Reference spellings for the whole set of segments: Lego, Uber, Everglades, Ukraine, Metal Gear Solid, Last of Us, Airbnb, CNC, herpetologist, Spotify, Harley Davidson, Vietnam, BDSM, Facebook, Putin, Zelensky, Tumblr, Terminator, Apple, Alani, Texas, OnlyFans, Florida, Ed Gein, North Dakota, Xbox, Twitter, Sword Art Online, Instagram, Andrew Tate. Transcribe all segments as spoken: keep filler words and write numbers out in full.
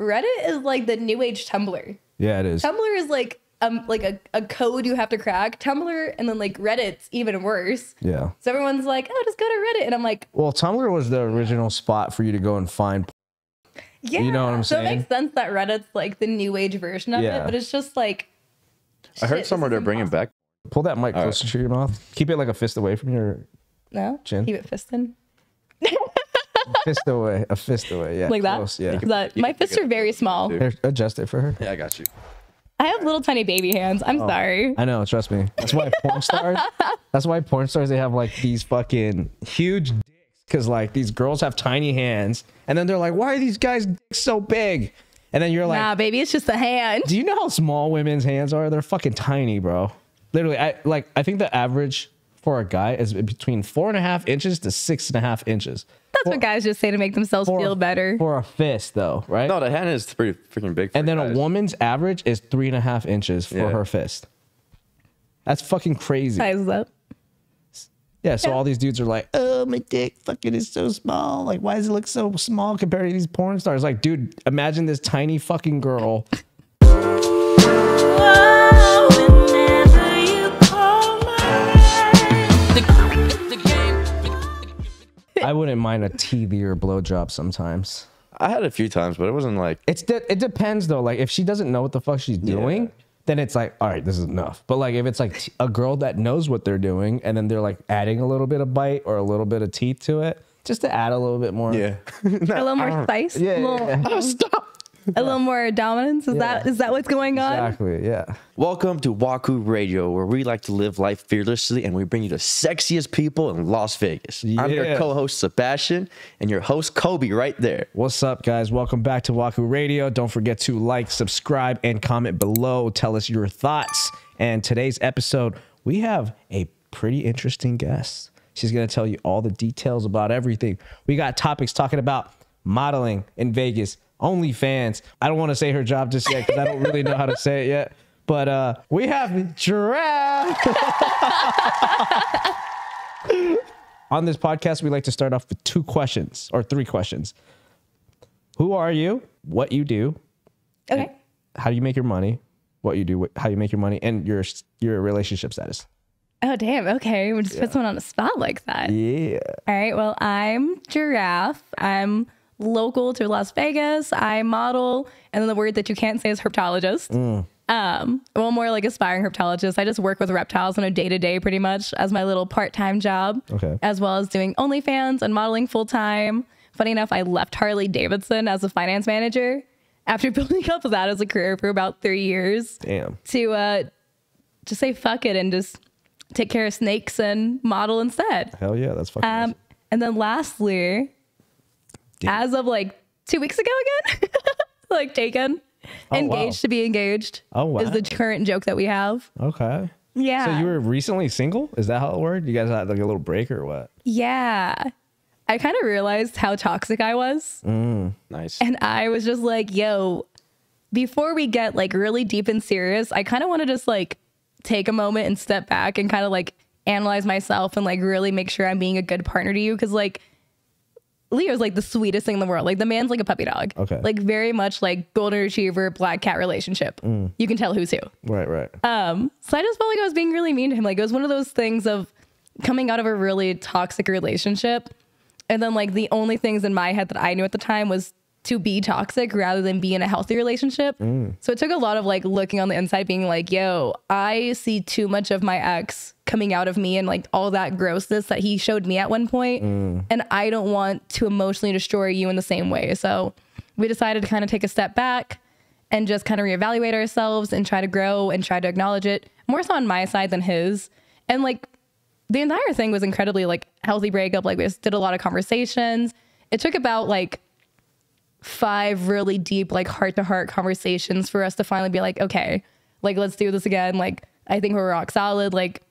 Reddit is like the new age Tumblr. Yeah, it is. Tumblr is like um like a, a code you have to crack. Tumblr and then like Reddit's even worse. Yeah. So everyone's like, oh, just go to Reddit. And I'm like, well, Tumblr was the original spot for you to go and find. Yeah. You know what I'm saying? So it makes sense that Reddit's like the new age version of yeah. it, but it's just like, I heard somewhere they're bringing back. Pull that mic closer to your mouth. Keep it like a fist away from your no, chin. Keep it fisting. Fist away, a fist away, yeah. Like that? Close, yeah. Can, that my fists are very small. Here, adjust it for her. Yeah, I got you. I have little tiny baby hands. I'm oh, sorry. I know, trust me. That's why porn stars, that's why porn stars, they have like these fucking huge dicks. Because like these girls have tiny hands. And then they're like, why are these guys' dicks so big? And then you're like, nah, baby, it's just a hand. Do you know how small women's hands are? They're fucking tiny, bro. Literally, I like. I think the average for a guy is between four and a half inches to six and a half inches. That's for, what guys just say to make themselves for, feel better. For a fist, though, right? No, the hand is pretty freaking big. For and then guys. A woman's average is three and a half inches for yeah. her fist. That's fucking crazy. Size up. Yeah. So yeah. all these dudes are like, oh, my dick fucking is so small. Like, why does it look so small compared to these porn stars? Like, dude, imagine this tiny fucking girl. I wouldn't mind a T V or blowjob sometimes. I had a few times, but it wasn't like... It's de it depends, though. Like, if she doesn't know what the fuck she's doing, yeah. then it's like, all right, this is enough. But, like, if it's, like, t a girl that knows what they're doing, and then they're, like, adding a little bit of bite or a little bit of teeth to it, just to add a little bit more... Yeah. no, a little more spice? Yeah. A little, yeah. Oh, stop! A little more dominance? Is, yeah. that, is that what's going on? Exactly, yeah. Welcome to Waku Radio, where we like to live life fearlessly, and we bring you the sexiest people in Las Vegas. Yeah. I'm your co-host, Sebastian, and your host, Kobe, right there. What's up, guys? Welcome back to Waku Radio. Don't forget to like, subscribe, and comment below. Tell us your thoughts. And today's episode, we have a pretty interesting guest. She's going to tell you all the details about everything. We got topics talking about modeling in Vegas, OnlyFans. I don't want to say her job just yet because I don't really know how to say it yet. But uh, we have Giraffe. On this podcast, we like to start off with two questions or three questions. Who are you? What you do? Okay. How do you make your money? What you do? How you make your money? And your your relationship status. Oh, damn. Okay. We'll just yeah. put someone on a spot like that. Yeah. All right. Well, I'm Giraffe. I'm local to Las Vegas. I model. And then the word that you can't say is herpetologist. Mm. Um, well, more like aspiring herpetologist. I just work with reptiles on a day-to-day pretty much as my little part-time job, okay. as well as doing OnlyFans and modeling full-time. Funny enough, I left Harley Davidson as a finance manager after building up that as a career for about three years. Damn. To uh, just say fuck it and just take care of snakes and model instead. Hell yeah, that's fucking um, awesome. And then lastly... Damn. As of like two weeks ago again, like taken, oh, engaged wow. to be engaged oh, wow. is the current joke that we have. Okay. Yeah. So you were recently single? Is that how it worked? You guys had like a little break or what? Yeah. I kind of realized how toxic I was. Mm, nice. And I was just like, yo, before we get like really deep and serious, I kind of want to just like take a moment and step back and kind of like analyze myself and like really make sure I'm being a good partner to you. Cause like, Leo's like the sweetest thing in the world. Like the man's like a puppy dog. Okay. Like very much like golden retriever, black cat relationship. Mm. You can tell who's who. Right, right. Um, so I just felt like I was being really mean to him. Like it was one of those things of coming out of a really toxic relationship. And then like the only things in my head that I knew at the time was to be toxic rather than be in a healthy relationship. Mm. So it took a lot of like looking on the inside being like, yo, I see too much of my ex coming out of me and like all that grossness that he showed me at one point. Mm. And I don't want to emotionally destroy you in the same way. So we decided to kind of take a step back and just kind of reevaluate ourselves and try to grow and try to acknowledge it more so on my side than his. And like the entire thing was incredibly like healthy breakup. Like we just did a lot of conversations. It took about like five really deep like heart-to-heart conversations for us to finally be like, okay, like let's do this again. Like I think we're rock solid. Like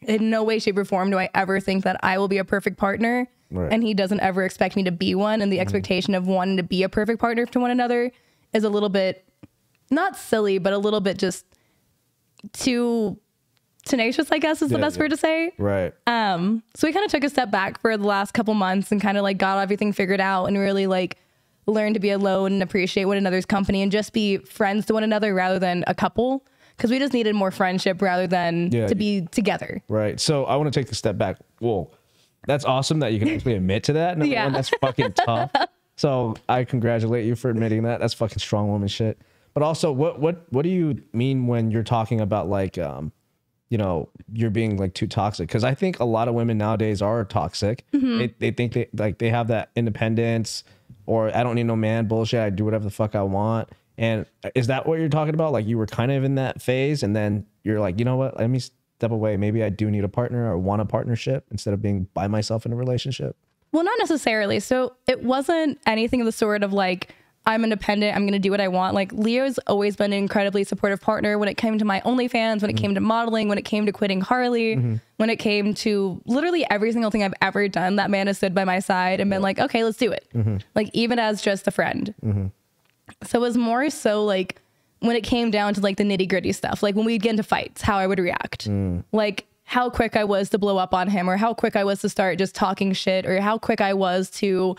in no way, shape, or form do I ever think that I will be a perfect partner, right. and he doesn't ever expect me to be one. And the mm-hmm. expectation of wanting to be a perfect partner to one another is a little bit not silly, but a little bit just too tenacious, I guess is yeah, the best yeah. word to say. Right. Um, so we kind of took a step back for the last couple months and kind of like got everything figured out and really like learn to be alone and appreciate one another's company and just be friends to one another rather than a couple. Because we just needed more friendship rather than yeah, to be together. Right. So I want to take a step back. Whoa, that's awesome that you can actually admit to that. Yeah. One, that's fucking tough. So I congratulate you for admitting that. That's fucking strong woman shit. But also, what what what do you mean when you're talking about like, um, you know, you're being like too toxic? Because I think a lot of women nowadays are toxic. Mm-hmm. They they think they like they have that independence or I don't need no man bullshit. I do whatever the fuck I want. And is that what you're talking about? Like you were kind of in that phase and then you're like, you know what? Let me step away. Maybe I do need a partner or want a partnership instead of being by myself in a relationship. Well, not necessarily. So it wasn't anything of the sort of like, I'm independent. I'm going to do what I want. Like Leo's always been an incredibly supportive partner when it came to my OnlyFans, when it mm-hmm. came to modeling, when it came to quitting Harley, mm-hmm. when it came to literally every single thing I've ever done, that man has stood by my side and been like, okay, let's do it. Mm-hmm. Like even as just a friend. Mm-hmm. So it was more so like when it came down to like the nitty gritty stuff, like when we'd get into fights, how I would react, mm. like how quick I was to blow up on him or how quick I was to start just talking shit or how quick I was to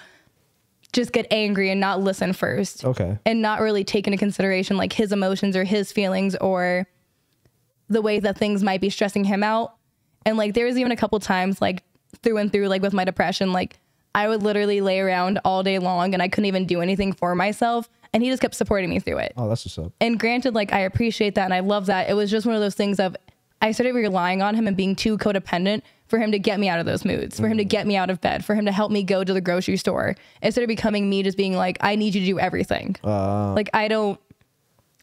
just get angry and not listen first. Okay. And not really take into consideration like his emotions or his feelings or the way that things might be stressing him out. And like there was even a couple times like through and through, like with my depression, like I would literally lay around all day long and I couldn't even do anything for myself. And he just kept supporting me through it. Oh, that's what's up. And granted, like, I appreciate that and I love that. It was just one of those things of I started relying on him and being too codependent for him to get me out of those moods, for mm-hmm. him to get me out of bed, for him to help me go to the grocery store. It started becoming me just being like, I need you to do everything. Uh, like, I don't,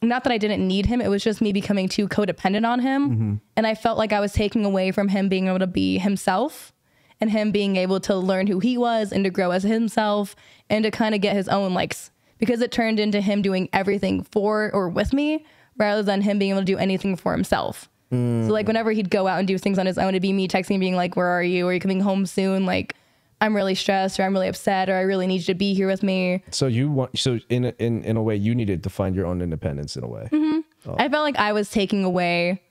not that I didn't need him. It was just me becoming too codependent on him. Mm-hmm. And I felt like I was taking away from him being able to be himself and him being able to learn who he was and to grow as himself and to kind of get his own likes. Because it turned into him doing everything for or with me rather than him being able to do anything for himself. Mm. So like whenever he'd go out and do things on his own, it'd be me texting being like, where are you? Are you coming home soon? Like, I'm really stressed or I'm really upset or I really need you to be here with me. So you want, so in a, in, in a way you needed to find your own independence in a way. Mm-hmm. Oh. I felt like I was taking away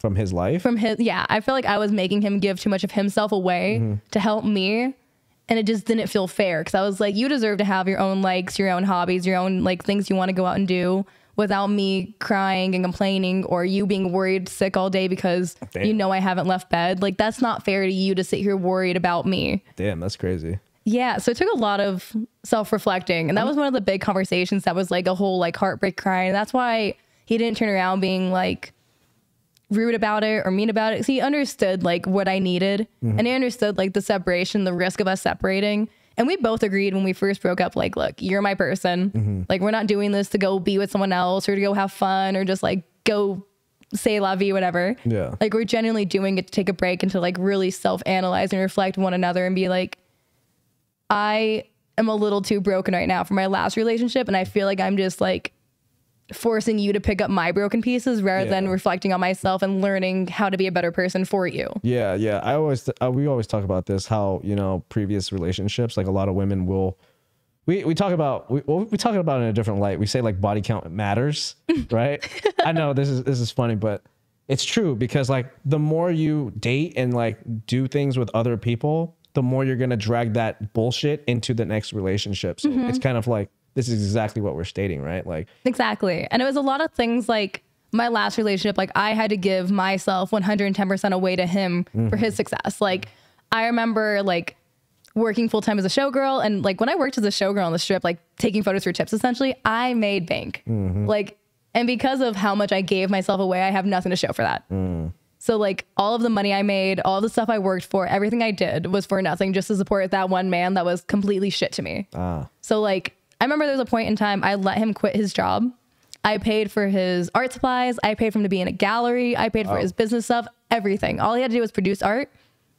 from his life, from his, yeah, I felt like I was making him give too much of himself away mm-hmm. to help me. And it just didn't feel fair because I was like, you deserve to have your own likes, your own hobbies, your own like things you want to go out and do without me crying and complaining or you being worried sick all day because damn. You know I haven't left bed. Like that's not fair to you to sit here worried about me. Damn, that's crazy. Yeah. So it took a lot of self-reflecting. And that was one of the big conversations that was like a whole like heartbreak cry. And that's why he didn't turn around being like rude about it or mean about it. So he understood like what I needed mm-hmm. and he understood like the separation, the risk of us separating. And we both agreed when we first broke up, like, look, you're my person. Mm-hmm. Like, we're not doing this to go be with someone else or to go have fun or just like go say la vie, whatever. Yeah. Like we're genuinely doing it to take a break and to like really self-analyze and reflect one another and be like, I am a little too broken right now for my last relationship. And I feel like I'm just like forcing you to pick up my broken pieces rather yeah. than reflecting on myself and learning how to be a better person for you. Yeah. Yeah. I always, I, we always talk about this, how, you know, previous relationships, like a lot of women will, we, we talk about, we, well, we talk about it in a different light. We say like body count matters, right? I know this is, this is funny, but it's true because like the more you date and like do things with other people, the more you're going to drag that bullshit into the next relationship. So mm-hmm. it's kind of like, this is exactly what we're stating, right? Like exactly. And it was a lot of things like my last relationship, like I had to give myself one hundred ten percent away to him mm-hmm. for his success. Like I remember like working full time as a showgirl. And like when I worked as a showgirl on the strip, like taking photos for tips, essentially, I made bank. Mm-hmm. Like, and because of how much I gave myself away, I have nothing to show for that. Mm. So like all of the money I made, all the stuff I worked for, everything I did was for nothing just to support that one man that was completely shit to me. Ah. So like, I remember there was a point in time I let him quit his job. I paid for his art supplies. I paid for him to be in a gallery. I paid for oh. his business stuff, everything. All he had to do was produce art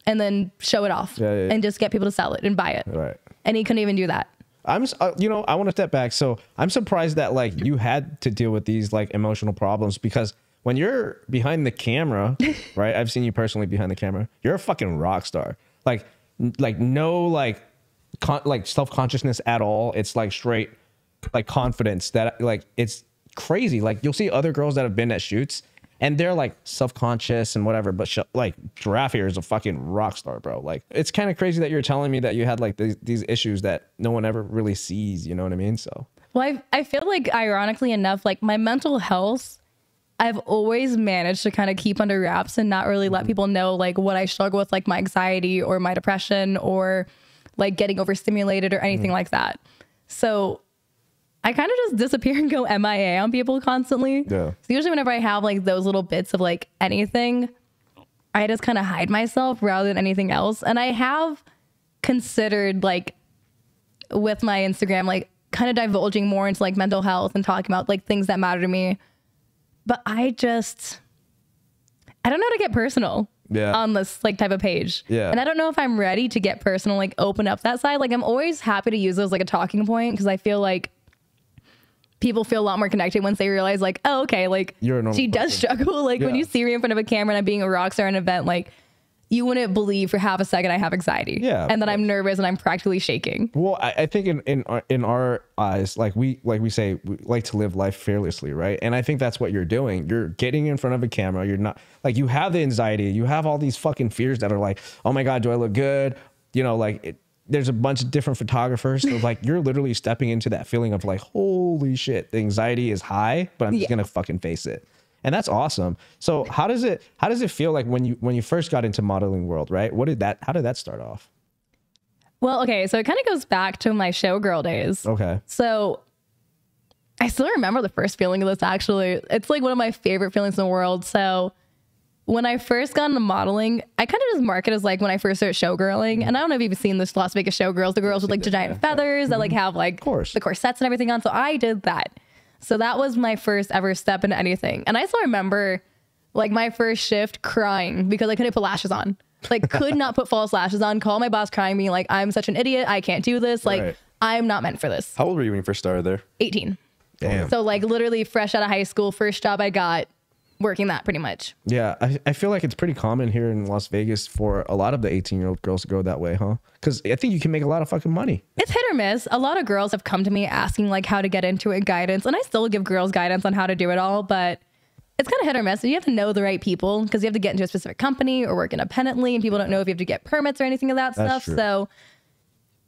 and then show it off yeah, yeah, yeah. and just get people to sell it and buy it. Right. And he couldn't even do that. I'm, uh, you know, I want to step back. So I'm surprised that like you had to deal with these like emotional problems because when you're behind the camera, right? I've seen you personally behind the camera. You're a fucking rock star. Like, like no, like, Con like self-consciousness at all. It's like straight like confidence that like it's crazy. Like you'll see other girls that have been at shoots and they're like self-conscious and whatever, but like Giraffe here is a fucking rock star, bro. Like, it's kind of crazy that you're telling me that you had like these, these issues that no one ever really sees, you know what I mean? So, well, I've, I feel like, ironically enough, like my mental health, I've always managed to kind of keep under wraps and not really let mm-hmm. people know like what I struggle with, like my anxiety or my depression or like getting overstimulated or anything mm-hmm. like that. So I kind of just disappear and go M I A on people constantly. Yeah. So usually whenever I have like those little bits of like anything, I just kind of hide myself rather than anything else. And I have considered like with my Instagram, like kind of divulging more into like mental health and talking about like things that matter to me. But I just, I don't know how to get personal yeah. on this like type of page. Yeah. And I don't know if I'm ready to get personal, like open up that side. Like I'm always happy to use it as like a talking point because I feel like people feel a lot more connected once they realize like, oh, okay, like You're a normal she does person. struggle. Like yeah. when you see me in front of a camera and I'm being a rock star at an event, like you wouldn't believe for half a second I have anxiety. Yeah, and then I'm nervous and I'm practically shaking. Well, I, I think in in our, in our eyes, like we like we say, we like to live life fearlessly, right? And I think that's what you're doing. You're getting in front of a camera. You're not like you have the anxiety. You have all these fucking fears that are like, oh my god, do I look good? You know, like. It, there's a bunch of different photographers. So like you're literally stepping into that feeling of like, holy shit, the anxiety is high, but I'm yeah. just gonna fucking face it. And that's awesome. So how does it how does it feel like when you when you first got into modeling world, right? What did that how did that start off? Well, okay, so it kind of goes back to my showgirl days. Okay. So I still remember the first feeling of this actually. It's like one of my favorite feelings in the world. So when I first got into modeling, I kind of just mark it as like when I first started showgirling. And I don't know if you've seen this Las Vegas showgirls, the girls with like the giant feathers that like have like the corsets and everything on. So I did that. So that was my first ever step into anything. And I still remember like my first shift crying because I couldn't put lashes on. Like could not put false lashes on, call my boss crying, being like, I'm such an idiot. I can't do this. Like right. I'm not meant for this. How old were you when you first started there? eighteen. Damn. So like literally fresh out of high school, first job I got. Working that pretty much. Yeah, I, I feel like it's pretty common here in Las Vegas for a lot of the eighteen year old girls to go that way, huh? Because I think you can make a lot of fucking money. It's hit or miss. A lot of girls have come to me asking like how to get into it, guidance, and I still give girls guidance on how to do it all, but it's kind of hit or miss. You have to know the right people because you have to get into a specific company or work independently, and people don't know if you have to get permits or anything of that That's stuff. True. So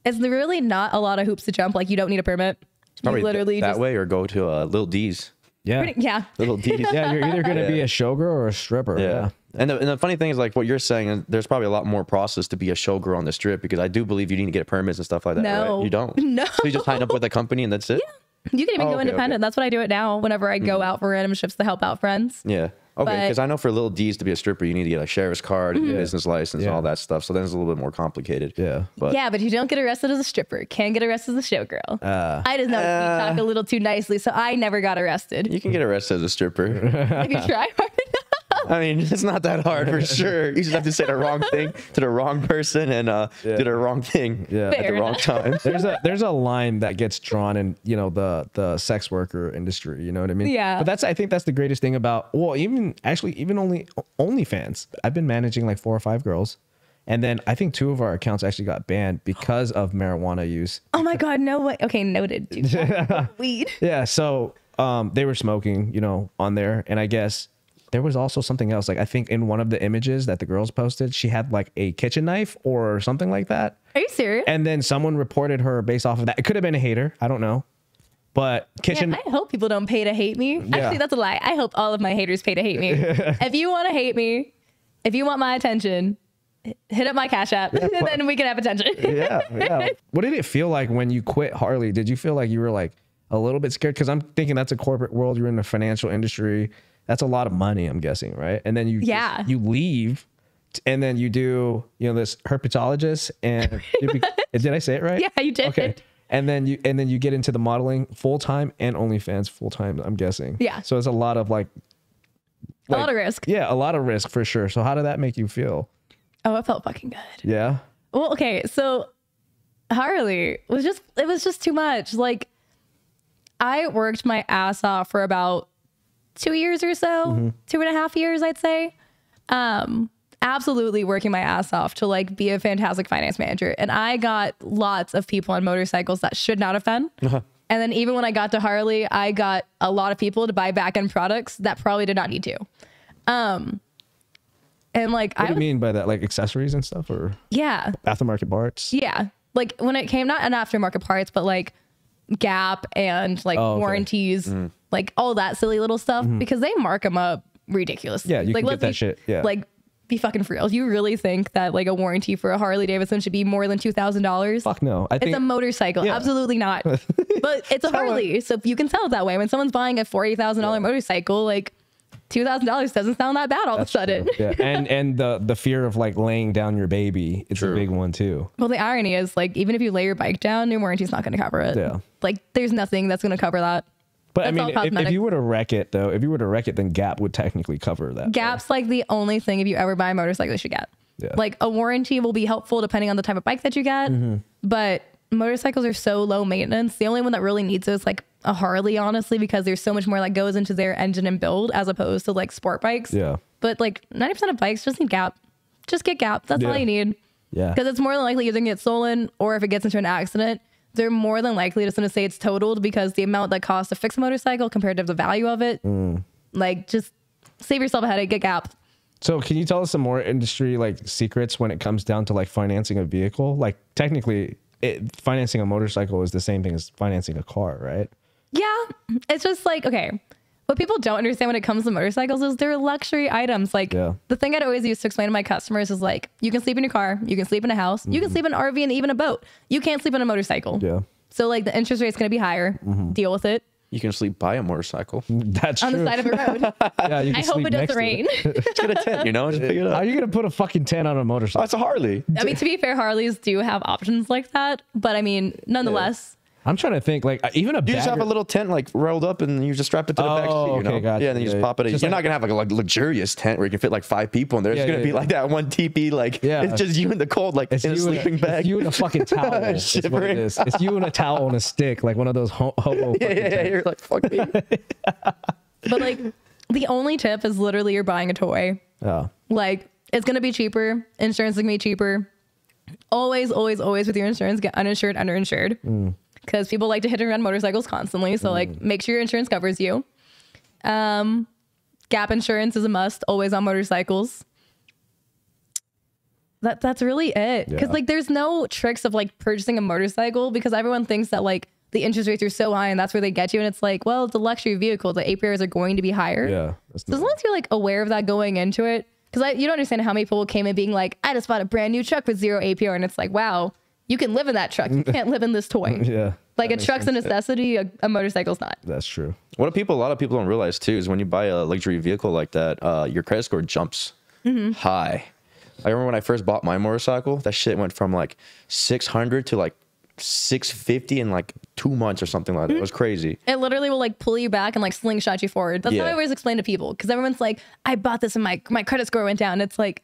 it's really not a lot of hoops to jump. Like you don't need a permit. It's probably you literally that just way or go to uh, Lil D's. Yeah. Pretty, yeah. Little D's. Yeah. You're either going to yeah. be a showgirl or a stripper. Yeah. yeah. And, the, and the funny thing is like what you're saying is there's probably a lot more process to be a showgirl on the strip because I do believe you need to get permits and stuff like that. No. Right? You don't. No. So you just sign up with a company and that's it? Yeah. You can even oh, go okay, independent. Okay. That's what I do it now whenever I go mm. out for random shifts to help out friends. Yeah. Okay. Because I know for little D's to be a stripper, you need to get a sheriff's card, mm. a business license, yeah. and all that stuff. So then it's a little bit more complicated. Yeah. But yeah, but you don't get arrested as a stripper. Can get arrested as a showgirl. Uh, I just know uh, you talk a little too nicely, so I never got arrested. You can get arrested as a stripper. If you try hard enough. I mean, it's not that hard for sure. You just have to say the wrong thing to the wrong person and uh, yeah. do the wrong thing yeah. at the enough. wrong time. There's a there's a line that gets drawn in, you know, the the sex worker industry. You know what I mean? Yeah. But that's I think that's the greatest thing about well, even actually even only OnlyFans. I've been managing like four or five girls, and then I think two of our accounts actually got banned because of marijuana use. Oh my God! No way. Okay, noted. Dude. Yeah. Weed. Yeah. So um, they were smoking, you know, on there, and I guess. There was also something else. Like I think in one of the images that the girls posted, she had like a kitchen knife or something like that. Are you serious? And then someone reported her based off of that. It could have been a hater. I don't know. But kitchen. Man, I hope people don't pay to hate me. Yeah. Actually, that's a lie. I hope all of my haters pay to hate me. If you want to hate me, if you want my attention, hit up my Cash App yeah, and then we can have attention. yeah, yeah. What did it feel like when you quit Harley? Did you feel like you were like a little bit scared? Because I'm thinking that's a corporate world. You're in the financial industry. That's a lot of money, I'm guessing, right? And then you yeah. just, you leave, and then you do you know this herpetologist, and did, we, did I say it right? Yeah, you did. Okay, and then you and then you get into the modeling full time and OnlyFans full time. I'm guessing. Yeah. So it's a lot of like, like a lot of risk. Yeah, a lot of risk for sure. So how did that make you feel? Oh, it felt fucking good. Yeah. Well, okay, so Harley was just it was just too much. Like, I worked my ass off for about. Two years or so, mm-hmm. two and a half years, I'd say. Um, absolutely working my ass off to like be a fantastic finance manager. And I got lots of people on motorcycles that should not have been. Uh-huh. And then even when I got to Harley, I got a lot of people to buy back end products that probably did not need to. Um, and like, what I do you mean by that? Like accessories and stuff, or yeah, aftermarket parts. Yeah, like when it came, not an aftermarket parts, but like Gap and like oh, okay. warranties, mm. like all that silly little stuff, mm-hmm. because they mark them up ridiculously. Yeah, you like, can get that be, shit. Yeah, like. Be fucking for real. You really think that like a warranty for a Harley Davidson should be more than two thousand dollars? Fuck no. I it's think, a motorcycle. Yeah. Absolutely not. But it's a Harley. So if you can tell it that way. When someone's buying a forty thousand dollar yeah. motorcycle, like two thousand dollars doesn't sound that bad all That's of a sudden. Yeah. And and the, the fear of like laying down your baby. It's true. A big one too. Well, the irony is like, even if you lay your bike down, new warranty's not going to cover it. Yeah. Like there's nothing that's going to cover that. But that's I mean, if, if you were to wreck it, though, if you were to wreck it, then Gap would technically cover that. Gap's right? like the only thing if you ever buy a motorcycle you should get. Yeah. Like a warranty will be helpful depending on the type of bike that you get. Mm-hmm. But motorcycles are so low maintenance. The only one that really needs it is like a Harley, honestly, because there's so much more that goes into their engine and build as opposed to like sport bikes. Yeah. But like ninety percent of bikes just need Gap. Just get Gap. That's yeah. all you need. Yeah. Because it's more than likely either going to get stolen or if it gets into an accident, they're more than likely just going to say it's totaled because the amount that costs to fix a motorcycle compared to the value of it. Mm. Like, just save yourself a headache, get Gap. So can you tell us some more industry like secrets when it comes down to like financing a vehicle? Like technically it, financing a motorcycle is the same thing as financing a car, right? Yeah. It's just like, okay, what people don't understand when it comes to motorcycles is they're luxury items. Like yeah. the thing I'd always use to explain to my customers is like, you can sleep in your car, you can sleep in a house, mm-hmm. you can sleep in an R V and even a boat. You can't sleep in a motorcycle. Yeah. So like the interest rate's going to be higher. Mm-hmm. Deal with it. You can sleep by a motorcycle. That's on true. The side of a road. Yeah, you can I sleep hope it doesn't rain. Just get a tent, you know? Just pick it up. How are you going to put a fucking tent on a motorcycle? Oh, it's a Harley. I mean, to be fair, Harleys do have options like that, but I mean, nonetheless. Yeah. I'm trying to think, like, even a bagger. You just have a little tent, like, rolled up, and you just strap it to the oh, back seat, you know? Okay, gotcha. Yeah, and then you yeah, just pop it in. You're like, not going to have, like, a like, luxurious tent where you can fit, like, five people in there. It's yeah, going to yeah, be, yeah. like, that one teepee, like, yeah. it's just you in the cold, like, it's in a sleeping a, bag. It's you in a fucking towel. It's what it is. It's you in a towel on a stick, like one of those ho hobo yeah, yeah, yeah, you're like, fuck me. But, like, the only tip is literally you're buying a toy. Oh. Like, it's going to be cheaper. Insurance is going to be cheaper. Always, always, always with your insurance, get uninsured, underinsured. Mm. Because people like to hit and run motorcycles constantly. So, like, mm. make sure your insurance covers you. Um, Gap insurance is a must, always on motorcycles. That That's really it. Because, yeah. like, there's no tricks of, like, purchasing a motorcycle. Because everyone thinks that, like, the interest rates are so high and that's where they get you. And it's like, well, it's a luxury vehicle. The A P Rs are going to be higher. Yeah. So as long as you're, like, aware of that going into it. Because you don't understand how many people came in being like, I just bought a brand new truck with zero A P R. And it's like, wow. You can live in that truck. You can't live in this toy. Yeah. Like a truck's a necessity, a, a motorcycle's not. That's true. What do people, a lot of people don't realize too, is when you buy a luxury vehicle like that, uh, your credit score jumps mm-hmm. high. I remember when I first bought my motorcycle, that shit went from like six hundred to like six fifty in like two months or something like that. Mm-hmm. It was crazy. It literally will like pull you back and like slingshot you forward. That's yeah. how I always explain to people. Because everyone's like, I bought this and my, my credit score went down. It's like,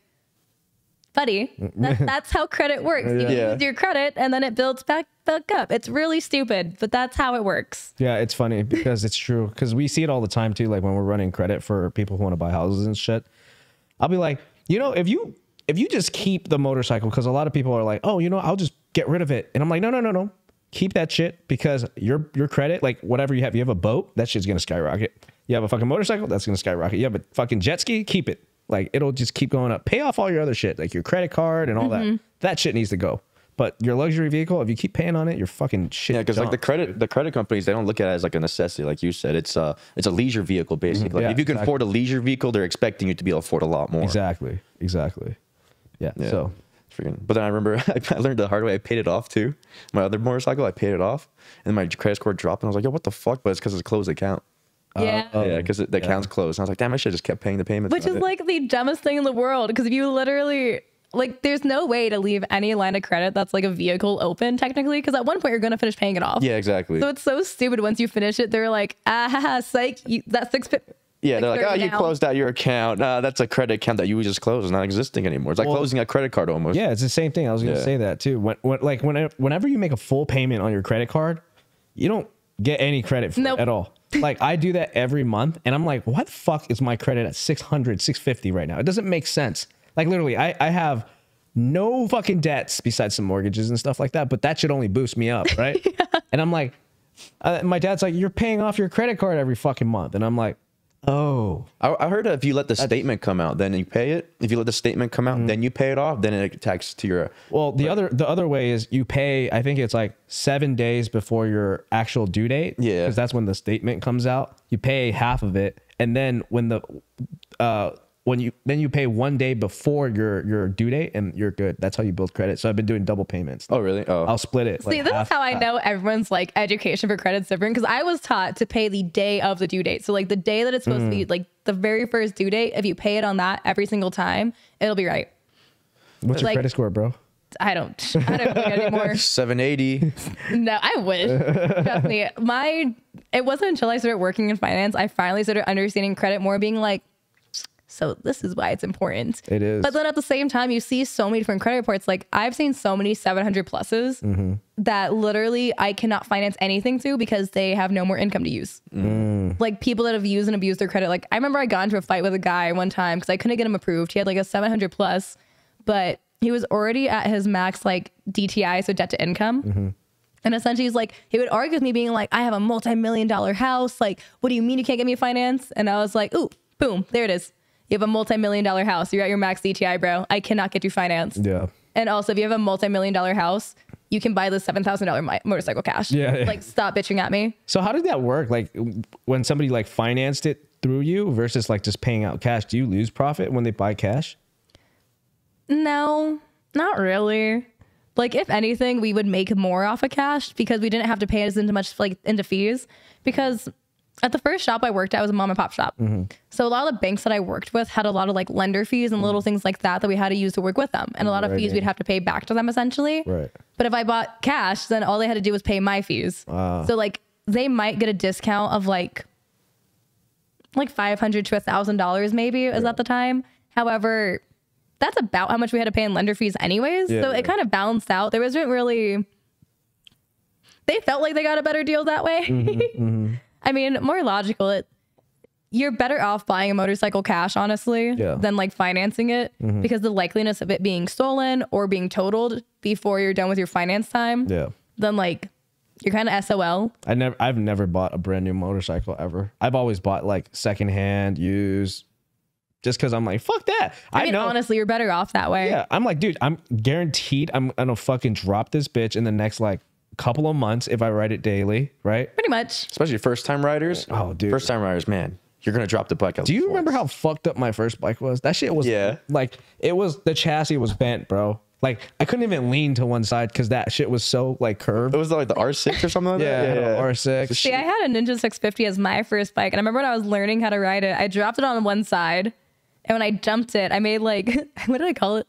buddy, that, that's how credit works. You yeah. use your credit and then it builds back, back up. It's really stupid, but that's how it works. Yeah, it's funny because it's true. Because we see it all the time too, like when we're running credit for people who want to buy houses and shit. I'll be like, you know, if you if you just keep the motorcycle, because a lot of people are like, oh, you know, I'll just get rid of it. And I'm like, no, no, no, no. Keep that shit because your your credit, like whatever you have, you have a boat, that shit's going to skyrocket. You have a fucking motorcycle, that's going to skyrocket. You have a fucking jet ski, keep it. Like, it'll just keep going up. Pay off all your other shit, like your credit card and all mm-hmm. that. That shit needs to go. But your luxury vehicle, if you keep paying on it, your fucking shit. Yeah, because like the credit, the credit companies, they don't look at it as like a necessity, like you said. It's a, it's a leisure vehicle, basically. Mm-hmm. Like yeah, if you can exactly. afford a leisure vehicle, they're expecting you to be able to afford a lot more. Exactly, exactly. Yeah, yeah. So. But then I remember I learned the hard way. I paid it off too. My other motorcycle, I paid it off. And my credit score dropped, and I was like, yo, what the fuck? But it's because it's a closed account. Yeah, uh, yeah, because the account's yeah. closed. And I was like, damn, I should have just kept paying the payments. Which is it. Like the dumbest thing in the world. Because if you literally, like, there's no way to leave any line of credit that's like a vehicle open, technically. Because at one point, you're going to finish paying it off. Yeah, exactly. So it's so stupid once you finish it. They're like, ah, ha, ha, psych, you, that's six. Yeah, they're like, oh, you closed out your account. Uh, that's a credit account that you just closed. It's not existing anymore. It's like well, closing a credit card almost. Yeah, it's the same thing. I was going to yeah. say that too. When, when, like, when, whenever you make a full payment on your credit card, you don't get any credit for nope. it at all. Like, I do that every month, and I'm like, why the fuck is my credit at six hundred, six fifty right now? It doesn't make sense. Like, literally, I, I have no fucking debts besides some mortgages and stuff like that, but that should only boost me up, right? yeah. And I'm like, uh, my dad's like, you're paying off your credit card every fucking month. And I'm like, Oh, I, I heard if you let the That's, statement come out, then you pay it. If you let the statement come out, mm-hmm. then you pay it off. Then it attacks to your. Well, the like, other the other way is you pay. I think it's like seven days before your actual due date. Yeah, because that's when the statement comes out. You pay half of it, and then when the uh when you then you pay one day before your your due date, and you're good. That's how you build credit. So I've been doing double payments. Oh really? Oh, I'll split it. See, like this half, is how I know everyone's like education for credit's different, because I was taught to pay the day of the due date. So like the day that it's supposed mm. to be, like the very first due date. If you pay it on that every single time, it'll be right. What's your like, credit score, bro? I don't. I don't think anymore. seven eighty. No, I wish. Trust me. My. It wasn't until I started working in finance I finally started understanding credit more, being like. So this is why it's important. It is. But then at the same time, you see so many different credit reports. Like I've seen so many seven hundred pluses mm-hmm. that literally I cannot finance anything to because they have no more income to use. Mm. Like people that have used and abused their credit. Like I remember I got into a fight with a guy one time because I couldn't get him approved. He had like a seven hundred plus, but he was already at his max like D T I, so debt to income. Mm-hmm. And essentially he's like, he would argue with me being like, I have a multi-million dollar house. Like, what do you mean you can't get me finance? And I was like, ooh, boom, there it is. You have a multi-million dollar house. You're at your max D T I, bro. I cannot get you financed. Yeah. And also, if you have a multi-million dollar house, you can buy the seven thousand dollar motorcycle cash. Yeah, yeah. Like, stop bitching at me. So how did that work? Like, when somebody like financed it through you versus like just paying out cash, do you lose profit when they buy cash? No, not really. Like, if anything, we would make more off of cash because we didn't have to pay as into much like into fees because. At the first shop I worked at, it was a mom and pop shop. Mm-hmm. So a lot of the banks that I worked with had a lot of like lender fees and mm-hmm. little things like that that we had to use to work with them. And a lot right, of fees yeah. we'd have to pay back to them essentially. Right. But if I bought cash, then all they had to do was pay my fees. Wow. So like they might get a discount of like like five hundred to a thousand dollars maybe is yeah. at the time. However, that's about how much we had to pay in lender fees anyways. Yeah, so yeah. it kind of balanced out. There wasn't really... They felt like they got a better deal that way. Mm-hmm, mm-hmm. I mean, more logical, it, you're better off buying a motorcycle cash, honestly, yeah. than like financing it mm-hmm. because the likeliness of it being stolen or being totaled before you're done with your finance time, yeah. then like you're kind of S O L. I never, I've never bought a brand new motorcycle ever. I've always bought like secondhand, used, just because I'm like, fuck that. I, I mean, know. Honestly, you're better off that way. Yeah, I'm like, dude, I'm guaranteed I'm going to fucking drop this bitch in the next like couple of months if I ride it daily, right? Pretty much. Especially first time riders. Oh, dude. First time riders, man. You're going to drop the bike. Do you remember how fucked up my first bike was? That shit was yeah. like, it was, the chassis was bent, bro. Like, I couldn't even lean to one side because that shit was so, like, curved. It was like the R six or something like yeah, that? Yeah, yeah. R six. See, I had a Ninja six fifty as my first bike, and I remember when I was learning how to ride it, I dropped it on one side, and when I dumped it, I made, like, what did I call it?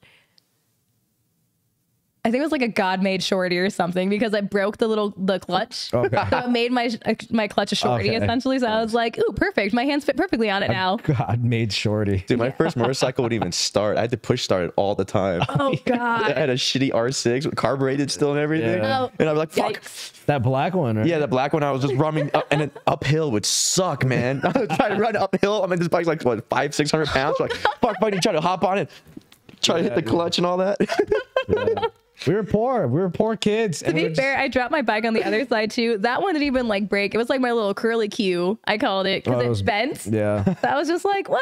I think it was like a God-made shorty or something because I broke the little the clutch. Okay. So it made my my clutch a shorty okay. essentially. So I was like, "Ooh, perfect! My hands fit perfectly on it a now." God-made shorty, dude. My first motorcycle wouldn't even start. I had to push start it all the time. Oh god! I had a shitty R six, with carbureted still and everything, yeah. and I was like, "Fuck!" Yikes. That black one, right? Yeah, the black one. I was just running up, and an uphill would suck, man. I was trying to run uphill. I mean, this bike's like what five, six hundred pounds. Oh, like, fuck, buddy, try to hop on it, try yeah, to hit the clutch yeah. and all that. Yeah. We were poor. We were poor kids. To and be we fair, just... I dropped my bike on the other side too. That one didn't even like break. It was like my little curly Q, I called it, because oh, it, it was... bent. Yeah. So I was just like, well,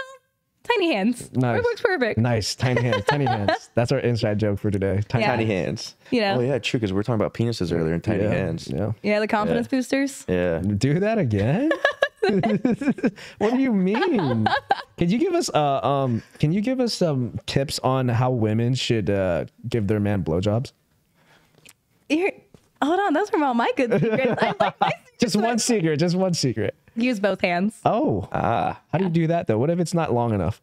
tiny hands. Nice. It works perfect. Nice. Tiny hands. Tiny hands. That's our inside joke for today. Tiny, yeah. tiny hands. You know? Oh yeah, true. Because we were talking about penises earlier and tiny yeah. hands. Yeah. Yeah, the confidence yeah. boosters. Yeah. Do that again. What do you mean? Can you give us uh um can you give us some tips on how women should uh give their man blowjobs? You're, hold on, those were all my good secrets. I like my secrets. Just one secret, just one secret. Use both hands. Oh, ah, how do you do that though? What if it's not long enough?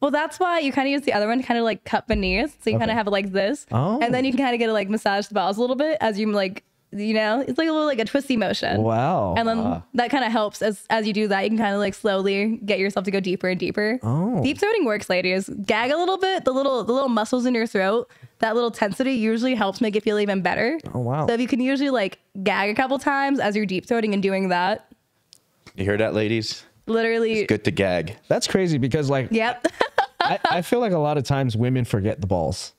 Well, that's why you kind of use the other one to kind of like cut beneath, so you okay. kind of have it like this, oh. and then you can kind of get to like massage the balls a little bit as you like. You know, it's like a little like a twisty motion. Wow. And then uh. that kind of helps as as you do that. You can kind of like slowly get yourself to go deeper and deeper. Oh. Deep throating works, ladies. Gag a little bit. The little the little muscles in your throat, that little tensity usually helps make it feel even better. Oh, wow. So if you can usually like gag a couple times as you're deep throating and doing that. You hear that, ladies? Literally. It's good to gag. That's crazy because like. Yep. I, I feel like a lot of times women forget the balls.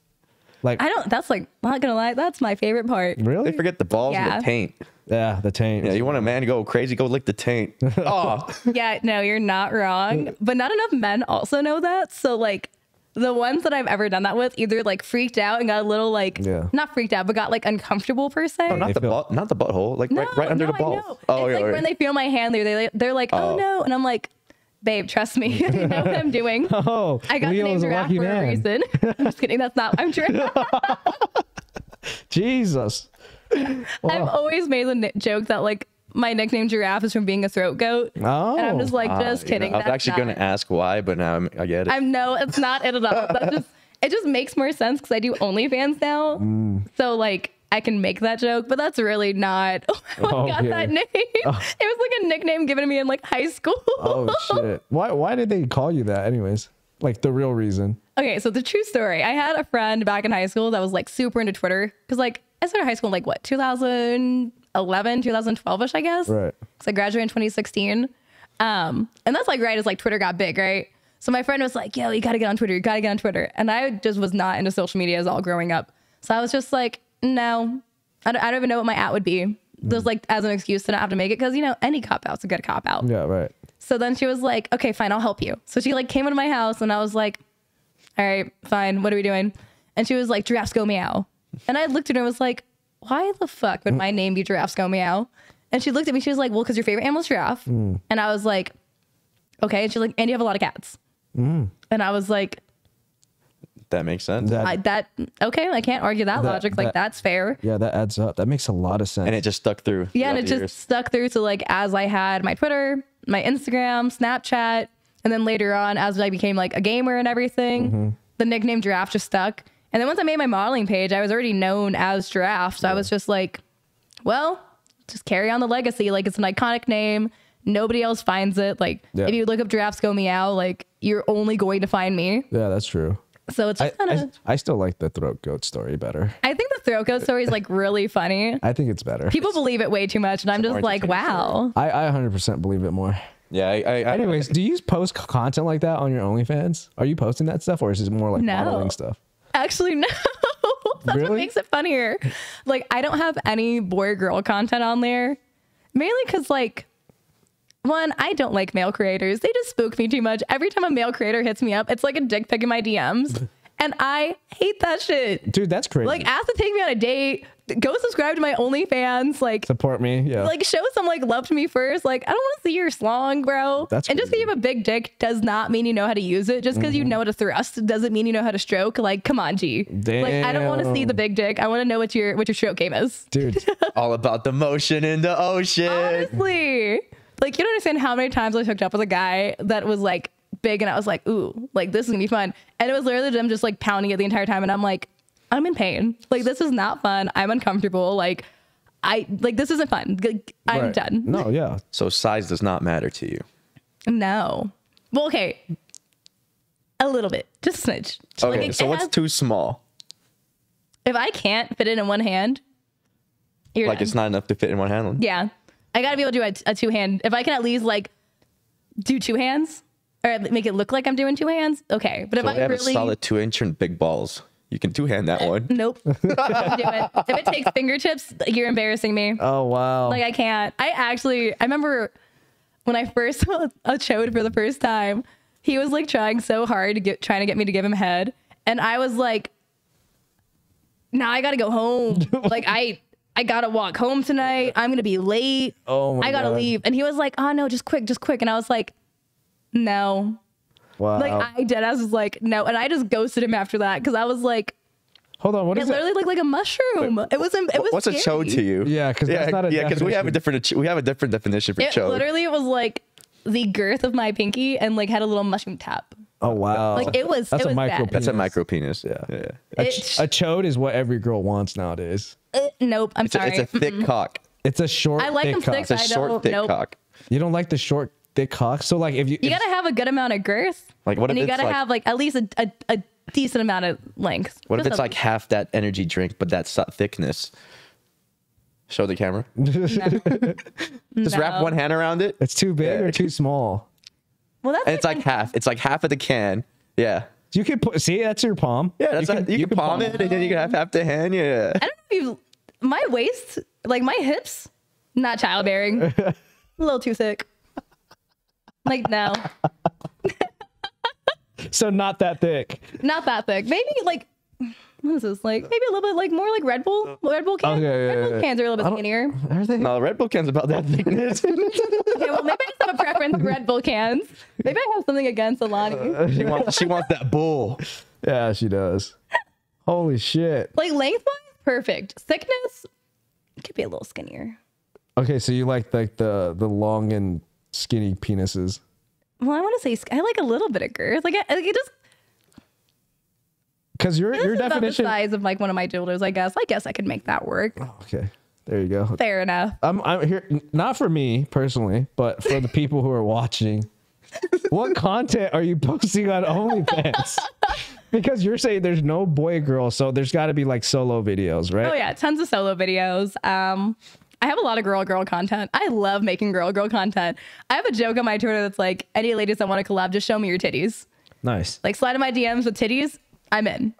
Like I don't. That's like not gonna lie. That's my favorite part. Really? They forget the balls yeah. and the taint. Yeah, the taint. Yeah, you want a man to go crazy, go lick the taint. Oh. Yeah, no, you're not wrong. But not enough men also know that. So, like, the ones that I've ever done that with either, like, freaked out and got a little, like, yeah. not freaked out, but got, like, uncomfortable, per se. Oh, not, the butt, not the butthole. Like, no, right, right under no, the ball. Oh, it's yeah, like right. when they feel my hand, they're, they, they're like, oh, oh, no. And I'm like, babe, trust me. I know what I'm doing. Oh, I got Leo's the name Giraffe for man. a reason. I'm just kidding. That's not, I'm true. Jesus. Wow. I've always made the joke that, like, my nickname Giraffe is from being a throat goat. Oh. And I'm just like, just uh, kidding. You know, I was actually going to ask why, but now I'm, I get it. I'm no, it's not it at all. That's just, it just makes more sense because I do OnlyFans now. Mm. So, like, I can make that joke, but that's really not how I oh, got yeah. that name. Oh. It was like a nickname given to me in, like, high school. Oh, shit. Why, why did they call you that anyways? Like, the real reason. Okay, so the true story. I had a friend back in high school that was, like, super into Twitter because, like, I started high school in, like, what, two thousand eleven, two thousand twelve-ish, I guess? Right. Because I graduated in twenty sixteen. Um, and that's, like, right as, like, Twitter got big, right? So my friend was like, yo, you got to get on Twitter. You got to get on Twitter. And I just was not into social media as all growing up. So I was just like, no, I don't, I don't even know what my at would be. Just, like, as an excuse to not have to make it because, you know, any cop-out's a good cop-out. Yeah, right. So then she was like, okay, fine, I'll help you. So she, like, came into my house, and I was like, all right, fine, what are we doing? And she was like, Giraffes Go Meow. And I looked at her and was like, why the fuck would my name be Giraffes Go Meow? And she looked at me. She was like, well, because your favorite animal's giraffe. Mm. And I was like, okay. And she's like, and you have a lot of cats. Mm. And I was like, that makes sense. That, I, that okay. I can't argue that, that logic. Like, that, that's fair. Yeah, that adds up. That makes a lot of sense. And it just stuck through. Yeah, and it just years. stuck through. So, like, as I had my Twitter, my Instagram, Snapchat, and then later on, as I became, like, a gamer and everything, mm-hmm. the nickname Giraffe just stuck. And then once I made my modeling page, I was already known as Giraffe. So yeah. I was just like, well, just carry on the legacy. Like, it's an iconic name. Nobody else finds it. Like, yeah. if you look up Giraffes Go Meow, like, you're only going to find me. Yeah, that's true. So it's kind of... I, I still like the throat goat story better. I think the throat goat story is, like, really funny. I think it's better. People it's, believe it way too much. And I'm just like, wow. I, I one hundred percent believe it more. Yeah. I, I, I, Anyways, I, I, do you post content like that on your OnlyFans? Are you posting that stuff, or is it more like no. modeling stuff? Actually, no. That's really? What makes it funnier. Like, I don't have any boy or girl content on there. Mainly because, like, one, I don't like male creators. They just spook me too much. Every time a male creator hits me up, it's like a dick pic in my D Ms. And I hate that shit. Dude, that's crazy. Like, ask to take me on a date. Go subscribe to my OnlyFans. Like, support me. Yeah. Like, show some, like, love to me first. Like, I don't want to see your slong, bro. That's and crazy. Just because you have a big dick does not mean you know how to use it. Just because mm-hmm. you know how to thrust doesn't mean you know how to stroke. Like, come on, G. Damn. Like, I don't want to see the big dick. I want to know what your what your stroke game is. Dude, all about the motion in the ocean. Honestly. Like, you don't understand how many times I was hooked up with a guy that was, like, big, and I was like, ooh, like, this is gonna be fun. And it was literally them just, like, pounding it the entire time, and I'm like, I'm in pain. Like, this is not fun. I'm uncomfortable. Like, I like this isn't fun. Like, I'm right. done. No, yeah. So size does not matter to you. No. Well, okay. A little bit. Just a smidge. Okay, like, it, so it what's has, too small? If I can't fit it in one hand, you're like done. It's not enough to fit in one hand. Yeah. I gotta be able to do a, a two hand. If I can at least, like, do two hands or make it look like I'm doing two hands, okay. But so if I have really, a solid two inch and big balls. You can two-hand that one. Nope. Do it. If it takes fingertips, you're embarrassing me. Oh, wow. Like, I can't. I actually, I remember when I first saw a chode for the first time, he was, like, trying so hard to get, trying to get me to give him head. And I was like, nah, I got to go home. Like, I... I gotta walk home tonight. I'm gonna be late. Oh my I gotta God. leave. And he was like, oh no, just quick, just quick. And I was like, no. Wow. Like, I deadass was like, no. And I just ghosted him after that because I was like, hold on, what is it? It literally looked like a mushroom. Wait, it was it was what's scary. A chode to you? Yeah, because yeah, not a yeah, because we have a different we have a different definition for it chode. Literally, it was like the girth of my pinky and, like, had a little mushroom top. Oh, wow. Like, it was That's it a was micro penis. That's a micro penis. Yeah. yeah. A, ch a chode is what every girl wants nowadays. Uh, nope. I'm it's sorry. A, it's a thick mm-mm. cock. It's a short I like thick them cock. Thick, it's a short thick nope. cock. You don't like the short thick cock? So, like, if you... You if, gotta have a good amount of girth. Like, what if And you gotta like, have, like, at least a, a, a decent amount of length. What Just if it's, like, least. half that energy drink, but that thickness? Show the camera. No. Just no. wrap one hand around it? It's too big yeah. or too small? Well, that's and it's like half. It's like half of the can. Yeah. You could put. See, that's your palm. Yeah, that's you can, a, you you can, can palm, palm it, and then you can have half the hand. Yeah. I don't know if you. My waist, like my hips, Not childbearing. A little too sick. Like, no. So not that thick. Not that thick. Maybe like, what is this? Like maybe a little bit like more like Red Bull. Red Bull cans. Okay, yeah, Red Bull yeah, cans yeah. are a little bit skinnier. Are they? No, Red Bull cans about that thickness. Okay, well maybe I just have a preference for Red Bull cans. Maybe I have something against Alani. Uh, she wants she wants that bull. Yeah, she does. Holy shit. Like lengthwise, perfect. Thickness could be a little skinnier. Okay, so you like like the the long and skinny penises. Well, I want to say I like a little bit of girth. Like, I, like it just because your your definition about the size of like one of my dildos. I guess I guess I could make that work. Oh, okay, there you go. Fair enough. I'm I'm here not for me personally, but for the people who are watching. What content are you posting on OnlyFans? Because you're saying there's no boy girl, so there's got to be like solo videos, right? Oh yeah, tons of solo videos. Um. I have a lot of girl-girl content. I love making girl-girl content. I have a joke on my Twitter that's like, any ladies that want to collab, just show me your titties. Nice. Like, slide in my D Ms with titties, I'm in.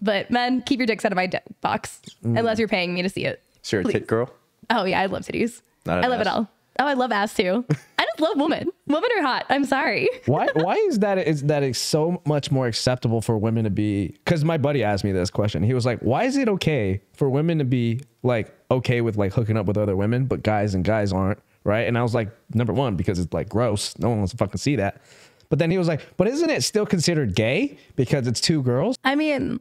But men, keep your dicks out of my box, mm. unless you're paying me to see it. So you're a tit girl? Oh, yeah, I love titties. Not I love ass. It all. Oh, I love ass, too. I just love women. Women are hot. I'm sorry. Why Why is that is that it's so much more acceptable for women to be... Because my buddy asked me this question. He was like, why is it okay for women to be... like okay with like hooking up with other women, but guys and guys aren't, right? And I was like, number one, because it's like gross. No one wants to fucking see that. But then he was like, but isn't it still considered gay because it's two girls? I mean,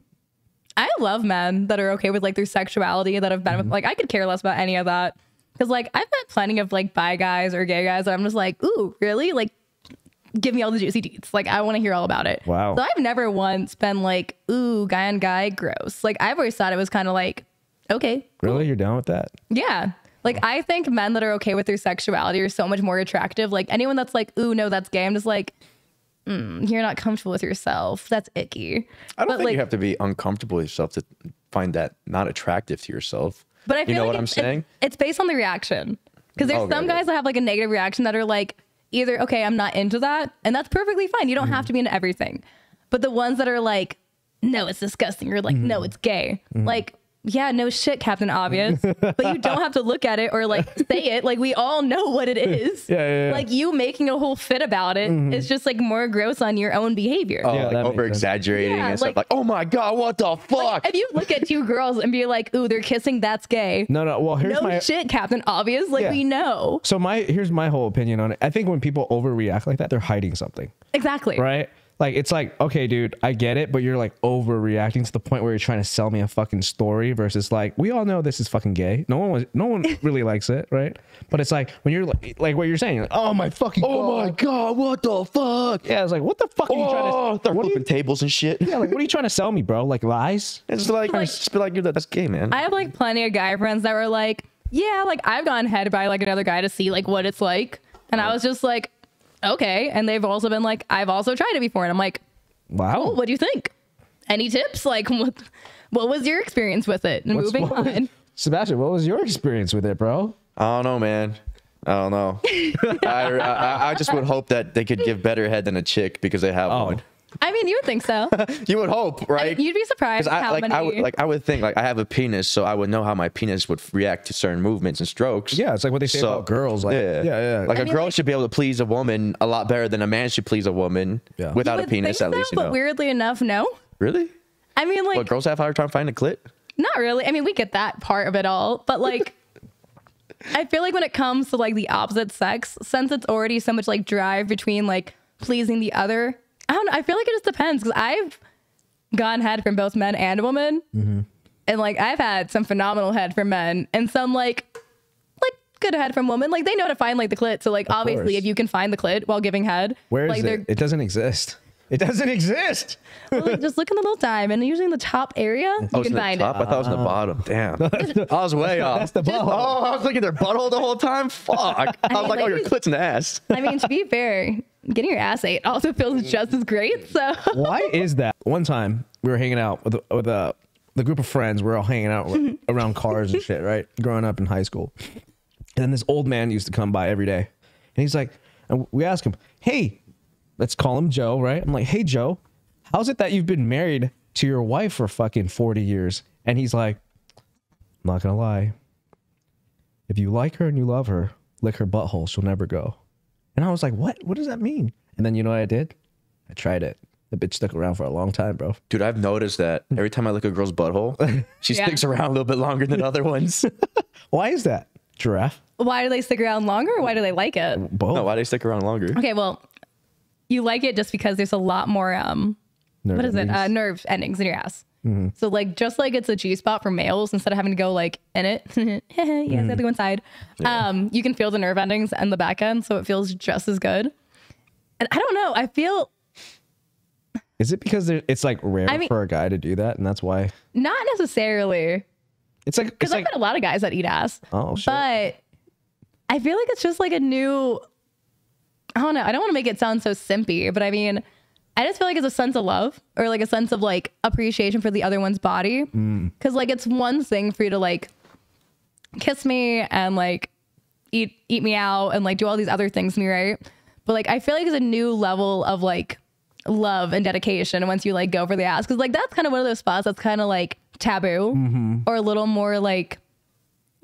I love men that are okay with like their sexuality that have been mm-hmm. with, like, I could care less about any of that. Cause like I've met plenty of like bi guys or gay guys that I'm just like, ooh, really? Like, give me all the juicy deets. Like, I want to hear all about it. Wow. So I've never once been like, ooh, guy on guy, gross. Like I've always thought it was kind of like, okay. Really? Cool. You're down with that? Yeah. Like, I think men that are okay with their sexuality are so much more attractive. Like, anyone that's like, ooh, no, that's gay. I'm just like, mm, you're not comfortable with yourself. That's icky. I don't but think like, you have to be uncomfortable with yourself to find that not attractive to yourself. But I feel you know like what I'm saying? It's, it's based on the reaction. Because there's oh, some guys that have, like, a negative reaction that are like, either, okay, I'm not into that. And that's perfectly fine. You don't mm-hmm. have to be into everything. But the ones that are like, no, it's disgusting. You're like, mm-hmm. no, it's gay. Mm-hmm. Like, yeah, no shit, Captain Obvious. But you don't have to look at it or like say it. Like we all know what it is. Yeah, yeah, yeah. Like you making a whole fit about it mm-hmm. is just like more gross on your own behavior. Oh, yeah, like over exaggerating yeah, and like, stuff. Like, oh my God, what the fuck? Like, if you look at two girls and be like, ooh, they're kissing, that's gay. No, no. Well, here's no my shit, Captain Obvious. Like yeah. we know. So my here's my whole opinion on it. I think when people overreact like that, they're hiding something. Exactly. Right. Like, it's like, okay, dude, I get it, but you're, like, overreacting to the point where you're trying to sell me a fucking story versus, like, we all know this is fucking gay. No one was, no one really likes it, right? But it's like, when you're, like, like what you're saying, like, oh, my fucking oh, God. my God, what the fuck? Yeah, I was like, what the fuck oh, are you trying to... They're what flipping you, tables and shit. Yeah, like, what are you trying to sell me, bro? Like, lies? It's like, like just be like, dude, that's gay, man. I have, like, plenty of guy friends that were like, yeah, like, I've gone head by, like, another guy to see, like, what it's like. And right. I was just like... okay. And they've also been like, I've also tried it before. And I'm like, wow, cool, what do you think? Any tips? Like, what, what was your experience with it? And What's, moving what, on. Sebastian, what was your experience with it, bro? I don't know, man. I don't know. I, I, I just would hope that they could give better head than a chick because they have oh. one. I mean, you would think so. You would hope, right? I mean, you'd be surprised I, how like, many... I would, like, I would think, like, I have a penis, so I would know how my penis would react to certain movements and strokes. Yeah, it's like what they say so, about girls. Like, yeah, yeah. yeah. Like, I a mean, girl like, should be able to please a woman a lot better than a man should please a woman yeah. without a penis, at so, least, you but know. Weirdly enough, no. Really? I mean, like... What, girls have a hard time finding a clit? Not really. I mean, we get that part of it all, but, like... I feel like when it comes to, like, the opposite sex, since it's already so much, like, drive between, like, pleasing the other... I don't know. I feel like it just depends because I've gone head from both men and women. Mm-hmm. And like, I've had some phenomenal head from men and some like, like good head from women. Like they know how to find like the clit. So like, of obviously course. If you can find the clit while giving head. Where like, is it? It doesn't exist. It doesn't exist. Well, like, just look in the little diamond. Usually in the top area, you oh, can find top? it. I thought it was in the bottom. Damn. I was way off. That's the butthole. Oh, I was looking at their butthole the whole time. Fuck. I, I was mean, like, oh, your clit's in the ass. I mean, to be fair, getting your ass ate also feels just as great. So why is that? One time we were hanging out with, with uh, the group of friends. We were all hanging out with, around cars and shit, right? Growing up in high school. And then this old man used to come by every day. And he's like, and we asked him, hey, let's call him Joe, right? I'm like, hey, Joe, how's it that you've been married to your wife for fucking forty years? And he's like, I'm not going to lie. if you like her and you love her, lick her butthole. She'll never go. And I was like, what? What does that mean? And then you know what I did? I tried it. The bitch stuck around for a long time, bro. Dude, I've noticed that every time I lick a girl's butthole, she yeah. sticks around a little bit longer than other ones. Why is that, Giraffe? Why do they stick around longer? Or why do they like it? Both. No, why do they stick around longer? Okay, well, you like it just because there's a lot more, um, nerve what is endings. it? Uh, nerve endings in your ass. Mm-hmm. So like, just like it's a G spot for males, instead of having to go like in it, yeah, mm-hmm. the other one side, yeah. um, you can feel the nerve endings and the back end. So it feels just as good. And I don't know, I feel. Is it because it's like rare I mean, for a guy to do that? And that's why. Not necessarily. It's like, because I've like, met a lot of guys that eat ass. Oh, shit. But I feel like it's just like a new, I don't know. I don't want to make it sound so simpy, but I mean, I just feel like it's a sense of love or like a sense of like appreciation for the other one's body. Mm. Cause like, it's one thing for you to like kiss me and like eat, eat me out and like do all these other things to me. Right. But like, I feel like it's a new level of like love and dedication once you like go for the ass. Cause like, that's kind of one of those spots that's kind of like taboo mm-hmm. or a little more like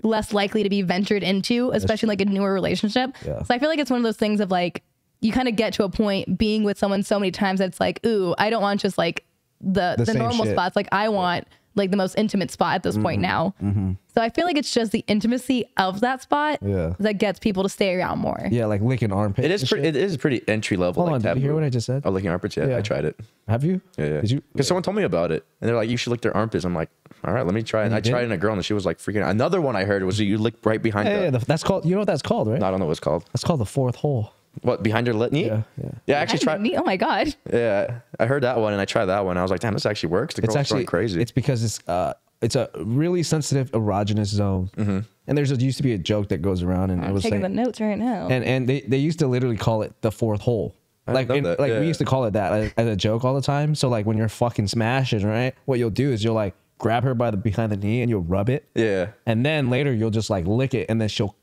less likely to be ventured into, especially like a newer relationship. Yeah. So I feel like it's one of those things of like, you kind of get to a point being with someone so many times that it's like, ooh, I don't want just like the the, the normal shit. spots. Like I want yeah. like the most intimate spot at this mm-hmm. point now. Mm-hmm. So I feel like it's just the intimacy of that spot yeah. that gets people to stay around more. Yeah, like licking armpits. It is pretty. It is pretty entry level. Hold like on, taboo. Did you hear what I just said? Oh, licking armpits. Yeah, yeah, I tried it. Have you? Yeah, yeah. Did you? Because someone told me about it, and they're like, you should lick their armpits. I'm like, all right, let me try it. And, and I did? tried it in a girl, and she was like freaking out. Another one I heard was you lick right behind. Yeah, the, yeah, that's called. You know what that's called, right? No, I don't know what it's called. That's called the fourth hole. What, behind your litany? Yeah, yeah. yeah I actually tried. Oh my god. Yeah, I heard that one and I tried that one. I was like, damn, this actually works. The girl's actually crazy. It's because it's uh, it's a really sensitive erogenous zone. Mm-hmm. And there's a, used to be a joke that goes around, and I'm it was taking saying, the notes right now. And and they they used to literally call it the fourth hole. I like in, like yeah. we used to call it that like, as a joke all the time. So like when you're fucking smashing, right? What you'll do is you'll like grab her by the behind the knee and you'll rub it. Yeah. And then later you'll just like lick it, and then she'll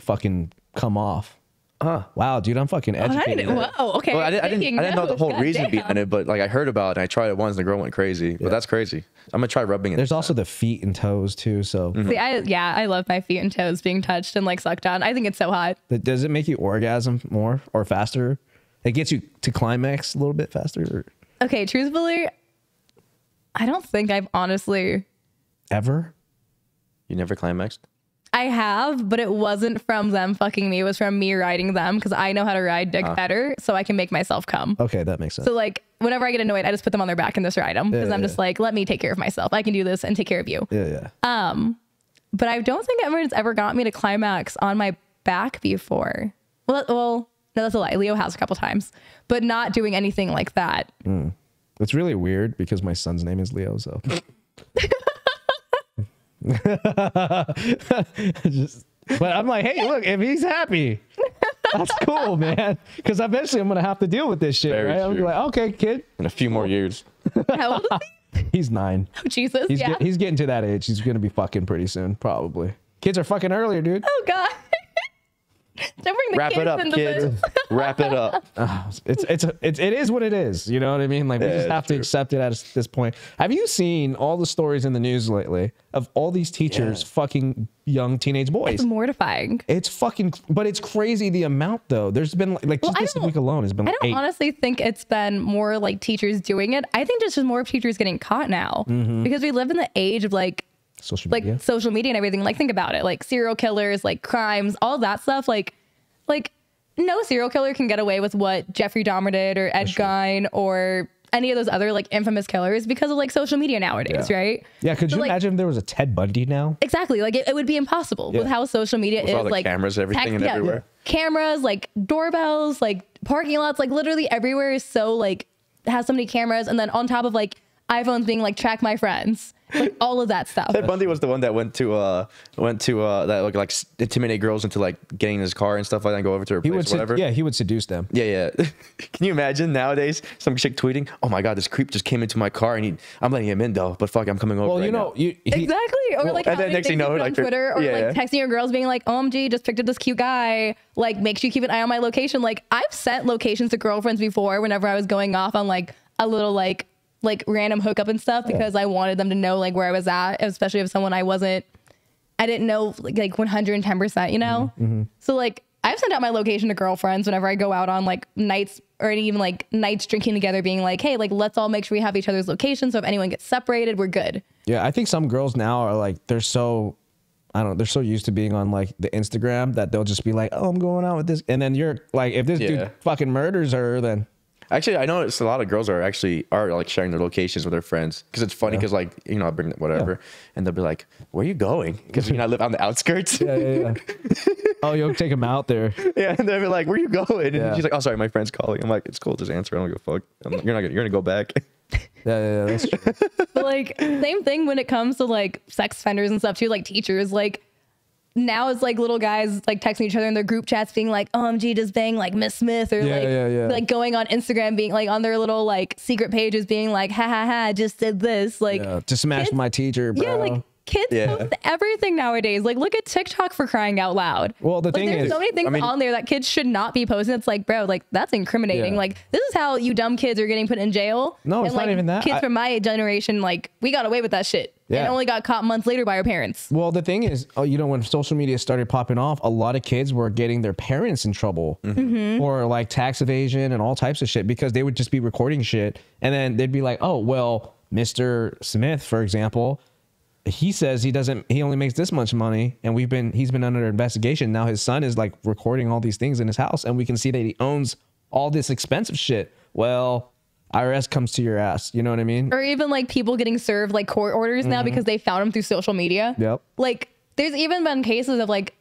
fucking come off. Huh. Wow, dude, I'm fucking educated. Oh, wow, okay. Well, I, did, I, didn't, I didn't know the whole God reason damn. behind it, but like I heard about it and I tried it once and the girl went crazy. Yeah. But that's crazy. I'm going to try rubbing it. There's also the feet and toes too. So mm-hmm. See, I, yeah, I love my feet and toes being touched and like sucked on. I think it's so hot. But does it make you orgasm more or faster? It gets you to climax a little bit faster? Or? Okay, truthfully, I don't think I've honestly... Ever? You never climaxed? I have, but it wasn't from them fucking me. It was from me riding them, because I know how to ride dick uh. better, so I can make myself come. Okay, that makes sense. So like, whenever I get annoyed, I just put them on their back and just ride them, because yeah, I'm yeah. just like, let me take care of myself. I can do this and take care of you. Yeah, yeah. Um, but I don't think anyone's ever got me to climax on my back before. Well, well, no, that's a lie. Leo has a couple times, but not doing anything like that. Mm. It's really weird because my son's name is Leo, so. Just, but I'm like, hey, look, if he's happy, that's cool, man. Because eventually I'm gonna have to deal with this shit, Very right? True. I'm gonna be like, okay, kid. In a few more years. How old is he? He's nine. Oh Jesus! He's, yeah. get, he's getting to that age. He's gonna be fucking pretty soon, probably. Kids are fucking earlier, dude. Oh God. Don't bring the Wrap kids it up, into kids. This. Wrap it up. Oh, it's it's it's it is what it is. You know what I mean? Like we yeah, just have true. to accept it at this point. Have you seen all the stories in the news lately of all these teachers yeah. fucking young teenage boys? It's mortifying. It's fucking, but it's crazy the amount though. There's been like, like well, just this week alone has been. Like I don't eight. honestly think it's been more like teachers doing it. I think just more teachers getting caught now mm-hmm. because we live in the age of like. Social media. Like social media and everything. Like think about it. Like serial killers, like crimes, all that stuff. Like, like no serial killer can get away with what Jeffrey Dahmer did or Ed sure. Gein or any of those other like infamous killers because of like social media nowadays, yeah. right? Yeah. Could so, you like, imagine if there was a Ted Bundy now? Exactly. Like it, it would be impossible yeah. with how social media with is. All the like cameras, everything, tech, and yeah, everywhere. Yeah. Cameras, like doorbells, like parking lots, like literally everywhere is so like has so many cameras, and then on top of like iPhones being like track my friends. Like all of that stuff. Ted Bundy was the one that went to uh went to uh that like like intimidate girls into like getting in his car and stuff like that and go over to her he place or whatever. Yeah, he would seduce them. Yeah, yeah. Can you imagine nowadays some chick tweeting, "Oh my god, this creep just came into my car and he, I'm letting him in though, but fuck, I'm coming over." Well, right you know, you, he, exactly. Or well, like and then next thing you know, like on Twitter or yeah, like yeah. texting your girls being like, "O M G, just picked up this cute guy. Like, make sure you keep an eye on my location." Like, I've sent locations to girlfriends before whenever I was going off on like a little like. like random hookup and stuff because yeah. I wanted them to know like where I was at, especially if someone I wasn't I didn't know like, like one hundred ten percent, you know? Mm-hmm. So like I've sent out my location to girlfriends whenever I go out on like nights or even like nights drinking together, being like, hey, like, let's all make sure we have each other's location. So if anyone gets separated, we're good. Yeah. I think some girls now are like, they're so, I don't know, they're so used to being on like the Instagram that they'll just be like, oh, I'm going out with this. And then you're like, if this yeah. dude fucking murders her, then. Actually, I know it's a lot of girls are actually are like sharing their locations with their friends because it's funny because yeah. like, you know, I bring whatever yeah. and they'll be like, where are you going? Because I mean, I live on the outskirts. Yeah, yeah, yeah. Oh, you'll take them out there. Yeah. And they'll be like, where are you going? And yeah. she's like, oh, sorry, my friend's calling. I'm like, it's cool. Just answer. I don't give a fuck. I'm like, you're not gonna, you're gonna go back. Yeah, yeah, yeah, that's true. But like same thing when it comes to like sex offenders and stuff too, like teachers, like now it's like little guys like texting each other in their group chats being like, O M G, just bang like Miss Smith, or yeah, like, yeah, yeah. like going on Instagram being like on their little like secret pages being like, ha ha ha, just did this, like yeah, to smash kids, my teacher, bro. Yeah, like kids yeah. post everything nowadays. Like look at TikTok for crying out loud. Well, the like, thing there's is, there's so many things I mean, on there that kids should not be posting. It's like, bro, like that's incriminating. Yeah. Like this is how you dumb kids are getting put in jail. No, it's and, not like, even that. Kids I, from my generation, like we got away with that shit. Yeah. And only got caught months later by our parents. Well, the thing is, oh, you know, when social media started popping off, a lot of kids were getting their parents in trouble mm-hmm. or like tax evasion and all types of shit because they would just be recording shit. And then they'd be like, oh, well, Mister Smith, for example, he says he doesn't, he only makes this much money. And we've been, he's been under investigation. Now his son is like recording all these things in his house. And we can see that he owns all this expensive shit. Well, I R S comes to your ass. You know what I mean? Or even like people getting served like court orders mm-hmm. now because they found them through social media. Yep. Like there's even been cases of like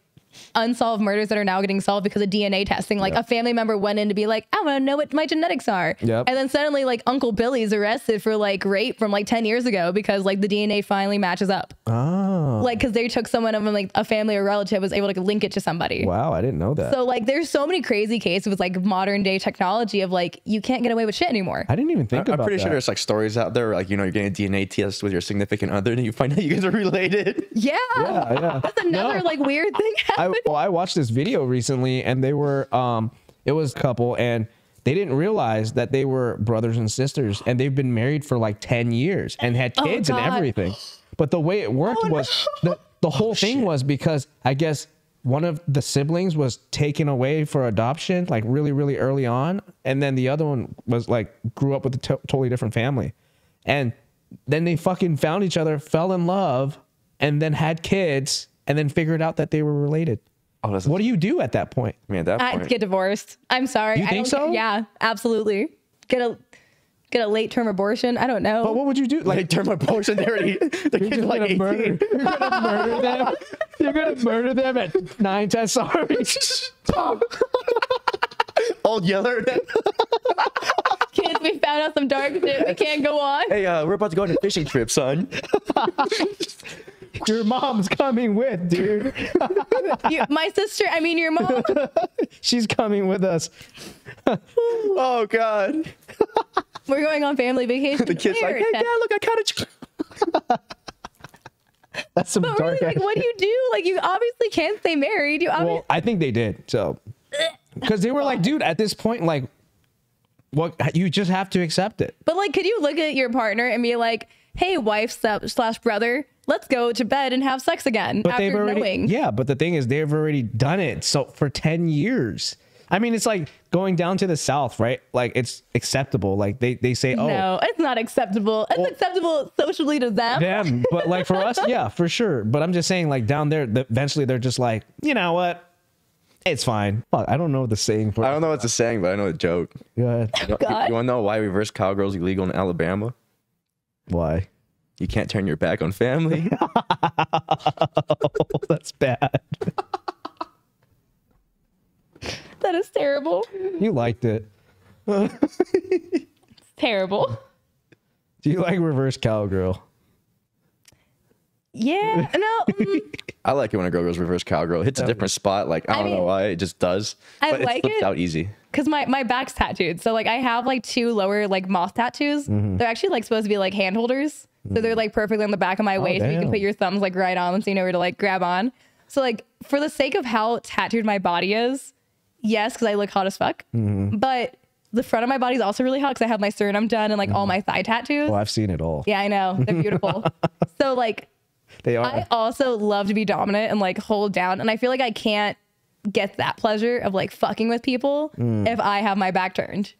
unsolved murders that are now getting solved because of D N A testing. Like yep. a family member went in to be like, I want to know what my genetics are. Yep. And then suddenly like Uncle Billy's arrested for like rape from like ten years ago because like the D N A finally matches up. Oh. Like because they took someone of like a family or relative was able to link it to somebody. Wow, I didn't know that. So like there's so many crazy cases with like modern day technology of like you can't get away with shit anymore. I didn't even think I, about that. I'm pretty that. sure there's like stories out there like, you know, you're getting a D N A test with your significant other and you find out you guys are related. Yeah. Yeah, yeah. That's another no. like weird thing. I, well, I watched this video recently and they were, um, it was a couple and they didn't realize that they were brothers and sisters and they've been married for like ten years and had kids oh, and everything. But the way it worked oh, was no. the, the whole oh, thing shit. was because I guess one of the siblings was taken away for adoption, like really, really early on. And then the other one was like, grew up with a to totally different family. And then they fucking found each other, fell in love and then had kids. And then figured out that they were related. Oh, that's what do you do at that point? I mean, at that point, I'd get divorced. I'm sorry. You I think don't, so? Yeah, absolutely. Get a get a late term abortion. I don't know. But what would you do? Like, late term abortion? They already the kids like eighteen. Murder, you're gonna murder them. You're gonna murder them at nine times. Sorry. Old Yeller. Kids, we found out some dark shit. We can't go on. Hey, uh, we're about to go on a fishing trip, son. Your mom's coming with, dude. you, my sister, I mean your mom. She's coming with us. Oh, God. We're going on family vacation. The kid's Where? like, hey, Dad, look, I caught a... That's some but dark... Really, like, what do you do? Like, you obviously can't stay married. You obviously... Well, I think they did, so... Because they were like, dude, at this point, like, what you just have to accept it. But, like, could you look at your partner and be like, hey, wife slash brother, let's go to bed and have sex again but after they've already, knowing. Yeah, but the thing is, they've already done it so for ten years. I mean, it's like going down to the South, right? Like, it's acceptable. Like, they, they say, oh. No, it's not acceptable. It's well, acceptable socially to them. Them, but like for us, yeah, for sure. But I'm just saying, like, down there, eventually they're just like, you know what? It's fine. Fuck, I don't know the saying. For I don't know what's the saying, but I know the joke. Yeah. You, God. you want to know why reverse cowgirl is illegal in Alabama? Why? You can't turn your back on family. Oh, that's bad. That is terrible. You liked it. It's terrible. Do you like reverse cowgirl? Yeah. No. Mm. I like it when a girl goes reverse cowgirl. It hits a different spot. Like, I don't I mean, know why. It just does. I but like it. It's out easy. Because my, my back's tattooed. So, like, I have, like, two lower, like, moth tattoos. Mm-hmm. They're actually, like, supposed to be, like, hand holders. So they're like perfectly on the back of my waist. Oh, so you can put your thumbs like right on, so you know where to like grab on. So like for the sake of how tattooed my body is, yes, because I look hot as fuck. Mm-hmm. But the front of my body is also really hot because I have my sternum done and like mm-hmm. all my thigh tattoos. Well, I've seen it all. Yeah, I know. They're beautiful. So like They are. I also love to be dominant and like hold down, and I feel like I can't get that pleasure of like fucking with people mm. if I have my back turned.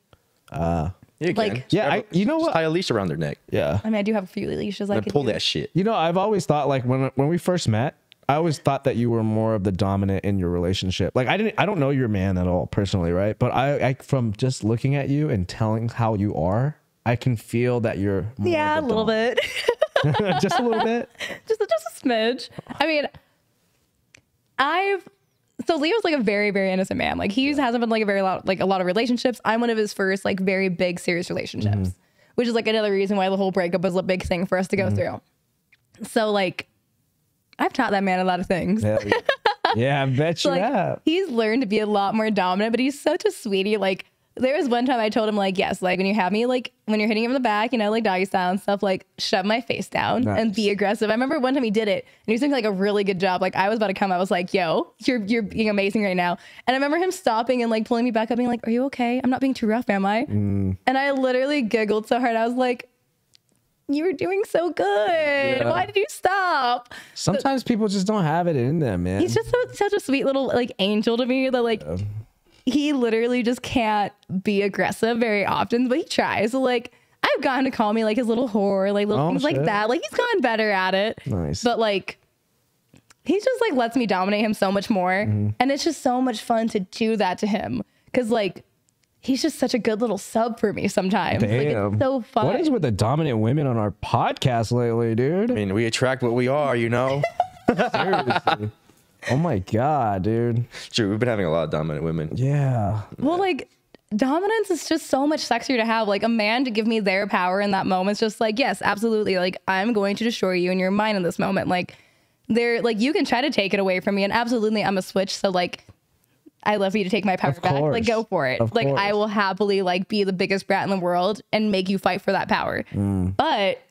Uh you like can. yeah, I, you know what? Just tie a leash around their neck. Yeah, I mean, I do have a few leashes. I can pull do. that shit. You know, I've always thought like when when we first met, I always thought that you were more of the dominant in your relationship. Like I didn't, I don't know your man at all personally, right? But I, I from just looking at you and telling how you are, I can feel that you're more yeah, a little bit, just a little bit, just just a smidge. I mean, I've so Leo's like a very very innocent man. Like he yeah. hasn't been like a very lot like a lot of relationships. I'm one of his first like very big serious relationships, mm-hmm. which is like another reason why the whole breakup was a big thing for us to go mm-hmm. through. So like. I've taught that man a lot of things. Yeah, yeah I bet you like, have. He's learned to be a lot more dominant, but he's such a sweetie. Like there was one time I told him like, yes, like when you have me, like when you're hitting him in the back, you know, like doggy style and stuff, like shove my face down nice. and be aggressive. I remember one time he did it and he was doing like a really good job. Like I was about to come. I was like, yo, you're, you're being amazing right now. And I remember him stopping and like pulling me back up being like, are you okay? I'm not being too rough, am I? Mm. And I literally giggled so hard. I was like, you were doing so good. Yeah. Why did you stop? Sometimes people just don't have it in them, man. He's just so, such a sweet little like angel to me that like yeah. he literally just can't be aggressive very often, but he tries. So, like I've gotten to call me like his little whore, like little oh, things shit. like that. Like he's gotten better at it. Nice. But like he just like lets me dominate him so much more, mm-hmm. and it's just so much fun to do that to him because like. He's just such a good little sub for me sometimes. Damn. Like, it's so fun. What is with the dominant women on our podcast lately, dude? I mean, we attract what we are, you know? Seriously. Oh, my God, dude. True, we've been having a lot of dominant women. Yeah. Well, like, dominance is just so much sexier to have. Like, a man to give me their power in that moment is just like, yes, absolutely. Like, I'm going to destroy you and your mind in this moment. Like, they're, like, you can try to take it away from me, and absolutely, I'm a switch, so, like... I love you to take my power back. Like, go for it. Of like, course. I will happily, like, be the biggest brat in the world and make you fight for that power. Mm. But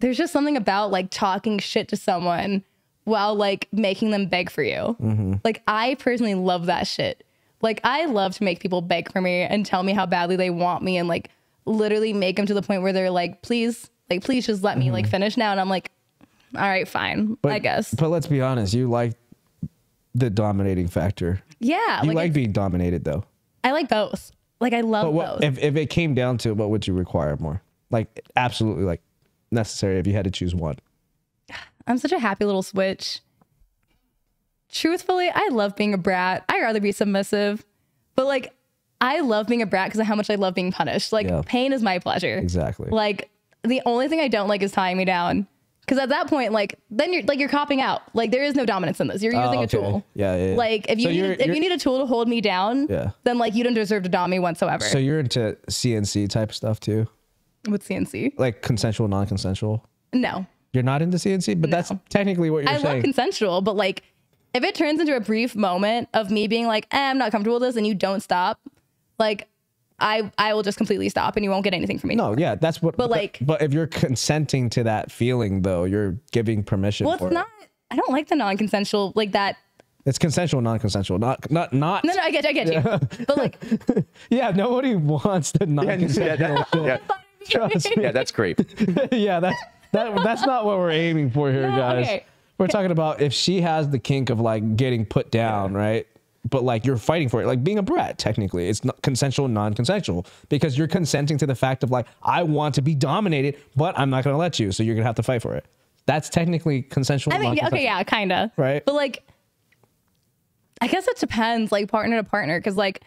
there's just something about, like, talking shit to someone while, like, making them beg for you. Mm-hmm. Like, I personally love that shit. Like, I love to make people beg for me and tell me how badly they want me and, like, literally make them to the point where they're like, please, like, please just let mm-hmm. me, like, finish now. And I'm like, all right, fine, but, I guess. But let's be honest. You like the dominating factor. Yeah. You like, like being dominated though. I like both. Like I love but what, both. If, if it came down to it, what would you require more? Like absolutely like necessary if you had to choose one. I'm such a happy little switch. Truthfully, I love being a brat. I'd rather be submissive. But like I love being a brat because of how much I love being punished. Like yeah. pain is my pleasure. Exactly. Like the only thing I don't like is tying me down. Cause at that point, like then you're like you're copping out. Like there is no dominance in this. You're using oh, okay. a tool. Yeah, yeah, yeah. Like if you so need, you're, if you're, you need a tool to hold me down, yeah. then like you don't deserve to dom me whatsoever. So you're into C N C type stuff too. What's C N C? Like consensual, non-consensual. No. You're not into C N C, but no. that's technically what you're I saying. I love consensual, but like if it turns into a brief moment of me being like, eh, I'm not comfortable with this, and you don't stop, like. I, I will just completely stop and you won't get anything from me. No, yeah, that's what. But, but like, but if you're consenting to that feeling, though, you're giving permission. Well, it's for not. It. I don't like the non-consensual like that. It's consensual, non-consensual, not not not. No, no, I get, you, I get you. Yeah. But like, yeah, nobody wants the non-consensual. Yeah, that, yeah. yeah, that's great. yeah, that's that. That's not what we're aiming for here, no, guys. Okay. We're talking about if she has the kink of like getting put down, yeah. right? But like you're fighting for it, like being a brat. Technically, it's not consensual, non-consensual, because you're consenting to the fact of like I want to be dominated, but I'm not going to let you, so you're going to have to fight for it. That's technically consensual. I mean, non-consensual. Okay, yeah, kind of. Right, but like, I guess it depends, like partner to partner, because like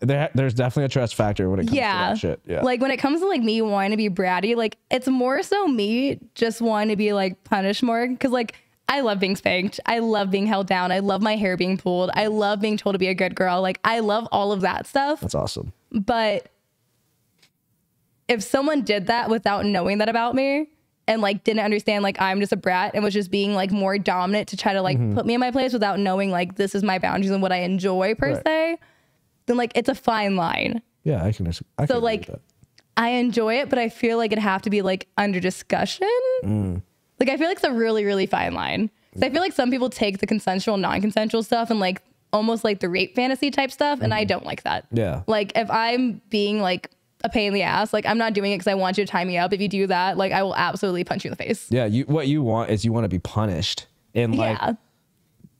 there, there's definitely a trust factor when it comes yeah, to that shit. Yeah, like when it comes to like me wanting to be bratty, like it's more so me just wanting to be like punished more, because like. I love being spanked. I love being held down. I love my hair being pulled. I love being told to be a good girl. Like, I love all of that stuff. That's awesome. But if someone did that without knowing that about me and, like, didn't understand, like, I'm just a brat and was just being, like, more dominant to try to, like, mm-hmm. put me in my place without knowing, like, this is my boundaries and what I enjoy, per right. se, then, like, it's a fine line. Yeah, I can. I so, can like, that. I enjoy it, but I feel like it'd have to be, like, under discussion. Mm. Like, I feel like it's a really, really fine line. I feel like some people take the consensual, non-consensual stuff and, like, almost, like, the rape fantasy type stuff, and mm-hmm. I don't like that. Yeah. Like, if I'm being, like, a pain in the ass. Like, I'm not doing it because I want you to tie me up. If you do that, like, I will absolutely punch you in the face. Yeah, you, what you want is you want to be punished. And like, yeah.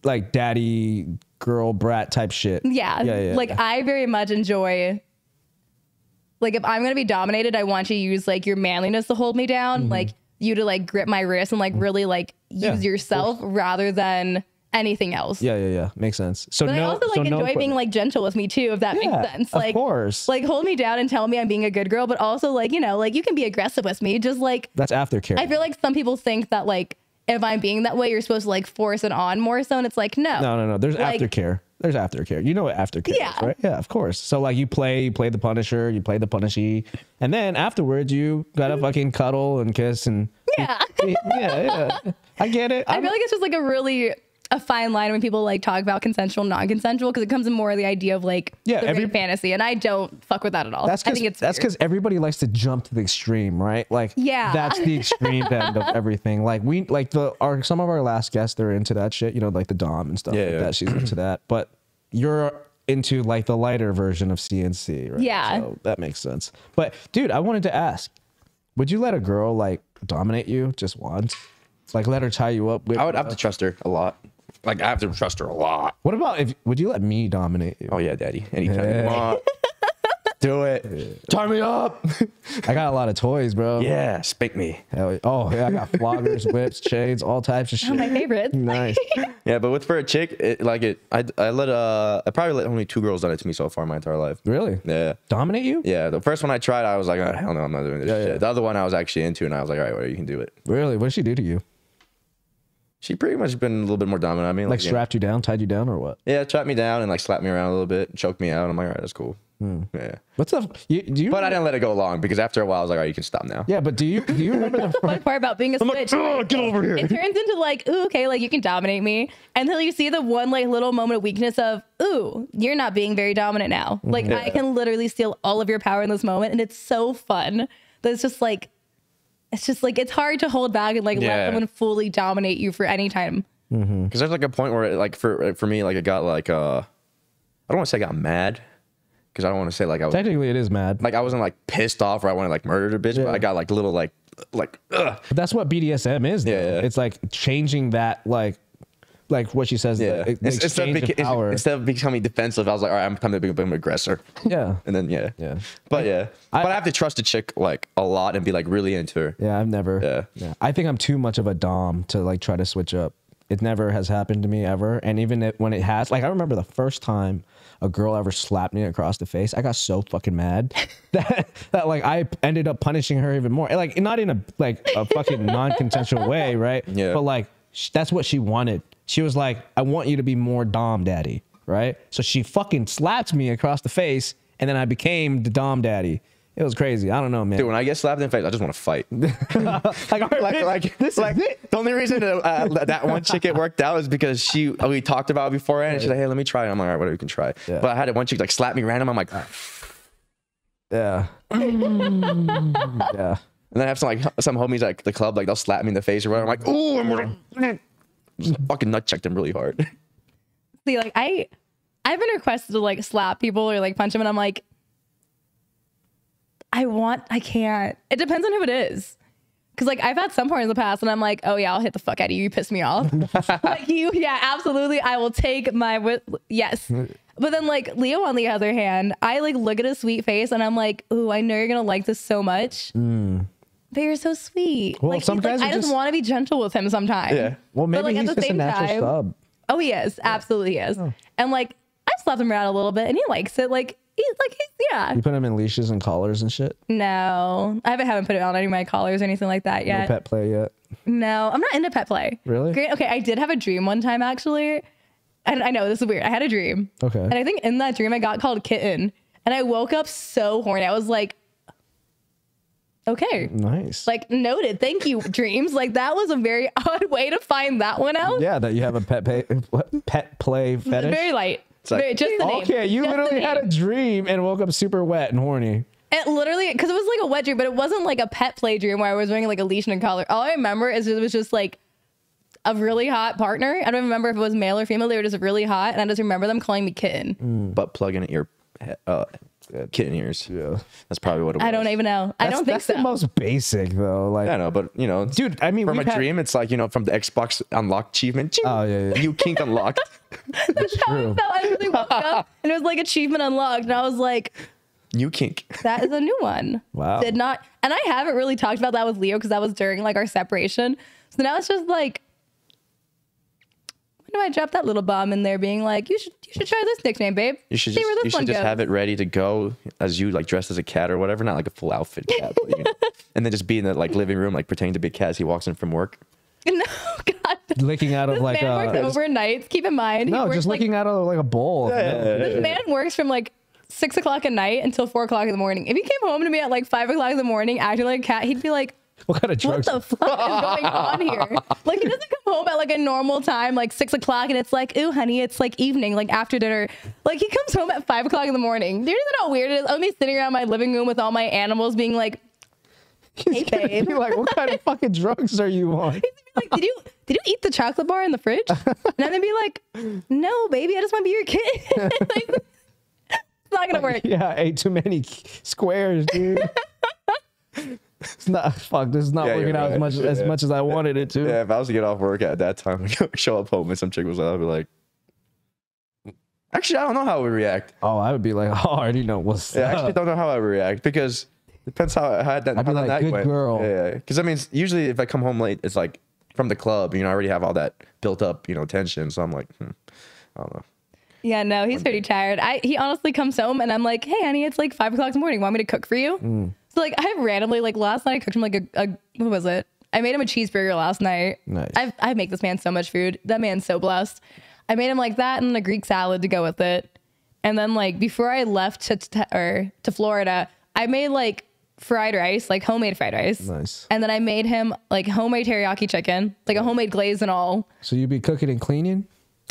like daddy, girl, brat type shit. Yeah, yeah, yeah like yeah. I very much enjoy, like, if I'm going to be dominated, I want you to use like your manliness to hold me down. Mm-hmm. Like you to like grip my wrist and like really like use yeah, yourself rather than anything else. Yeah, yeah, yeah. Makes sense. So, but no, I also like so enjoy no being like gentle with me too, if that yeah, makes sense. Like, of course. Like, hold me down and tell me I'm being a good girl, but also like, you know, like you can be aggressive with me. Just like, that's aftercare. I feel like some people think that like if I'm being that way, you're supposed to like force it on more so, and it's like, no. No, no, no. There's like, aftercare. There's aftercare. You know what aftercare yeah. is, right? Yeah, of course. So like you play, you play the punisher, you play the punishee, and then afterwards you gotta fucking cuddle and kiss and yeah, yeah, yeah. I get it. I'm, I feel like it's just like a really a fine line when people like talk about consensual, non-consensual, because it comes in more of the idea of like yeah, the every, fantasy, and I don't fuck with that at all. That's I think it's that's because everybody likes to jump to the extreme, right? Like yeah, that's the extreme end of everything. Like we like the our some of our last guests, they're into that shit, you know, like the Dom and stuff yeah, like yeah. that. She's into that, but you're into like the lighter version of C N C, right? Yeah, so that makes sense. But dude, I wanted to ask, would you let a girl like dominate you just once, like let her tie you up? With, I would have uh, to trust her a lot. Like, I have to trust her a lot. What about if, would you let me dominate you? Oh, yeah, daddy. Anytime yeah. you want. Do it. Yeah. Tie me up. I got a lot of toys, bro. Yeah, spank me. Hell, oh, yeah, I got floggers, whips, chains, all types of shit. Oh, my favorite. Nice. Yeah, but with for a chick, it, like it, I, I let, uh, I probably let only two girls done it to me so far in my entire life. Really? Yeah. Dominate you? Yeah, the first one I tried, I was like, oh, hell no, I'm not doing this yeah, shit. Yeah. The other one I was actually into, and I was like, all right, well, you can do it. Really? What did she do to you? She pretty much been a little bit more dominant. I mean, like, like strapped you, know, you down, tied you down, or what? Yeah, strapped me down and like slapped me around a little bit, choked me out. I'm like, all right, that's cool. Hmm. Yeah. What's up? You, do you but remember? I didn't let it go long because after a while, I was like, all right, you can stop now. Yeah, but do you do you remember the fun part about being a I'm switch? Like, oh, get over here! It turns into like, ooh, okay, like you can dominate me, until you see the one like little moment of weakness of, ooh, you're not being very dominant now. Like yeah. I can literally steal all of your power in this moment, and it's so fun that it's just like. It's just like, it's hard to hold back and like yeah. let someone fully dominate you for any time. Because mm-hmm. there's like a point where it, like for for me, like it got like, uh, I don't want to say I got mad because I don't want to say like I was. Technically it is mad. Like I wasn't like pissed off or I wanted like murdered a bitch, yeah. but I got like little like, like, ugh. That's what B D S M is though. Yeah. It's like changing that like. Like what she says, yeah. Like instead, of of power. instead of becoming defensive, I was like, all right, I'm coming to become an aggressor. Yeah. And then, yeah. Yeah. But yeah. I, but I have to trust a chick like a lot and be like really into her. Yeah, I've never. Yeah. yeah. I think I'm too much of a dom to like try to switch up. It never has happened to me ever. And even it, when it has, like I remember the first time a girl ever slapped me across the face, I got so fucking mad that, that like I ended up punishing her even more. Like not in a like a fucking non-consensual way, right? Yeah. But like that's what she wanted. She was like, I want you to be more Dom Daddy, right? So she fucking slapped me across the face, and then I became the Dom Daddy. It was crazy. I don't know, man. Dude, when I get slapped in the face, I just want to fight. like, like, like, this like it. The only reason that, uh, that one chick it worked out is because she, we talked about it beforehand, and she's like, hey, let me try it. I'm like, all right, whatever, you can try. Yeah. But I had it one chick like slap me random. I'm like, yeah. Mm. Yeah. And then I have some, like, some homies at the club, like, they'll slap me in the face or whatever. I'm like, ooh, I'm going to... Just fucking nut checked him really hard. See, like I, I've been requested to like slap people or like punch them, and I'm like, I want, I can't. It depends on who it is, because like I've had some point in the past, and I'm like, oh yeah, I'll hit the fuck out of you. You piss me off. Like you, yeah, absolutely. I will take my wit. Yes. But then like Leo, on the other hand, I like look at his sweet face, and I'm like, ooh, I know you're gonna like this so much. Mm. But you're so sweet. Well, like, some guys like, I just, just want to be gentle with him sometimes. Yeah. Well, maybe but, like, he's at the just same a natural time, sub. Oh, he is. Yeah. Absolutely he is. Oh. And like, I slapped him around a little bit, and he likes it. Like, he's like, he's, yeah. You put him in leashes and collars and shit? No, I haven't put it on any of my collars or anything like that yet. No pet play yet? No, I'm not into pet play. Really? Great. Okay, I did have a dream one time actually, and I know this is weird. I had a dream. Okay. And I think in that dream I got called kitten, and I woke up so horny. I was like. Okay. Nice. Like noted. Thank you, dreams. Like that was a very odd way to find that one out. Yeah, that you have a pet pay, pet play fetish. Very light. It's like, very, just the name. Okay, you just literally had a dream and woke up super wet and horny. It literally, because it was like a wet dream, but it wasn't like a pet play dream where I was wearing like a leash and a collar. All I remember is it was just like a really hot partner. I don't remember if it was male or female. They were just really hot, and I just remember them calling me kitten. Mm. Butt plug in at your uh, at kitten ears. Yeah, that's probably what it was. I don't even know. I that's, don't think that's so. That's the most basic though. Like I know, but you know, dude. I mean, from a had... dream, it's like you know, from the Xbox unlocked achievement. Oh yeah, yeah. You kink unlocked. That's true. How I really woke up and it was like achievement unlocked, and I was like, new kink. That is a new one. Wow. Did not, and I haven't really talked about that with Leo because that was during like our separation. So now it's just like, when do I drop that little bomb in there being like, you should you should try this nickname, babe. You should See just, where this you should one just goes. Have it ready to go as you like dressed as a cat or whatever, not like a full outfit cat. But, you know, and then just be in the like living room, like pretending to be a cat as he walks in from work. No, God. Licking out of this like man a... works just, overnight. Keep in mind. No, works, just licking like, out of like a bowl. Yeah, yeah, yeah, this yeah. man works from like six o'clock at night until four o'clock in the morning. If he came home to me at like five o'clock in the morning acting like a cat, he'd be like, what kind of drugs? What the fuck is going on here? Like, he doesn't come home at like a normal time, like six o'clock, and it's like, ooh, honey, it's like evening, like after dinner. Like, he comes home at five o'clock in the morning. Do you know how weird it is? I'm sitting around my living room with all my animals, being like, hey, he's babe. Be like, what kind of fucking drugs are you on? He's gonna be like, did you did you eat the chocolate bar in the fridge? And I'm gonna be like, no, baby, I just want to be your kid. Like, it's not gonna work. Yeah, I ate too many squares, dude. It's not fuck. This is not yeah, working out right. as much yeah. as much as I wanted it to. Yeah, if I was to get off work at that time, show up home and some chick was like, I'd be like, actually, I don't know how I would react. Oh, I would be like, oh, I already know what's yeah, up. I actually don't know how I would react because it depends how I had that. I'd be like, that good went. Girl. Yeah, because yeah. I mean, usually if I come home late, it's like from the club. You know, I already have all that built up, you know, tension. So I'm like, hmm, I don't know. Yeah, no, he's pretty tired. I he honestly comes home and I'm like, hey, honey, it's like five o'clock in the morning. Want me to cook for you? Mm. So like I randomly like last night I cooked him like a, a what was it? I made him a cheeseburger last night. Nice. I've, I make this man so much food. That man's so blessed. I made him like that and a Greek salad to go with it. And then like before I left to to, or to Florida, I made like fried rice, like homemade fried rice. Nice. And then I made him like homemade teriyaki chicken, like a homemade glaze and all. So you be cooking and cleaning?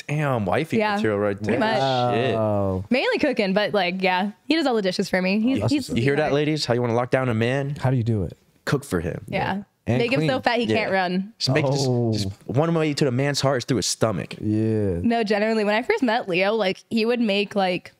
Damn, wifey yeah, material right there. Wow. Shit. Mainly cooking, but like, yeah, he does all the dishes for me. He's, oh, he's, you hear that, ladies? How you want to lock down a man? How do you do it? Cook for him. Yeah. yeah. Make clean. him so fat he yeah. can't run. Just make oh. just, just one way to the man's heart is through his stomach. Yeah. No, generally, when I first met Leo, like he would make like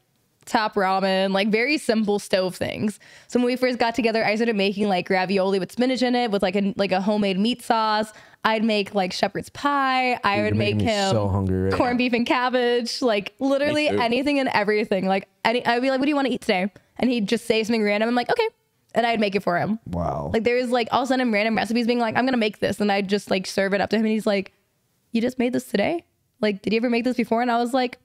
top ramen, like very simple stove things. So when we first got together, I started making like ravioli with spinach in it with like a like a homemade meat sauce. I'd make like shepherd's pie. I Dude, would make him so hungry right corned now. beef and cabbage, like literally anything and everything. Like any, I'd be like, what do you want to eat today? And he'd just say something random. I'm like, okay. And I'd make it for him. Wow. Like there is like, I'll send him random recipes being like, I'm going to make this. And I'd just like serve it up to him. And he's like, you just made this today? Like, did you ever make this before? And I was like,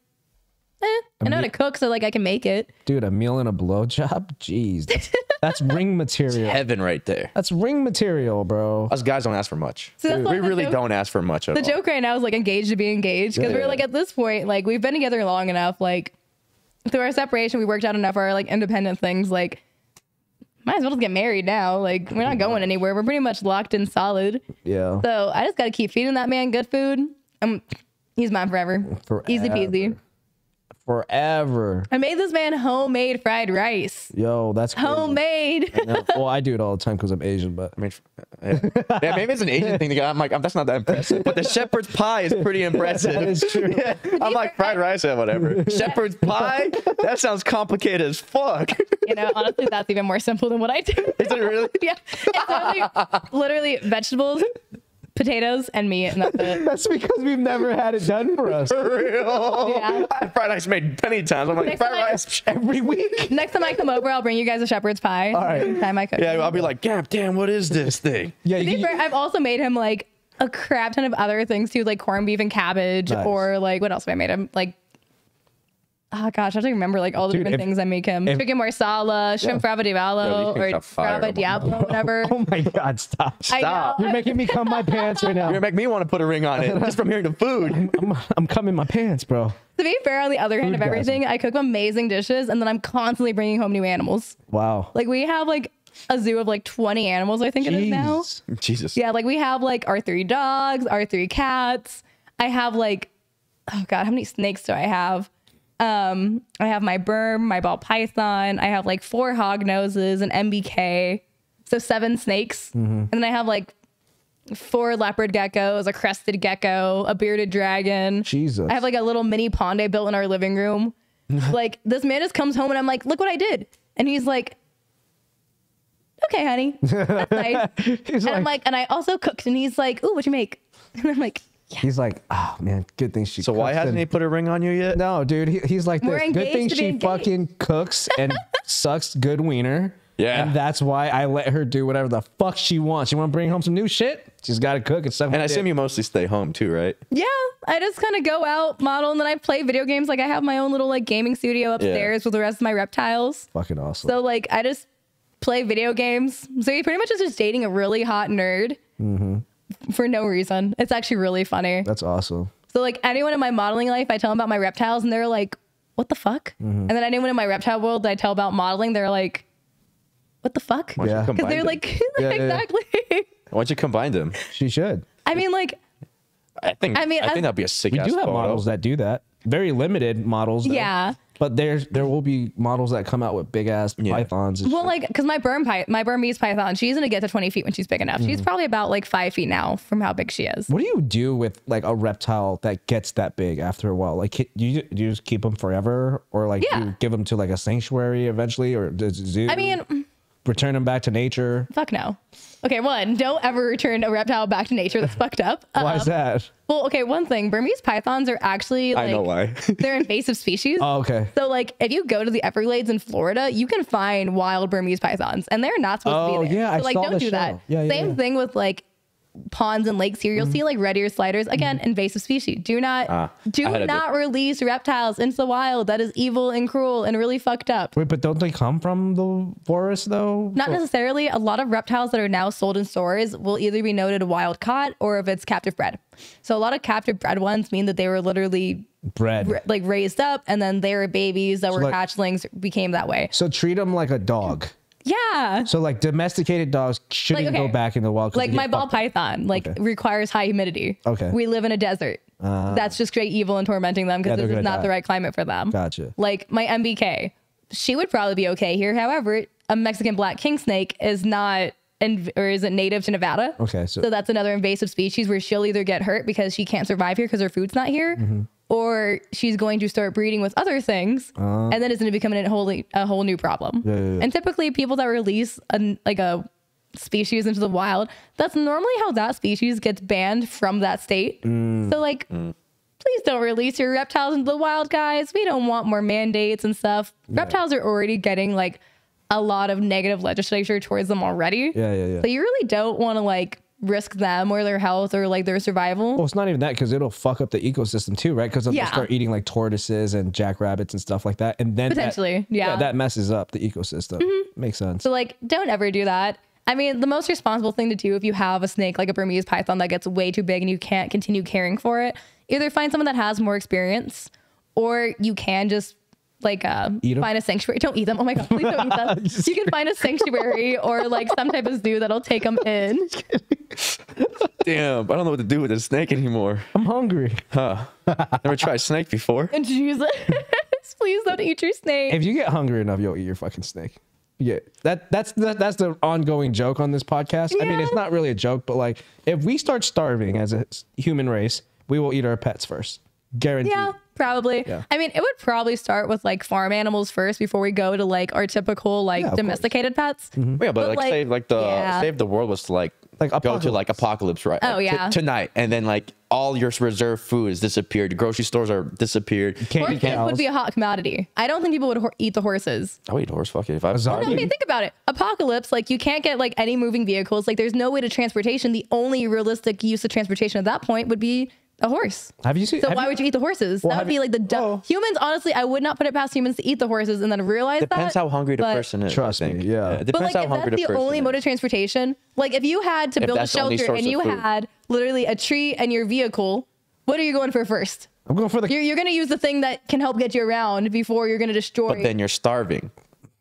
eh, I know how to cook, so like I can make it. Dude, a meal and a blowjob? Jeez. That's, that's ring material. It's heaven right there. That's ring material, bro. Us guys don't ask for much. So that's like we really joke. don't ask for much at the all. The joke right now is like engaged to be engaged. Because yeah. we're like at this point, like we've been together long enough. Like through our separation, we worked out enough our like independent things. Like might as well just get married now. Like we're not going anywhere. We're pretty much locked in solid. Yeah. So I just got to keep feeding that man good food. I'm, he's mine forever. forever. Easy peasy. Forever. I made this man homemade fried rice. Yo, that's crazy. Homemade. I well, I do it all the time because I'm Asian, but I mean, yeah. yeah, maybe it's an Asian thing. To go. I'm like, that's not that impressive. But the shepherd's pie is pretty impressive. That is true. Yeah. I'm like fried rice and whatever. Shepherd's pie. That sounds complicated as fuck. You know, honestly, that's even more simple than what I do. Is it really? Yeah. It's literally, literally vegetables, potatoes and meat, and that's it. That's because we've never had it done for us. For real. Yeah. I had fried rice made many times. I'm like, next fried rice I, every week. Next time I come over, I'll bring you guys a shepherd's pie. All right. Time I cook. Yeah, I'll be like, God damn, what is this thing? Yeah. You, fair, I've also made him like a crap ton of other things too, like corned beef and cabbage, nice. or like what else have I made him? Like, oh gosh, I don't remember like all the Dude, different if, things I make him. If, Chicken marsala, shrimp yeah. frappadillo, yeah, or frappa diablo, whatever. Oh my God, stop. Stop. You're making me cum my pants right now. You're making me want to put a ring on it just from hearing the food. I'm, I'm, I'm cumming my pants, bro. To be fair, on the other hand of everything, I cook amazing dishes and then I'm constantly bringing home new animals. Wow. Like we have like a zoo of like twenty animals, I think Jeez. it is now. Jesus. Yeah, like we have like our three dogs, our three cats. I have like, oh God, how many snakes do I have? Um, I have my berm, my ball python. I have like four hog noses and M B K. So seven snakes. Mm-hmm. And then I have like four leopard geckos, a crested gecko, a bearded dragon. Jesus. I have like a little mini pond I built in our living room. Like this man just comes home and I'm like, look what I did. And he's like, okay, honey, that's nice. And like, I'm like, and I also cooked. And he's like, ooh, what'd you make? And I'm like, yeah. He's like, oh, man, good thing she So why hasn't and... he put a ring on you yet? No, dude, he, he's like, this. Good thing she engaged. Fucking cooks and sucks good wiener. Yeah. And that's why I let her do whatever the fuck she wants. You want to bring home some new shit? She's got to cook and stuff. And I assume you mostly stay home too, right? Yeah. I just kind of go out, model, and then I play video games. Like, I have my own little, like, gaming studio upstairs yeah. with the rest of my reptiles. Fucking awesome. So, like, I just play video games. So he pretty much is just dating a really hot nerd mm-hmm. for no reason. It's actually really funny. That's awesome. So, like, anyone in my modeling life, I tell them about my reptiles, and they're like, what the fuck? Mm-hmm. And then anyone in my reptile world that I tell about modeling, they're like, what the fuck? Yeah. Because they're like, yeah, exactly. Yeah, yeah. Why don't you combine them? She should. I mean, like, I think I mean I think that'd be a sick. We do have photo. models that do that. Very limited models. Though. Yeah. But there's there will be models that come out with big ass yeah. pythons. And well, shit. like, because my Burm py my Burmese python, she's gonna get to twenty feet when she's big enough. Mm. She's probably about like five feet now from how big she is. What do you do with like a reptile that gets that big after a while? Like, do you, do you just keep them forever, or like yeah. you give them to like a sanctuary eventually, or a zoo? I mean. Return them back to nature? Fuck no. Okay, one, don't ever return a reptile back to nature. That's fucked up. Uh, why is that? Well, okay, one thing. Burmese pythons are actually, like, I know why. They're invasive species. Oh, okay. So, like, if you go to the Everglades in Florida, you can find wild Burmese pythons, and they're not supposed oh, to be there. Yeah, so, like, I saw don't do show. that. Yeah, Same yeah. thing with, like, ponds and lakes here. You'll mm-hmm. see, like, red ear sliders. Again, mm-hmm. invasive species. Do not, ah, do not release reptiles into the wild. That is evil and cruel and really fucked up. Wait, but don't they come from the forest, though? Not or? necessarily. A lot of reptiles that are now sold in stores will either be noted wild caught or if it's captive bred. So a lot of captive bred ones mean that they were literally bred, like, raised up, and then they were babies that so were like, hatchlings became that way. So treat them like a dog. Yeah. So like domesticated dogs shouldn't like, okay. go back in the wild. Like my ball python, like okay. requires high humidity. Okay. We live in a desert. Uh, That's just great evil and tormenting them because yeah, this is not die. the right climate for them. Gotcha. Like my M B K, she would probably be okay here. However, a Mexican black king snake is not. And or is it native to Nevada? Okay, so, so that's another invasive species where she'll either get hurt because she can't survive here because her food's not here, mm-hmm. or she's going to start breeding with other things, uh, and then it's going to become a whole a whole new problem. Yeah, yeah, yeah. And typically, people that release a, like a species into the wild, that's normally how that species gets banned from that state. Mm. So, like, mm. please don't release your reptiles into the wild, guys. We don't want more mandates and stuff. Yeah. Reptiles are already getting like. a lot of negative legislature towards them already. Yeah, yeah, yeah. So you really don't want to like risk them or their health or like their survival. Well, it's not even that because it'll fuck up the ecosystem too, right? Because they'll yeah. start eating like tortoises and jackrabbits and stuff like that, and then potentially, that, yeah. yeah, that messes up the ecosystem. Mm-hmm. Makes sense. So like, don't ever do that. I mean, the most responsible thing to do if you have a snake like a Burmese python that gets way too big and you can't continue caring for it, either find someone that has more experience, or you can just. Like uh, find a sanctuary. Don't eat them. Oh my god, please don't eat them. You can find a sanctuary or like some type of zoo that'll take them in. Damn, I don't know what to do with a snake anymore. I'm hungry. Huh? Never tried snake before. And Jesus, please don't eat your snake. If you get hungry enough, you'll eat your fucking snake. Yeah, that that's that, that's the ongoing joke on this podcast. Yeah. I mean, it's not really a joke, but like, if we start starving as a human race, we will eat our pets first. Guaranteed. Yeah, probably. Yeah. I mean, it would probably start with like farm animals first before we go to like our typical like yeah, domesticated course. pets. Mm-hmm. Yeah, but, but like, like save like the yeah. save the world was like like go apocalypse. to like apocalypse right? Oh like, yeah, tonight, and then like all your reserve food is disappeared. Grocery stores are disappeared. Horses would be a hot commodity. I don't think people would ho eat the horses. I would eat horse. Fuck it. If I was well, no, I mean, think about it. Apocalypse, like you can't get like any moving vehicles. Like there's no way to transportation. The only realistic use of transportation at that point would be. A horse. Have you seen? So why you, would you eat the horses? Well, that would be like the dumb oh. humans. Honestly, I would not put it past humans to eat the horses and then realize depends that. Depends how hungry the person is. Trust me. Yeah. yeah it depends but like, how if hungry that's the, the only is. mode of transportation. Like if you had to if build a shelter and you had literally a tree and your vehicle, what are you going for first? I'm going for the. You're, you're going to use the thing that can help get you around before you're going to destroy. But then you're starving.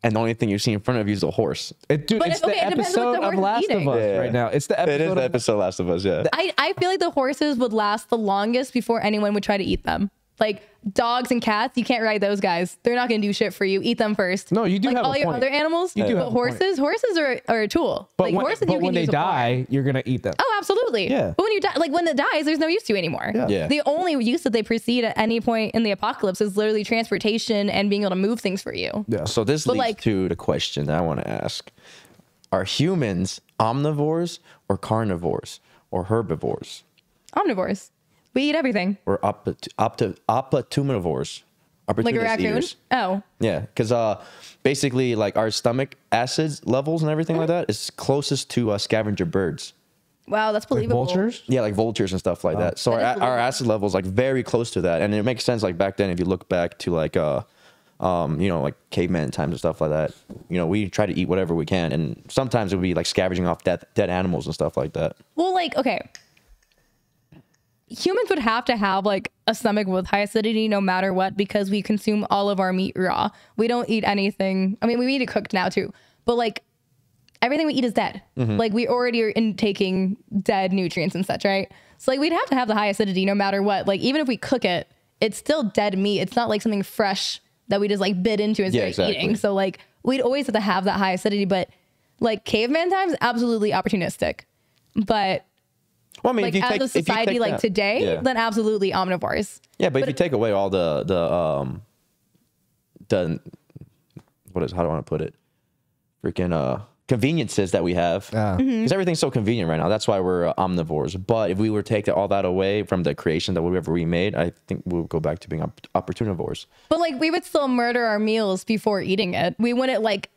And the only thing you see in front of you is a horse. It, dude, but it's okay, the it episode the of Last eating. of Us yeah. right now. It's the episode. It is the episode of Last of Us. Yeah. I I feel like the horses would last the longest before anyone would try to eat them. Like dogs and cats, you can't ride those guys. They're not going to do shit for you. Eat them first. No, you do like have all a your point. Other animals. You do but have horses. Horses are, are a tool. But like when, horses, but you when can they die, you're going to eat them. Oh, absolutely. Yeah. But when you die, like when it dies, there's no use to you anymore. Yeah. Yeah. The only use that they proceed at any point in the apocalypse is literally transportation and being able to move things for you. Yeah. So this but leads like, to the question that I want to ask: are humans omnivores or carnivores or herbivores? Omnivores. We eat everything. We're opportunivores. Like a raccoon? Eaters. Oh. Yeah, because uh, basically like our stomach acid levels and everything mm-hmm. like that is closest to uh, scavenger birds. Wow, that's believable. Like vultures? Yeah, like vultures and stuff like oh. that. So that our, our acid levels like very close to that. And it makes sense like back then if you look back to like, uh, um, you know, like caveman times and stuff like that. You know, we try to eat whatever we can. And sometimes it would be like scavenging off dead, dead animals and stuff like that. Well, like, okay. Humans would have to have like a stomach with high acidity no matter what, because we consume all of our meat raw. We don't eat anything. I mean, we eat it cooked now too, but like everything we eat is dead. Mm-hmm. Like we already are intaking dead nutrients and such, right? So like we'd have to have the high acidity no matter what. Like even if we cook it, it's still dead meat. It's not like something fresh that we just like bit into and yeah, started exactly. eating. So like we'd always have to have that high acidity, but like caveman times, absolutely opportunistic. But well, I mean, like if you as take, a society if you take like that, today, yeah. then absolutely omnivores. Yeah, but, but if you take away all the the um the what is how do I want to put it? Freaking uh conveniences that we have, because yeah. mm-hmm. everything's so convenient right now. That's why we're uh, omnivores. But if we were to take all that away from the creation that whatever we made, I think we'll go back to being op opportunivores. But like we would still murder our meals before eating it. We wouldn't like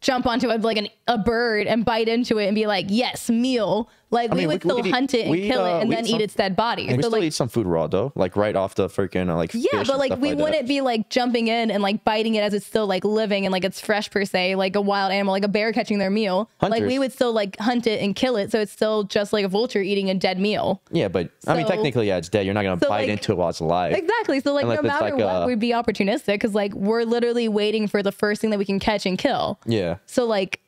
jump onto a, like an, a bird and bite into it and be like, yes, meal. Like I we mean, would we, still we hunt eat, it and we, kill uh, it and then eat, some, eat its dead body. We so, still like, eat some food raw though, like right off the freaking uh, like yeah, but like we like wouldn't that. be like jumping in and like biting it as it's still like living and like it's fresh per se, like a wild animal, like a bear catching their meal. Hunters. Like we would still like hunt it and kill it, so it's still just like a vulture eating a dead meal. Yeah, but so, I mean technically yeah, it's dead. You're not gonna so, bite like, into it while it's alive. Exactly. So like Unless no matter like what, a, we'd be opportunistic because like we're literally waiting for the first thing that we can catch and kill. Yeah. So like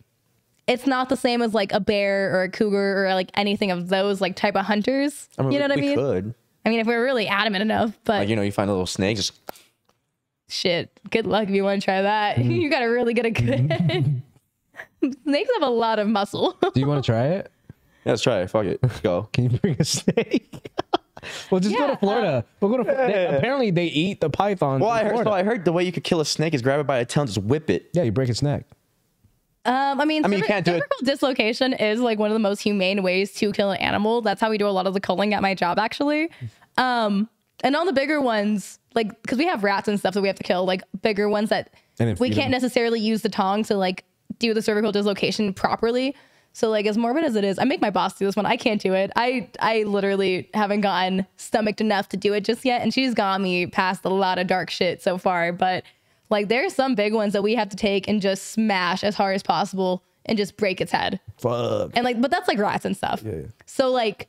it's not the same as like a bear or a cougar or like anything of those like type of hunters. I mean, you know we, what I mean? Could. I mean if we were really adamant enough, but like, you know, you find a little snake, just shit. Good luck if you want to try that. Mm. You gotta really get a good snakes have a lot of muscle. Do you wanna try it? Yeah, let's try it. Fuck it. Let's go. Can you bring a snake? We'll just yeah, go to Florida. Uh, we'll go to. Yeah, they, yeah. Apparently, they eat the python. Well, I heard. So I heard the way you could kill a snake is grab it by a tail and just whip it. Yeah, you break its neck. Um, I mean, I mean cervical, cervical dislocation is like one of the most humane ways to kill an animal. That's how we do a lot of the culling at my job, actually. Um, and on the bigger ones, like because we have rats and stuff that we have to kill, like bigger ones that we can't necessarily use the tong to like do the cervical dislocation properly. So like as morbid as it is, I make my boss do this one. I can't do it. I I literally haven't gotten stomached enough to do it just yet. And she's got me past a lot of dark shit so far. But like there's some big ones that we have to take and just smash as hard as possible and just break its head. Fuck. And like, but that's like rats and stuff. Yeah. So like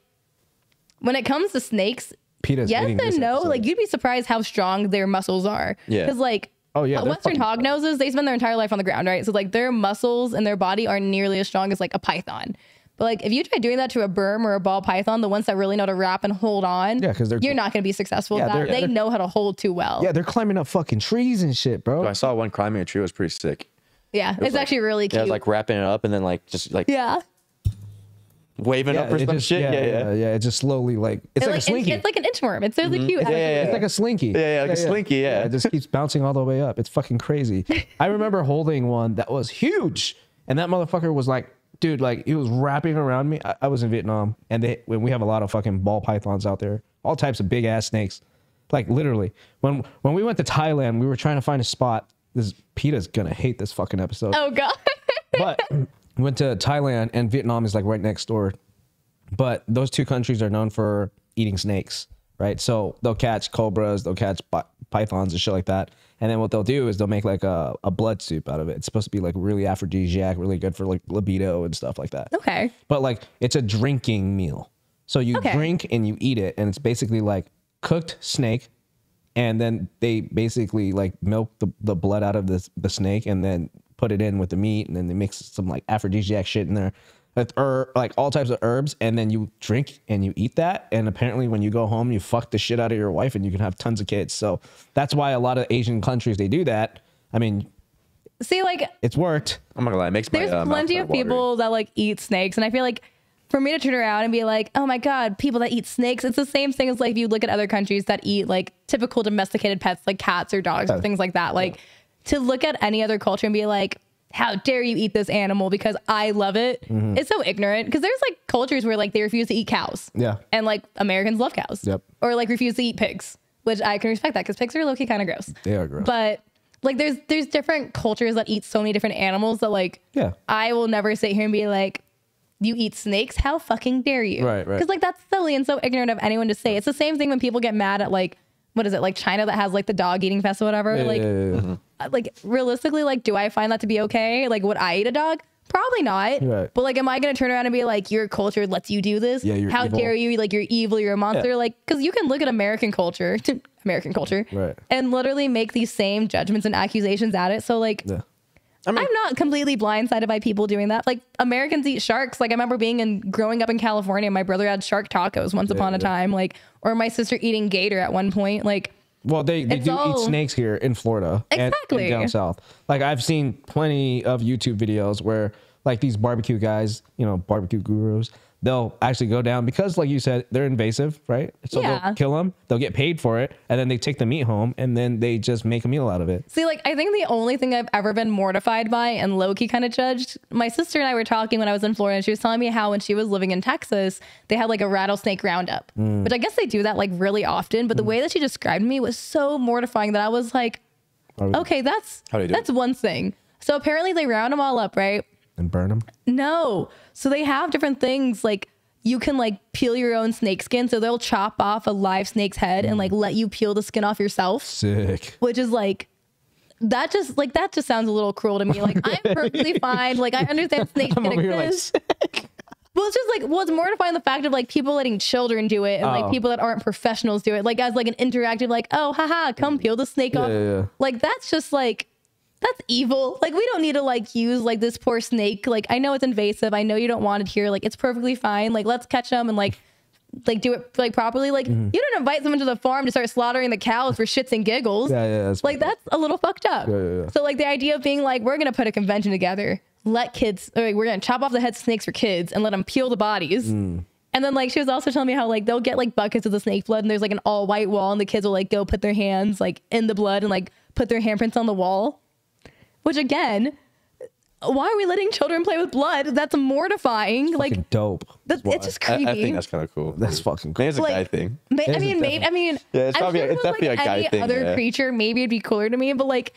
when it comes to snakes, Peter's yes and no, episode. Like you'd be surprised how strong their muscles are. Yeah. Cause like oh, yeah, Western hognoses, they spend their entire life on the ground, right? So like their muscles and their body are nearly as strong as like a python. But like if you try doing that to a berm or a ball python, the ones that really know to wrap and hold on, yeah, because they're you're not going to be successful. Yeah, at that. They know how to hold too well. Yeah, they're climbing up fucking trees and shit, bro. So I saw one climbing a tree. It was pretty sick. Yeah, it it's like, actually really cute. Yeah, it was like wrapping it up and then like just like yeah. waving yeah, up or some just, shit. Yeah yeah, yeah, yeah, yeah. It just slowly like it's it like, like a slinky. It's, it's like an inchworm. It's really mm-hmm. cute. Yeah, yeah, yeah, it's like a slinky. Yeah, yeah, like yeah, a yeah. slinky. Yeah. yeah, it just keeps bouncing all the way up. It's fucking crazy. I remember holding one that was huge, and that motherfucker was like, dude, like it was wrapping around me. I, I was in Vietnam, and they when we have a lot of fucking ball pythons out there, all types of big ass snakes. Like literally, when when we went to Thailand, we were trying to find a spot. This PETA's gonna hate this fucking episode. Oh god. But went to Thailand, and Vietnam is like right next door. But those two countries are known for eating snakes, right? So they'll catch cobras, they'll catch pythons and shit like that. And then what they'll do is they'll make like a, a blood soup out of it. It's supposed to be like really aphrodisiac, really good for like libido and stuff like that. Okay. But like it's a drinking meal. So you okay. drink and you eat it. And it's basically like cooked snake. And then they basically like milk the, the blood out of this, the snake and then put it in with the meat, and then they mix some like aphrodisiac shit in there. with er, like all types of herbs, and then you drink and you eat that. And apparently when you go home, you fuck the shit out of your wife and you can have tons of kids. So that's why a lot of Asian countries, they do that. I mean, see, like, it's worked. I'm not gonna lie, it makes my There's uh, plenty of people watery. that like eat snakes, and I feel like for me to turn around and be like, oh my God, people that eat snakes, it's the same thing as like if you look at other countries that eat like typical domesticated pets like cats or dogs or things like that. Like yeah. to look at any other culture and be like, how dare you eat this animal because I love it. Mm-hmm. It's so ignorant, because there's like cultures where like they refuse to eat cows. Yeah. And like Americans love cows. Yep. Or like refuse to eat pigs, which I can respect that because pigs are low-key kind of gross. They are gross. But like there's there's different cultures that eat so many different animals that like yeah. I will never sit here and be like, you eat snakes, how fucking dare you? Right, right. Because like that's silly and so ignorant of anyone to say. It's the same thing when people get mad at like, what is it, like China that has like the dog eating fest or whatever. Yeah, like, yeah, yeah, yeah. Mm-hmm. Like realistically, like do I find that to be okay? Like would I eat a dog? Probably not. Right. But like, am I gonna turn around and be like, your culture lets you do this? Yeah, you're how evil. dare you? Like you're evil, you're a monster. Yeah. Like, because you can look at American culture, American culture, right, and literally make these same judgments and accusations at it. So like. Yeah. I mean, I'm not completely blindsided by people doing that. Like Americans eat sharks. Like I remember being in growing up in California, my brother had shark tacos once yeah, upon a yeah. time, like, or my sister eating gator at one point. Like, well, they, they do all... eat snakes here in Florida exactly. and, and down south. Like I've seen plenty of YouTube videos where like these barbecue guys, you know, barbecue gurus, they'll actually go down because like you said, they're invasive, right? So yeah. they'll kill them, they'll get paid for it, and then they take the meat home and then they just make a meal out of it. See, like, I think the only thing I've ever been mortified by and low-key kind of judged, my sister and I were talking when I was in Florida, and she was telling me how when she was living in Texas, they had like a rattlesnake roundup, mm. which I guess they do that like really often, but mm. the way that she described me was so mortifying that I was like, okay, that's, that's one thing. So apparently they round them all up, right? And burn them? No. So they have different things. Like you can like peel your own snake skin. So they'll chop off a live snake's head mm. and like let you peel the skin off yourself. Sick. Which is like, that just like, that just sounds a little cruel to me. Like I'm perfectly fine. Like I understand snakes can exist. Like, well, it's just like, well, it's mortifying the fact of like people letting children do it and oh. like people that aren't professionals do it. Like as like an interactive, like, oh, haha, come peel the snake yeah, off. Yeah, yeah. Like that's just like, that's evil. Like we don't need to like use like this poor snake. Like I know it's invasive. I know you don't want it here. Like it's perfectly fine. Like let's catch them and like like do it like properly. Like mm-hmm. you don't invite someone to the farm to start slaughtering the cows for shits and giggles. Yeah, yeah, that's like that's a little fucked up. Yeah, yeah, yeah. So like the idea of being like, we're gonna put a convention together, let kids, or like, we're gonna chop off the heads of snakes for kids and let them peel the bodies. Mm. And then like she was also telling me how like they'll get like buckets of the snake blood and there's like an all white wall and the kids will like go put their hands like in the blood and like put their handprints on the wall. Which again, why are we letting children play with blood? That's mortifying. It's like dope. That's, well, it's just creepy. I, I think that's kind of cool. That's fucking cool. Maybe it's a like, guy thing. Ma I mean, maybe I mean, yeah, it's probably sure it's definitely like a guy any thing. Other yeah. creature, maybe it'd be cooler to me. But like,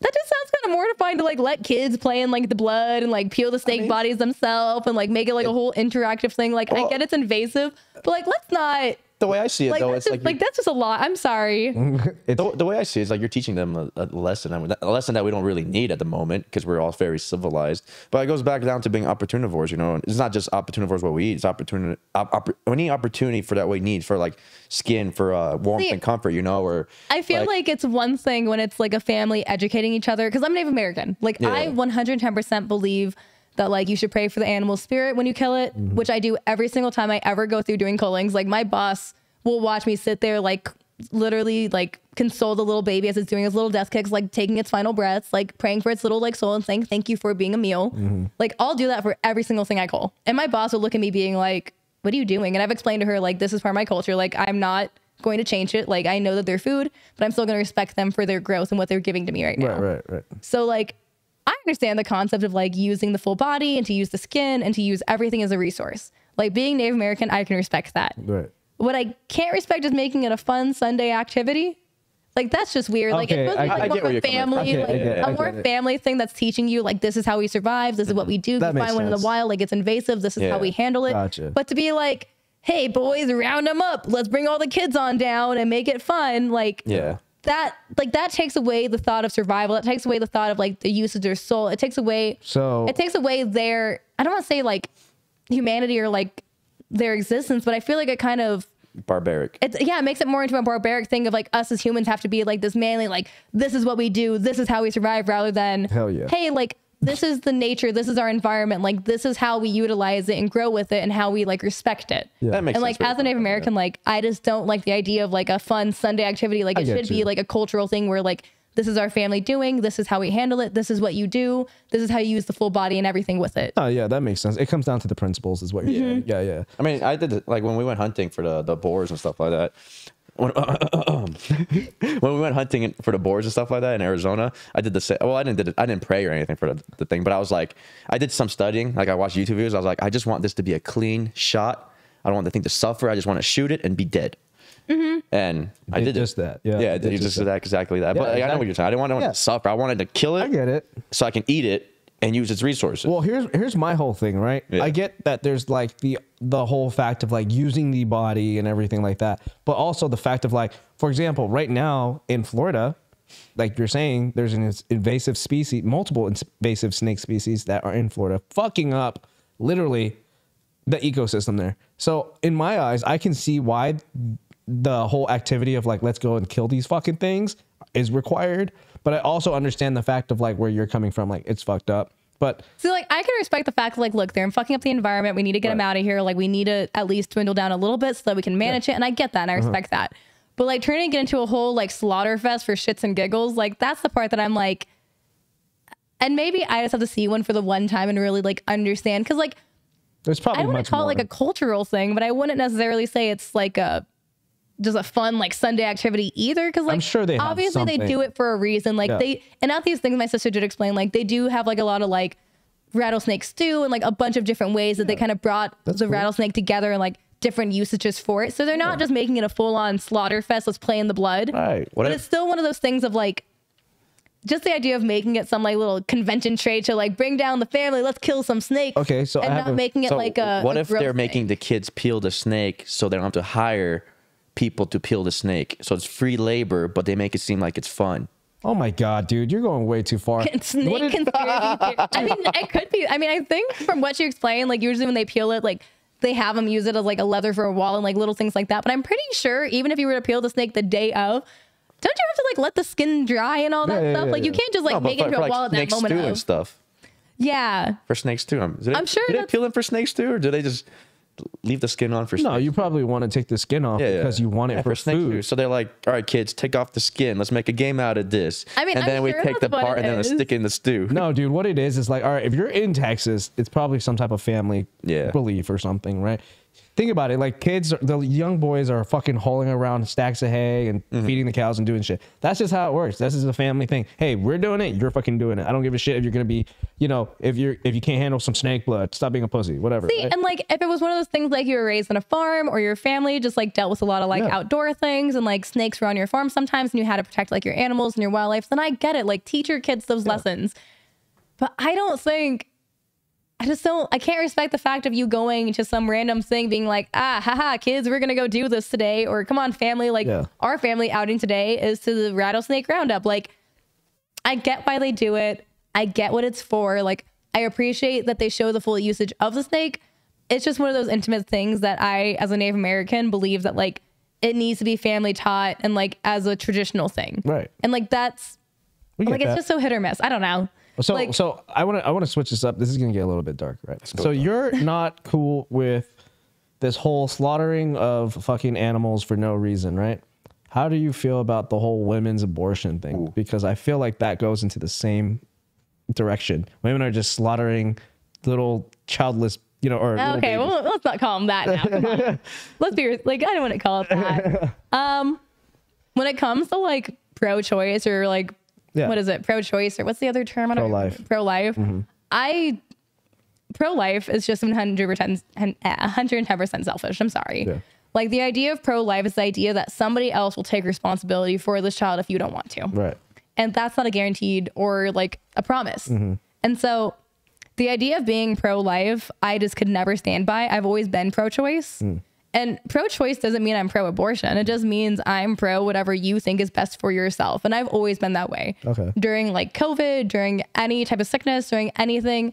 that just sounds kind of mortifying to like let kids play in like the blood and like peel the snake I mean, bodies themselves and like make it like a whole interactive thing. Like well, I get it's invasive, but like let's not. The way I see it, like, though, it's just, like like that's just a lot. I'm sorry. the, the way I see it is like you're teaching them a, a lesson, a lesson that we don't really need at the moment because we're all very civilized. But it goes back down to being opportunivores, you know. And it's not just opportunivores what we eat; it's opportunity, op, op, any opportunity for that we need for like skin, for uh, warmth see, and comfort, you know. Or I feel like, like it's one thing when it's like a family educating each other. Because I'm Native American, like yeah. I one hundred ten percent believe that like you should pray for the animal spirit when you kill it, mm-hmm. which I do every single time I ever go through doing cullings. Like my boss will watch me sit there, like literally like console the little baby as it's doing its little death kicks, like taking its final breaths, like praying for its little like soul and saying, thank you for being a meal. Mm-hmm. Like I'll do that for every single thing I cull. And my boss will look at me being like, what are you doing? And I've explained to her, like, this is part of my culture. Like I'm not going to change it. Like I know that they're food, but I'm still going to respect them for their growth and what they're giving to me right now. Right, right, right. So like, I understand the concept of like using the full body and to use the skin and to use everything as a resource. Like being Native American, I can respect that. Right. What I can't respect is making it a fun Sunday activity. Like that's just weird. Okay, like it's supposed to be more family, like a more family thing that's teaching you like this is how we survive, this is what we do. That you find one in the wild, like it's invasive, this is yeah. how we handle it. Gotcha. But to be like, hey boys, round them up, let's bring all the kids on down and make it fun. Like yeah. that like that takes away the thought of survival. It takes away the thought of like the use of their soul. It takes away so it takes away their, I don't want to say like humanity or like their existence, but I feel like it kind of barbaric. It's yeah, it makes it more into a barbaric thing of like us as humans have to be like this manly, like this is what we do, this is how we survive, rather than hell yeah. hey, like this is the nature, this is our environment, like this is how we utilize it and grow with it and how we like respect it. Yeah. That makes and sense like as a Native American, like I just don't like the idea of like a fun Sunday activity. Like it should you. be like a cultural thing where like this is our family doing, this is how we handle it, this is what you do, this is how you use the full body and everything with it. Oh yeah, that makes sense. It comes down to the principles is what you're mm-hmm. saying. Yeah, yeah. I mean, I did, like when we went hunting for the, the boars and stuff like that, When, uh, uh, um. when we went hunting for the boars and stuff like that in Arizona, I did the same. Well, I didn't did it, I didn't pray or anything for the, the thing, but I was like, I did some studying. Like I watched YouTube videos. I was like, I just want this to be a clean shot. I don't want the thing to suffer. I just want to shoot it and be dead. Mm-hmm. And I did just it. that. Yeah, yeah, I did just, just that. that exactly that. Yeah, but like, exactly. I know what you're saying. I didn't want, I didn't want yeah. it to suffer. I wanted to kill it. I get it. So I can eat it and use its resources. Well, here's here's my whole thing, right? Yeah. I get that there's like the the whole fact of like using the body and everything like that, but also the fact of like, for example, right now in Florida, like you're saying, there's an invasive species, multiple invasive snake species that are in Florida, fucking up literally the ecosystem there. So in my eyes, I can see why the whole activity of like, let's go and kill these fucking things is required. But I also understand the fact of like where you're coming from, like it's fucked up. But so like I can respect the fact that like, look, they're fucking up the environment. We need to get right. them out of here. Like we need to at least dwindle down a little bit so that we can manage yeah. it. And I get that and I respect uh-huh. that. But like turning it into a whole like slaughter fest for shits and giggles, like that's the part that I'm like, and maybe I just have to see one for the one time and really like understand. Cause like, there's probably I wouldn't call more. it like a cultural thing, but I wouldn't necessarily say it's like a, just a fun like Sunday activity either, because like I'm sure they obviously they do it for a reason, like yeah. they and not these things. My sister did explain, like they do have like a lot of like rattlesnake stew and like a bunch of different ways that yeah. they kind of brought That's the cool. rattlesnake together and like different usages for it, so they're not yeah. just making it a full-on slaughter fest, let's play in the blood, right? What but if, it's still one of those things of like just the idea of making it some like little convention trade to like bring down the family, let's kill some snakes. Okay, so and I not a, making it so like a what a if they're snake. making the kids peel the snake so they don't have to hire people to peel the snake, so it's free labor, but they make it seem like it's fun. Oh my god, dude, you're going way too far. Snake what is I mean, it could be. I mean, I think from what you explained, like usually when they peel it, like they have them use it as like a leather for a wall and like little things like that. But I'm pretty sure even if you were to peel the snake the day of, don't you have to like let the skin dry and all that yeah, stuff? Yeah, yeah, like you can't just like no, make it into a like wall at that moment. Of. And stuff. Yeah. For snakes too. I'm, they, I'm sure. Do they peel them for snakes too, or do they just leave the skin on for snakes? No, you probably want to take the skin off yeah, because yeah. you want it yeah, for, for snake food. food. So they're like, all right, kids, take off the skin. Let's make a game out of this. I mean, and I'm then sure we take the part and then we stick in the stew. No, dude, what it is is like, all right, if you're in Texas, it's probably some type of family yeah. belief or something, right? Think about it. Like kids, the young boys are fucking hauling around stacks of hay and mm-hmm. feeding the cows and doing shit. That's just how it works. This is a family thing. Hey, we're doing it. You're fucking doing it. I don't give a shit if you're going to be, you know, if you're, if you can't handle some snake blood, stop being a pussy, whatever. See, right? And like, if it was one of those things, like you were raised on a farm or your family just like dealt with a lot of like yeah. outdoor things and like snakes were on your farm sometimes and you had to protect like your animals and your wildlife, then I get it. Like teach your kids those yeah. lessons. But I don't think I just don't, I can't respect the fact of you going to some random thing being like, ah, haha, kids, we're going to go do this today. Or come on, family, like yeah. our family outing today is to the rattlesnake roundup. Like, I get why they do it. I get what it's for. Like, I appreciate that they show the full usage of the snake. It's just one of those intimate things that I, as a Native American, believe that like it needs to be family taught and like as a traditional thing. Right. And like, that's like, that. It's just so hit or miss. I don't know. So, like, so I want to I want to switch this up. This is going to get a little bit dark, right? So dark. You're not cool with this whole slaughtering of fucking animals for no reason, right? How do you feel about the whole women's abortion thing? Ooh. Because I feel like that goes into the same direction. Women are just slaughtering little childless, you know, or okay, well, let's not call them that now. Let's be like, I don't want to call it that. Um, when it comes to like pro-choice or like. Yeah. What is it? Pro-choice or what's the other term? Pro-life. Pro-life. Mm-hmm. I pro-life is just one hundred ten percent selfish. I'm sorry. Yeah. Like the idea of pro-life is the idea that somebody else will take responsibility for this child if you don't want to. Right. And that's not a guaranteed or like a promise. Mm-hmm. And so the idea of being pro-life, I just could never stand by. I've always been pro-choice. Mm. And pro-choice doesn't mean I'm pro-abortion. It just means I'm pro whatever you think is best for yourself. And I've always been that way. Okay. During like COVID, during any type of sickness, during anything,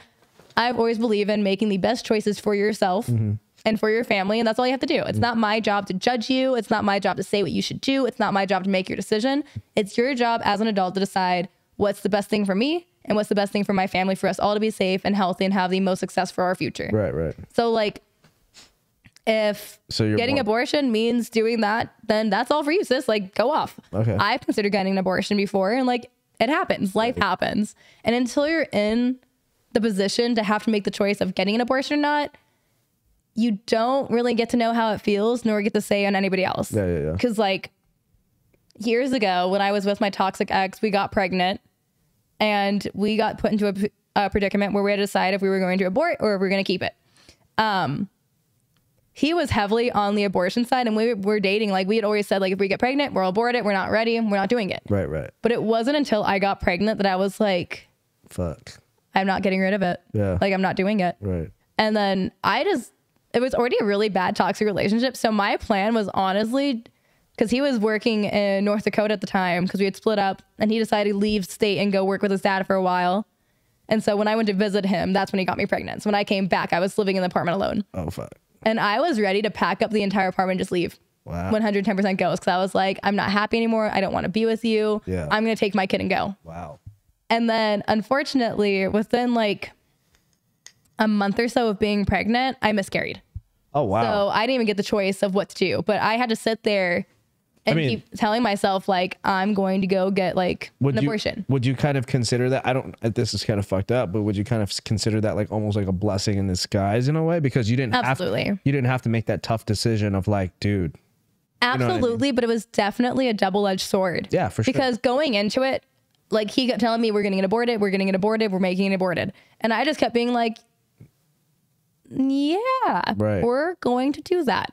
I've always believed in making the best choices for yourself mm-hmm. and for your family. And that's all you have to do. It's mm-hmm. not my job to judge you. It's not my job to say what you should do. It's not my job to make your decision. It's your job as an adult to decide what's the best thing for me and what's the best thing for my family, for us all to be safe and healthy and have the most success for our future. Right, right. So like, if so you're getting abortion means doing that, then that's all for you, sis. Like, go off. Okay. I've considered getting an abortion before, and like, it happens. Life happens. And until you're in the position to have to make the choice of getting an abortion or not, you don't really get to know how it feels, nor get to say on anybody else. Yeah, yeah, yeah. Because like, years ago, when I was with my toxic ex, we got pregnant and we got put into a, a predicament where we had to decide if we were going to abort or if we were going to keep it. Um, he was heavily on the abortion side, and we were dating. Like, we had always said, like, if we get pregnant, we'll abort it. We're not ready. We're not doing it. Right, right. But it wasn't until I got pregnant that I was like, fuck, I'm not getting rid of it. Yeah. Like, I'm not doing it. Right. And then I just, it was already a really bad toxic relationship. So my plan was honestly, because he was working in North Dakota at the time, because we had split up, and he decided to leave state and go work with his dad for a while. And so when I went to visit him, that's when he got me pregnant. So when I came back, I was living in the apartment alone. Oh, fuck. And I was ready to pack up the entire apartment and just leave. Wow. one hundred ten percent goes. Because I was like, I'm not happy anymore. I don't want to be with you. Yeah. I'm going to take my kid and go. Wow. And then, unfortunately, within like a month or so of being pregnant, I miscarried. Oh, wow. So I didn't even get the choice of what to do. But I had to sit there and I mean, keep telling myself, like, I'm going to go get like an you, abortion. Would you kind of consider that? I don't, this is kind of fucked up, but would you kind of consider that like almost like a blessing in disguise in a way? Because you didn't absolutely have to, you didn't have to make that tough decision of like, dude. Absolutely. You know what I mean? But it was definitely a double-edged sword. Yeah, for sure. Because going into it, like he kept telling me we're getting it aborted. We're getting it aborted. We're making it aborted. And I just kept being like, yeah, right. We're going to do that.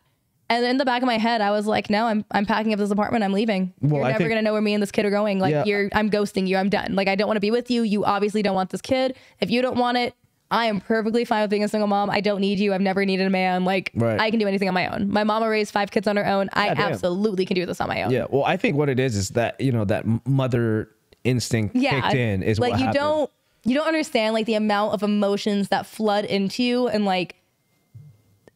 And in the back of my head, I was like, no, I'm, I'm packing up this apartment. I'm leaving. Well, you're never going to know where me and this kid are going. Like, yeah. you're, I'm ghosting you. I'm done. Like, I don't want to be with you. You obviously don't want this kid. If you don't want it, I am perfectly fine with being a single mom. I don't need you. I've never needed a man. Like, right. I can do anything on my own. My mama raised five kids on her own. I God, absolutely damn. can do this on my own. Yeah. Well, I think what it is is that, you know, that mother instinct yeah, kicked in is like what you happened. don't, you don't understand like the amount of emotions that flood into you and like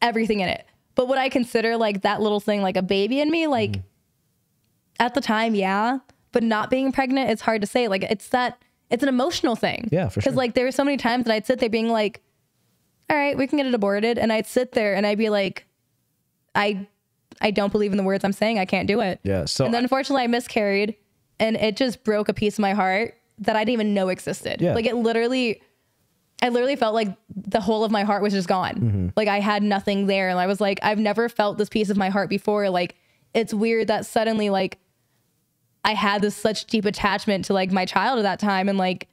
everything in it. But would I consider like that little thing like a baby in me? Like mm. at the time, yeah. But not being pregnant, it's hard to say. Like it's that, it's an emotional thing. Yeah, for sure. Because like there were so many times that I'd sit there being like, all right, we can get it aborted. And I'd sit there and I'd be like, I I don't believe in the words I'm saying. I can't do it. Yeah. So and then unfortunately I miscarried and it just broke a piece of my heart that I didn't even know existed. Yeah. Like it literally... I literally felt like the whole of my heart was just gone. Mm-hmm. Like I had nothing there. And I was like, I've never felt this piece of my heart before. Like, it's weird that suddenly like I had this such deep attachment to like my child at that time. And like,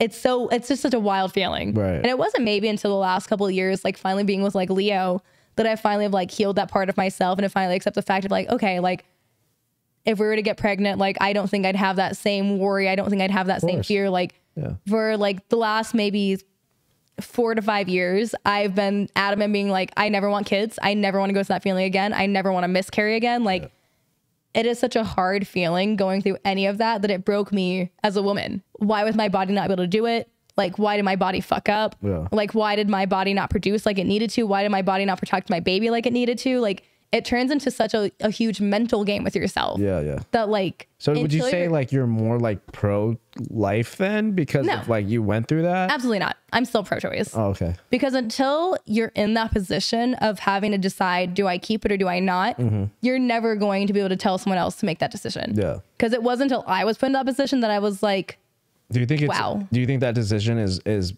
it's so, it's just such a wild feeling. Right. And it wasn't maybe until the last couple of years, like finally being with like Leo, that I finally have like healed that part of myself. And I finally accept the fact of like, okay, like if we were to get pregnant, like, I don't think I'd have that same worry. I don't think I'd have that same fear. Like, yeah. For like the last maybe four to five years, I've been adamant being like, I never want kids. I never want to go through that feeling again. I never want to miscarry again. Like yeah. It is such a hard feeling going through any of that, that it broke me as a woman. Why was my body not able to do it? Like, why did my body fuck up? Yeah. Like, why did my body not produce like it needed to? Why did my body not protect my baby like it needed to? Like, it turns into such a, a huge mental game with yourself. Yeah, yeah. That like... So would you say like you're more like pro-life then? Because no, of, like you went through that? Absolutely not. I'm still pro-choice. Oh, okay. Because until you're in that position of having to decide, do I keep it or do I not? Mm-hmm. You're never going to be able to tell someone else to make that decision. Yeah. Because it wasn't until I was put in that position that I was like, do you think it's, wow. Do you think that decision is, is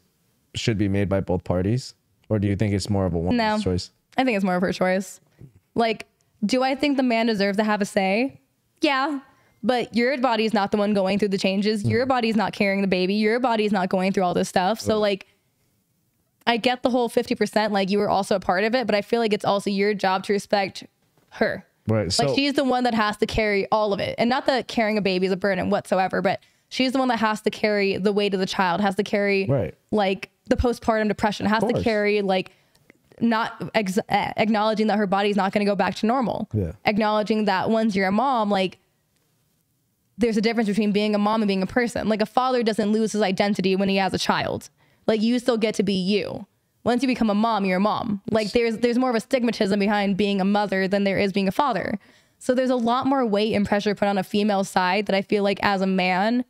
should be made by both parties? Or do you think it's more of a woman's no, choice? I think it's more of her choice. Like, do I think the man deserves to have a say? Yeah, but your body's not the one going through the changes. Your body's not carrying the baby. Your body's not going through all this stuff. So like, I get the whole fifty percent, like you were also a part of it, but I feel like it's also your job to respect her. Right. So like she's the one that has to carry all of it. And not that carrying a baby is a burden whatsoever, but she's the one that has to carry the weight of the child, has to carry right. like the postpartum depression, has to carry like... not ex acknowledging that her body's not going to go back to normal. Yeah. Acknowledging that once you're a mom, like there's a difference between being a mom and being a person. Like a father doesn't lose his identity when he has a child. Like you still get to be you. Once you become a mom, you're a mom. Like there's, there's more of a stigmatism behind being a mother than there is being a father. So there's a lot more weight and pressure put on a female side that I feel like as a man,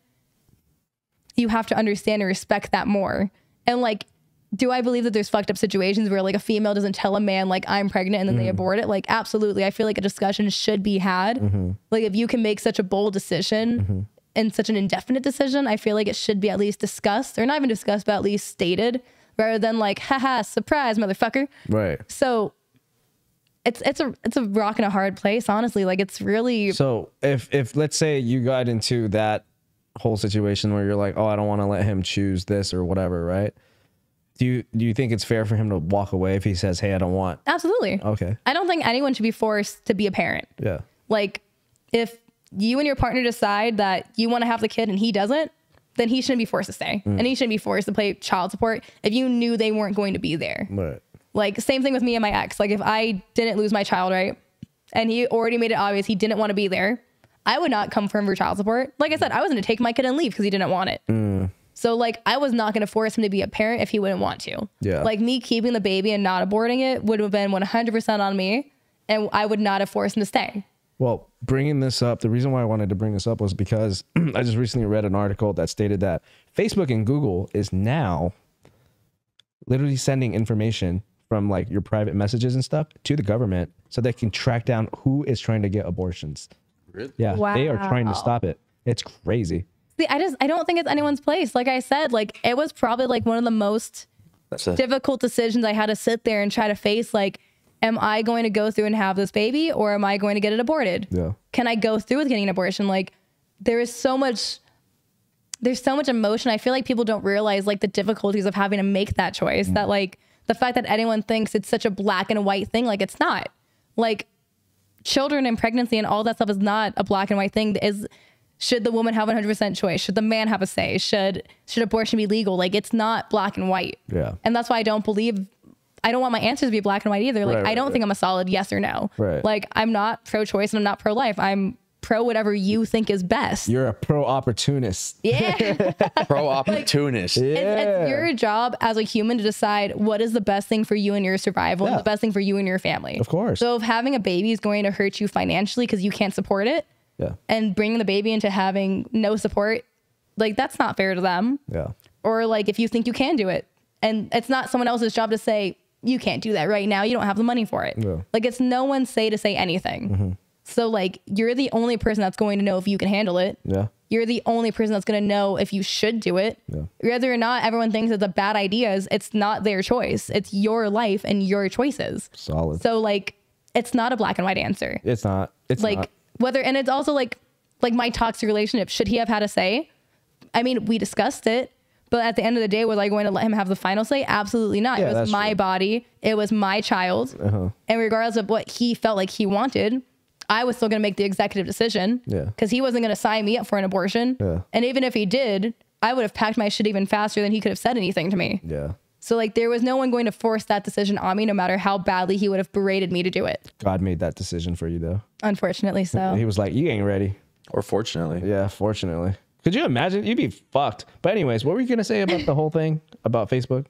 you have to understand and respect that more. And like, do I believe that there's fucked up situations where like a female doesn't tell a man like I'm pregnant and then mm. they abort it? Like, absolutely. I feel like a discussion should be had. Mm-hmm. Like if you can make such a bold decision mm-hmm. and such an indefinite decision, I feel like it should be at least discussed, or not even discussed, but at least stated, rather than like, haha, surprise, motherfucker. Right. So it's, it's a, it's a rock in a hard place, honestly. Like it's really. So if, if let's say you got into that whole situation where you're like, oh, I don't want to let him choose this or whatever. Right. Do you, do you think it's fair for him to walk away if he says, hey, I don't want? Absolutely. Okay. I don't think anyone should be forced to be a parent. Yeah. Like if you and your partner decide that you want to have the kid and he doesn't, then he shouldn't be forced to stay. Mm. And he shouldn't be forced to pay child support if you knew they weren't going to be there. Right. Like same thing with me and my ex. Like if I didn't lose my child, right, and he already made it obvious he didn't want to be there, I would not come for him for child support. Like I said, I was going to take my kid and leave because he didn't want it. Mm. So like I was not going to force him to be a parent if he wouldn't want to. Yeah. Like me keeping the baby and not aborting it would have been one hundred percent on me, and I would not have forced him to stay. Well, bringing this up, the reason why I wanted to bring this up was because I just recently read an article that stated that Facebook and Google is now literally sending information from like your private messages and stuff to the government so they can track down who is trying to get abortions. Really? Yeah, wow. They are trying to stop it. It's crazy. See, I just, I don't think it's anyone's place. Like I said, like it was probably like one of the most That's a- difficult decisions I had to sit there and try to face. Like, am I going to go through and have this baby, or am I going to get it aborted? Yeah. Can I go through with getting an abortion? Like there is so much, there's so much emotion. I feel like people don't realize like the difficulties of having to make that choice, mm. that like the fact that anyone thinks it's such a black and white thing. Like it's not. Like children and pregnancy and all that stuff is not a black and white thing. Is Should the woman have one hundred percent choice? Should the man have a say? Should should abortion be legal? Like it's not black and white. Yeah. And that's why I don't believe, I don't want my answers to be black and white either. Like right, right, I don't right. think I'm a solid yes or no. Right. Like I'm not pro-choice and I'm not pro-life. I'm pro whatever you think is best. You're a pro-opportunist. Yeah. Pro-opportunist. Like, yeah. It's, it's your job as a human to decide what is the best thing for you and your survival, yeah. and the best thing for you and your family. Of course. So if having a baby is going to hurt you financially because you can't support it, yeah. and bringing the baby into having no support, like that's not fair to them. Yeah. Or like if you think you can do it, and it's not someone else's job to say, you can't do that right now, you don't have the money for it. Yeah. Like it's no one's say to say anything. Mm-hmm. So like you're the only person that's going to know if you can handle it. Yeah. You're the only person that's going to know if you should do it. Yeah. Whether or not everyone thinks it's a bad idea, is it's not their choice. It's your life and your choices. Solid. So like it's not a black and white answer. It's not. It's like not. Whether, and it's also like, like my toxic relationship, should he have had a say? I mean, we discussed it, but at the end of the day, was I going to let him have the final say? Absolutely not. Yeah, it was my true. body. It was my child. Uh-huh. And regardless of what he felt like he wanted, I was still going to make the executive decision. Yeah. Because he wasn't going to sign me up for an abortion. Yeah. And even if he did, I would have packed my shit even faster than he could have said anything to me. Yeah. So like there was no one going to force that decision on me, no matter how badly he would have berated me to do it. God made that decision for you though. Unfortunately so. He was like, you ain't ready. Or fortunately. Yeah, fortunately. Could you imagine? You'd be fucked. But anyways, what were you going to say about the whole thing about Facebook?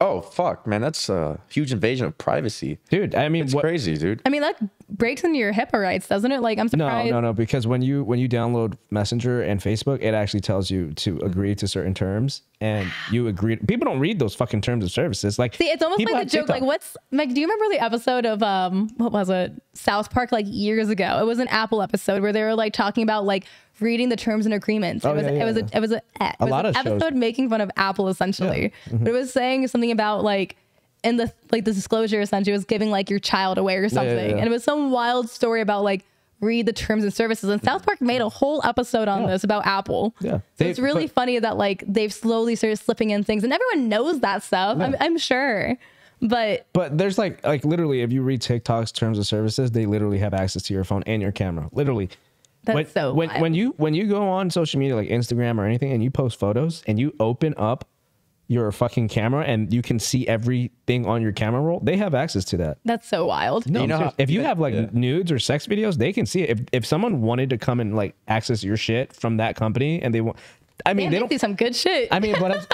Oh, fuck, man. That's a huge invasion of privacy. Dude, I mean, it's what, crazy, dude. I mean, that breaks into your HIPAA rights, doesn't it? Like, I'm surprised. No, no, no, because when you when you download Messenger and Facebook, it actually tells you to agree to certain terms, and you agree. People don't read those fucking terms of services. Like, see, it's almost like the joke, TikTok. like, what's, like, do you remember the episode of, um, what was it? South Park, like, years ago? It was an Apple episode where they were, like, talking about, like, reading the terms and agreements. It oh, was yeah, yeah, it was yeah. a, it was a, it a was lot an of episode shows. making fun of Apple essentially. Yeah. Mm-hmm. But it was saying something about like in the like the disclosure essentially was giving like your child away or something. Yeah, yeah, yeah. And it was some wild story about like read the terms and services. And South Park made a whole episode on yeah. this about Apple. Yeah. So they, it's really but, funny that like they've slowly started slipping in things, and everyone knows that stuff. Yeah. I'm, I'm sure. But but there's like like literally if you read TikTok's terms of services, they literally have access to your phone and your camera. Literally. That's when, so when, when you when you go on social media like Instagram or anything and you post photos and you open up your fucking camera and you can see everything on your camera roll, they have access to that. That's so wild. No, you know how, if you have like yeah. nudes or sex videos, they can see it. If if someone wanted to come and like access your shit from that company and they want, I mean, Damn, they, they don't see some good shit. I mean, but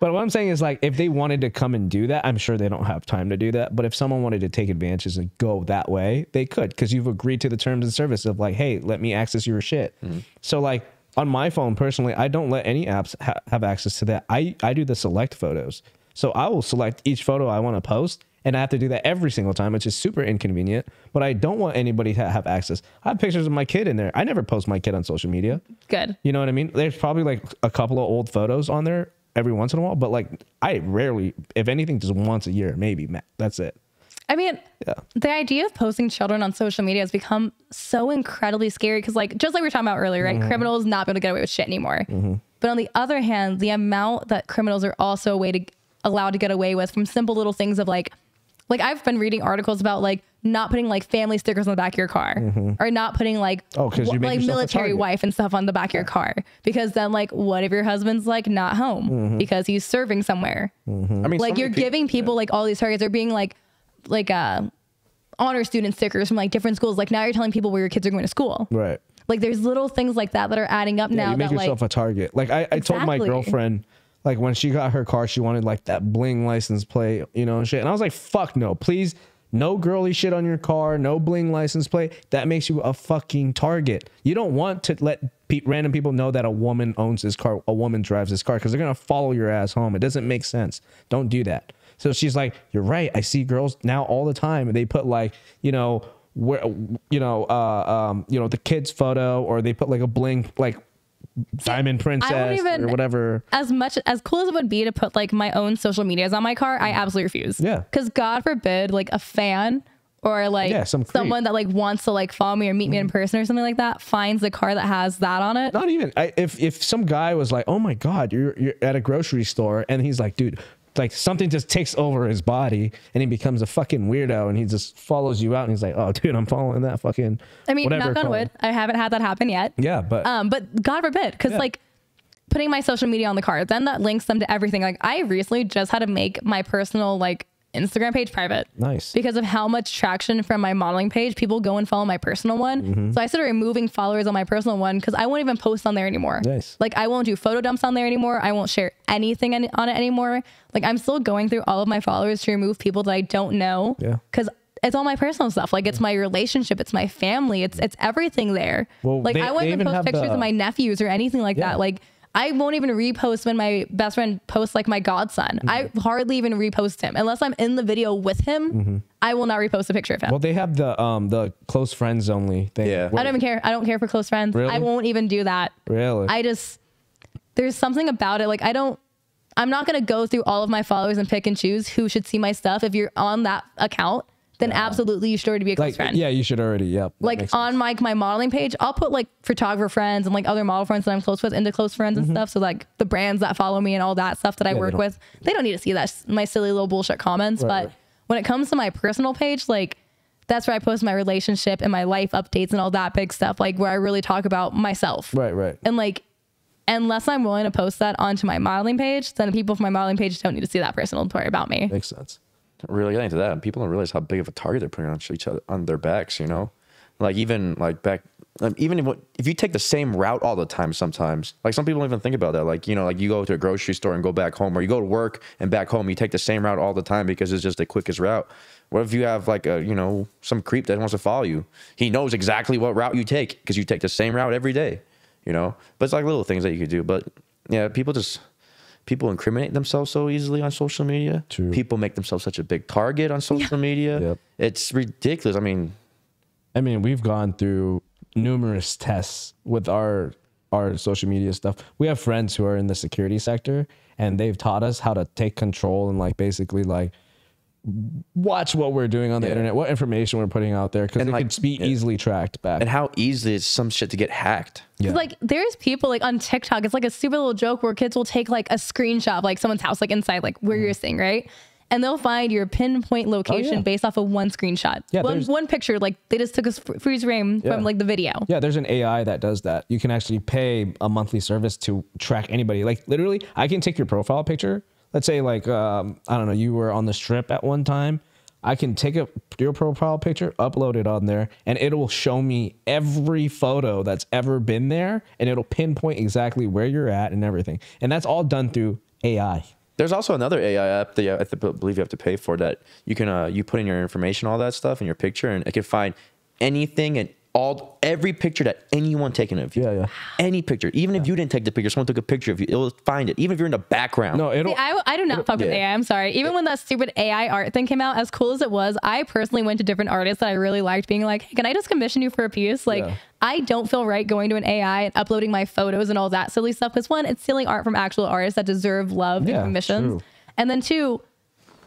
but what I'm saying is like if they wanted to come and do that, I'm sure they don't have time to do that. But if someone wanted to take advantage and go that way, they could, because you've agreed to the terms and service of like, hey, let me access your shit. Mm-hmm. So like on my phone personally, I don't let any apps ha have access to that. I, I do the select photos. So I will select each photo I want to post, and I have to do that every single time, which is super inconvenient, but I don't want anybody to have access. I have pictures of my kid in there. I never post my kid on social media. Good. You know what I mean? There's probably like a couple of old photos on there every once in a while, but like I rarely, if anything, just once a year, maybe. That's it. I mean, yeah. The idea of posting children on social media has become so incredibly scary because, like, just like we were talking about earlier, right? Mm-hmm. Criminals not be able to get away with shit anymore. Mm-hmm. But on the other hand, the amount that criminals are also a way to allowed to get away with from simple little things of like, like I've been reading articles about like not putting like family stickers on the back of your car, mm-hmm. or not putting like oh, cause you make like military wife and stuff on the back of your car, because then like what if your husband's like not home mm-hmm. because he's serving somewhere? Mm-hmm. I mean, like you're giving people yeah. like all these targets. Are being like like uh, honor student stickers from like different schools. Like now you're telling people where your kids are going to school. Right. Like there's little things like that that are adding up yeah, now. You make that, yourself like, a target. Like I, I exactly. told my girlfriend. Like when she got her car, she wanted like that bling license plate, you know, and shit. And I was like, fuck no, please. No girly shit on your car. No bling license plate. That makes you a fucking target. You don't want to let pe random people know that a woman owns this car, a woman drives this car, because they're going to follow your ass home. It doesn't make sense. Don't do that. So she's like, you're right. I see girls now all the time. And they put like, you know, where, you know, uh, um, you know, the kid's photo, or they put like a bling, like, Diamond Princess even, or whatever. As much as cool as it would be to put like my own social medias on my car, I absolutely refuse. Yeah, because God forbid like a fan or like yeah, some someone that like wants to like follow me or meet mm. me in person or something like that finds the car that has that on it. Not even I, if if some guy was like, oh my God, you're you're at a grocery store, and he's like, dude, like something just takes over his body and he becomes a fucking weirdo and he just follows you out and he's like, oh dude, I'm following that fucking, I mean, knock on wood, I haven't had that happen yet. Yeah. But, um, but God forbid. Cause yeah. like putting my social media on the car, then that links them to everything. Like I recently just had to make my personal like Instagram page private. Nice. Because of how much traction from my modeling page, people go and follow my personal one. Mm-hmm. So I started removing followers on my personal one because I won't even post on there anymore. Nice. Like I won't do photo dumps on there anymore. I won't share anything on it anymore. Like I'm still going through all of my followers to remove people that I don't know. Yeah. Because it's all my personal stuff. Like it's my relationship. It's my family. It's it's everything there. Well, like they, I won't even post pictures the, of my nephews or anything like yeah. that. Like I won't even repost when my best friend posts like my godson. Mm-hmm. I hardly even repost him unless I'm in the video with him. Mm-hmm. I will not repost a picture of him. Well, they have the um the close friends only thing. Yeah. I don't even care. I don't care for close friends. Really? I won't even do that. Really? I just there's something about it. Like I don't. I'm not gonna go through all of my followers and pick and choose who should see my stuff. If you're on that account, then yeah. absolutely you should already be a close like, friend. Yeah, you should already. Yep. Like on my my modeling page, I'll put like photographer friends and like other model friends that I'm close with into close friends mm-hmm. and stuff. So like the brands that follow me and all that stuff that yeah, I work they with, they don't need to see that my silly little bullshit comments. Right, but right. when it comes to my personal page, like that's where I post my relationship and my life updates and all that big stuff. Like where I really talk about myself. Right. Right. And like. Unless I'm willing to post that onto my modeling page, then people from my modeling page don't need to see that personal story about me. Makes sense. Really getting to that, people don't realize how big of a target they're putting on each other on their backs. You know, like even like back, like even if, if you take the same route all the time, sometimes like some people don't even think about that. Like you know, like you go to a grocery store and go back home, or you go to work and back home. You take the same route all the time because it's just the quickest route. What if you have like a you know some creep that wants to follow you? He knows exactly what route you take because you take the same route every day. You know, but it's like little things that you could do. But yeah, people just, people incriminate themselves so easily on social media. True. People make themselves such a big target on social yeah. media. Yep. It's ridiculous. I mean, I mean, we've gone through numerous tests with our, our social media stuff. We have friends who are in the security sector and they've taught us how to take control and like basically like watch what we're doing on the yeah. internet, what information we're putting out there, because it like, could be yeah. easily tracked back. And how easy is some shit to get hacked? Yeah. Like there's people like on TikTok, it's like a stupid little joke where kids will take like a screenshot of like someone's house, like inside, like where mm. you're staying, right? And they'll find your pinpoint location oh, yeah. based off of one screenshot. Yeah, one, one picture, like they just took a freeze frame yeah. from like the video. Yeah, there's an A I that does that. You can actually pay a monthly service to track anybody. Like literally, I can take your profile picture. Let's say like, um, I don't know, you were on the strip at one time. I can take a, your profile picture, upload it on there, and it will show me every photo that's ever been there, and it'll pinpoint exactly where you're at and everything. And that's all done through A I. There's also another A I app that I believe you have to pay for that. You can uh, you put in your information, all that stuff, and your picture, and it can find anything and all every picture that anyone taken of you. Yeah, yeah. Any picture. Even yeah. if you didn't take the picture, someone took a picture of you. It'll find it. Even if you're in the background. No, it'll, See, I, I do not fuck yeah. with A I. I'm sorry. Even yeah. when that stupid A I art thing came out, as cool as it was, I personally went to different artists that I really liked being like, hey, can I just commission you for a piece? Like, yeah. I don't feel right going to an A I and uploading my photos and all that silly stuff. Because one, it's stealing art from actual artists that deserve love yeah, and commissions. True. And then two,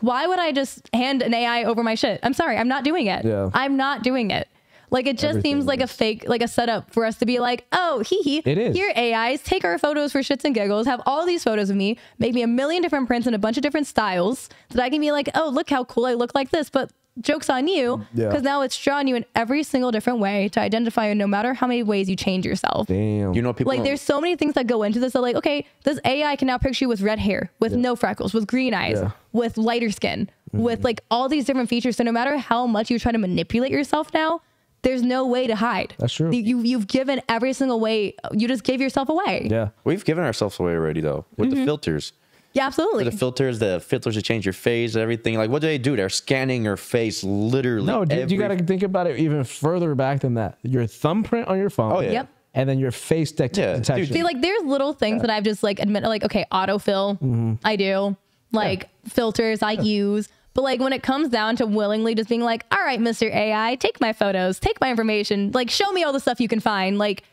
why would I just hand an A I over my shit? I'm sorry. I'm not doing it. Yeah. I'm not doing it. Like, it just Everything seems like is. a fake, like a setup for us to be like, oh, hee hee, it is. Here A Is, take our photos for shits and giggles, have all these photos of me, make me a million different prints in a bunch of different styles so that I can be like, oh, look how cool I look like this. But joke's on you, because yeah. now it's drawing you in every single different way to identify you, no matter how many ways you change yourself. Damn. You know, people like, there's so many things that go into this. That like, okay, this A I can now picture you with red hair, with yeah. no freckles, with green eyes, yeah. with lighter skin, mm-hmm. with like all these different features. So no matter how much you try to manipulate yourself now, there's no way to hide. That's true. You, you've given every single way. You just gave yourself away. Yeah. We've given ourselves away already, though, with mm-hmm. the filters. Yeah, absolutely. For the filters, the filters to change your face, everything. Like, what do they do? They're scanning your face literally. No, dude, every... you got to think about it even further back than that. Your thumbprint on your phone. Oh, yeah. Yep. And then your face de yeah. detection. See, like, there's little things yeah. that I've just, like, admitted. Like, okay, autofill, mm-hmm. I do. Like, yeah. filters I yeah. use. But like when it comes down to willingly just being like, all right, Mister A I, take my photos, take my information, like show me all the stuff you can find. Like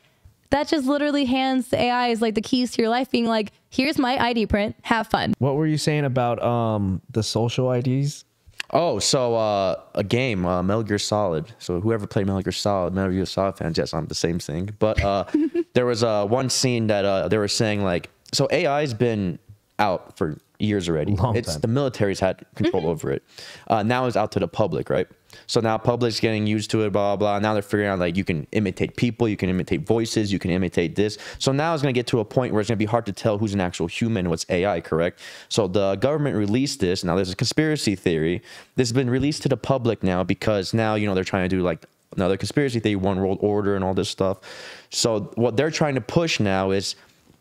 that just literally hands the A Is like the keys to your life, being like, here's my I D print, have fun. What were you saying about um, the social I Ds? Oh, so uh, a game, uh, Metal Gear Solid. So whoever played Metal Gear Solid, Metal Gear Solid fans, yes, I'm the same thing. But uh, there was uh, one scene that uh, they were saying like, so A I's been out for years already. Long it's time. The military's had control mm-hmm. over it. Uh, now it's out to the public, right? So now public's getting used to it, blah, blah. Now they're figuring out like you can imitate people, you can imitate voices, you can imitate this. So now it's going to get to a point where it's going to be hard to tell who's an actual human, what's A I, correct? So the government released this. Now there's a conspiracy theory. This has been released to the public now because now, you know, they're trying to do like another conspiracy theory, one world order and all this stuff. So what they're trying to push now is,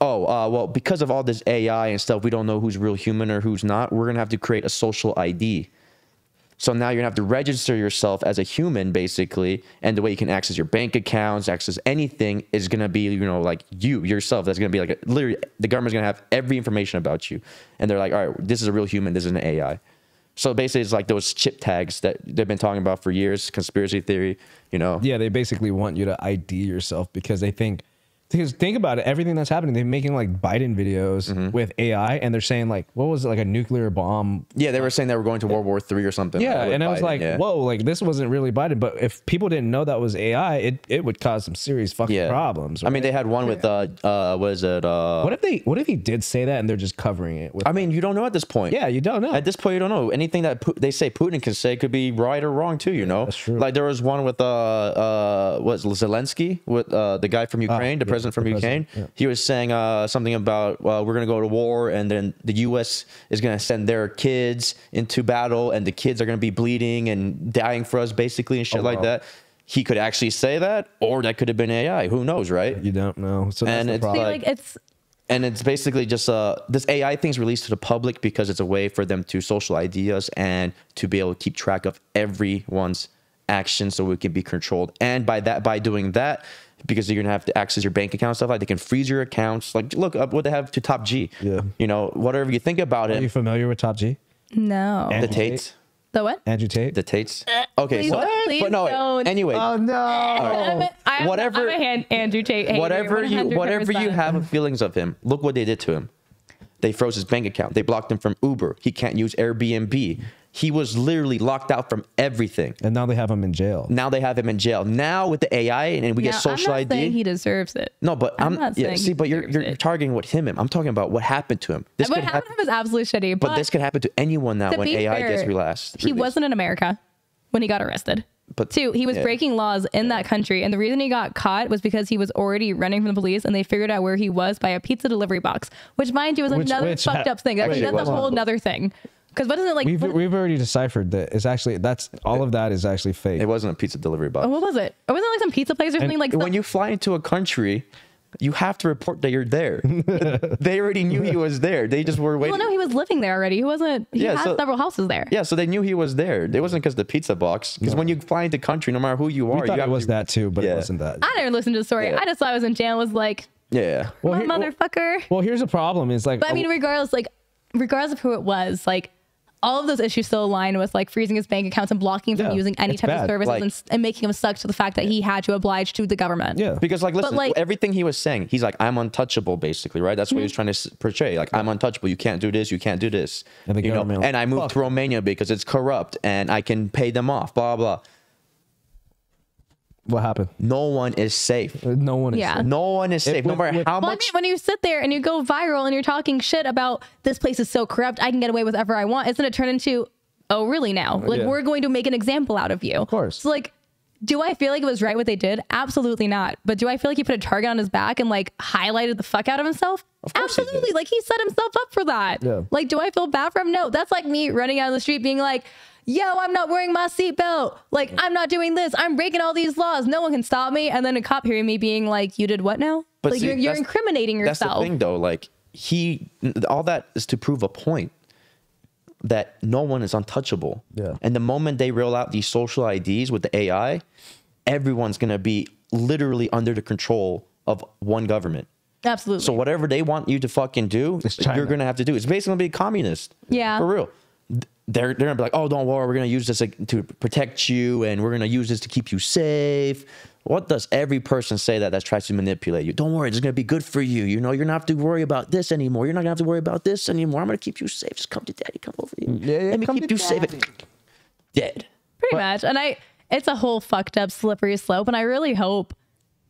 oh, uh, well, because of all this A I and stuff, we don't know who's real human or who's not. We're going to have to create a social I D. So now you're going to have to register yourself as a human, basically. And the way you can access your bank accounts, access anything is going to be, you know, like you, yourself. That's going to be like a, literally the government's going to have every information about you. And they're like, all right, this is a real human. This is an A I. So basically, it's like those chip tags that they've been talking about for years. Conspiracy theory, you know. Yeah, they basically want you to I D yourself because they think. Because think about it, everything that's happening, they're making like Biden videos mm-hmm. with A I, and they're saying like, what was it, like a nuclear bomb? Yeah, they were saying they were going to World War Three or something. Yeah, like, and I was like, yeah. whoa, like this wasn't really Biden, but if people didn't know that was A I, it, it would cause some serious fucking yeah. problems. Right? I mean, they had one with uh, uh, what is it? Uh, what if they, what if he did say that and they're just covering it? With I mean, you don't know at this point. Yeah, you don't know at this point. You don't know anything that they say Putin can say could be right or wrong too. You know, that's true. Like there was one with uh, uh, was Zelensky with uh, the guy from Ukraine, uh, the yeah. president. From Ukraine, yeah. he was saying uh, something about uh, we're going to go to war, and then the U S is going to send their kids into battle, and the kids are going to be bleeding and dying for us, basically, and shit oh, like wow. that. He could actually say that, or that could have been A I. Who knows, right? You don't know. So that's and the it's problem. Like it's and it's basically just uh, this A I thing's released to the public because it's a way for them to social ideas and to be able to keep track of everyone's actions, so it can be controlled. And by that, by doing that. Because you're going to have to access your bank account stuff. Like, they can freeze your accounts. Like, look up what they have to Top G. Yeah. You know, whatever you think about Are it. Are you familiar with Top G? No. Andrew the Tates? Tate? The what? Andrew Tate. The Tates. Okay. Please, so, please but no, don't. Anyway. Oh, no. Right. I'm, I'm, whatever, I'm a Andrew Tate. Whatever you, whatever you have feelings of him, look what they did to him. They froze his bank account. They blocked him from Uber. He can't use Airbnb. He was literally locked out from everything. And now they have him in jail. Now they have him in jail. Now with the A I and we yeah, get social I D. I'm not I D. saying he deserves it. No, but I'm, I'm not yeah, saying See, but you're, you're targeting what him, him. I'm talking about what happened to him. This what happened to him is absolutely shitty. But, but this could happen to anyone now to when A I fair, gets relaxed. He released. wasn't in America when he got arrested. But Two, he was yeah. breaking laws in yeah. that country. And the reason he got caught was because he was already running from the police and they figured out where he was by a pizza delivery box, which mind you is which, another which fucked up thing. That's a whole nother thing. Because what is it like? We've, we've already deciphered that it's actually, that's all of that is actually fake. It wasn't a pizza delivery box. What was it? It wasn't like some pizza place or something and like that. When you fly into a country You have to report that you're there. They already knew he was there. They just were waiting. Well, no, he was living there already. He wasn't. He yeah, had so, several houses there. Yeah, so they knew he was there. It wasn't because the pizza box. Because no. when you fly into country, no matter who you are, we thought you it was to, that too, but yeah. it wasn't that. I never listened to the story. Yeah. I just thought I was in jail. Was like, yeah, well, here, motherfucker. Well, well, here's the problem. Is like, but I mean, regardless, like, regardless of who it was, like. All of those issues still align with like freezing his bank accounts and blocking him yeah, from using any type bad. of services like, and, and making him stuck to the fact that he had to oblige to the government. Yeah, because like, listen, like, everything he was saying, he's like, I'm untouchable, basically, right? That's mm-hmm. what he was trying to portray. Like, I'm untouchable. You can't do this. You can't do this. And, you know? and I moved Fuck. to Romania because it's corrupt and I can pay them off, blah, blah. What happened? No one is safe. No one is yeah. safe. No one is safe. It, no matter it, how well, much. I mean, when you sit there and you go viral and you're talking shit about this place is so corrupt, I can get away with whatever I want. It's going to turn into, oh, really now? Like, yeah. we're going to make an example out of you. Of course. So, like, do I feel like it was right what they did? Absolutely not. But do I feel like he put a target on his back and, like, highlighted the fuck out of himself? Of course. Absolutely. He like, he set himself up for that. Yeah. Like, do I feel bad for him? No. That's like me running out of the street being like, yo, I'm not wearing my seatbelt. Like, I'm not doing this. I'm breaking all these laws. No one can stop me. And then a cop hearing me being like, you did what now? But like, see, you're, you're incriminating yourself. That's the thing, though. Like, he, all that is to prove a point that no one is untouchable. Yeah. And the moment they roll out these social I Ds with the A I, everyone's going to be literally under the control of one government. Absolutely. So whatever they want you to fucking do, you're going to have to do. It's basically going to be communist. Yeah. For real. They're, they're going to be like, oh, don't worry, we're going to use this to protect you, and we're going to use this to keep you safe. What does every person say that that tries to manipulate you? Don't worry, it's going to be good for you. You know, you're not going to have to worry about this anymore. You're not going to have to worry about this anymore. I'm going to keep you safe. Just come to daddy. Come over here. Yeah, yeah, Let me keep you daddy. safe. Dead. Pretty but, much. And I, it's a whole fucked up slippery slope, and I really hope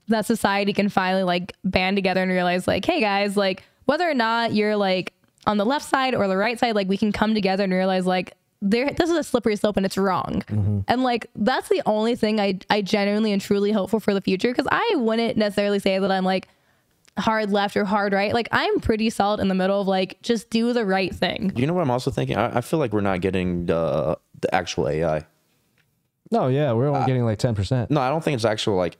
that society can finally, like, band together and realize, like, hey, guys, like, whether or not you're, like, on the left side or the right side, like, we can come together and realize, like, there, this is a slippery slope and it's wrong. Mm-hmm. And like, that's the only thing I, I genuinely and truly hopeful for the future. Cause I wouldn't necessarily say that I'm like hard left or hard right. Like, I'm pretty solid in the middle of like, just do the right thing. You know what I'm also thinking? I, I feel like we're not getting the, the actual A I. No. Yeah. We're only uh, getting like ten percent. No, I don't think it's actual like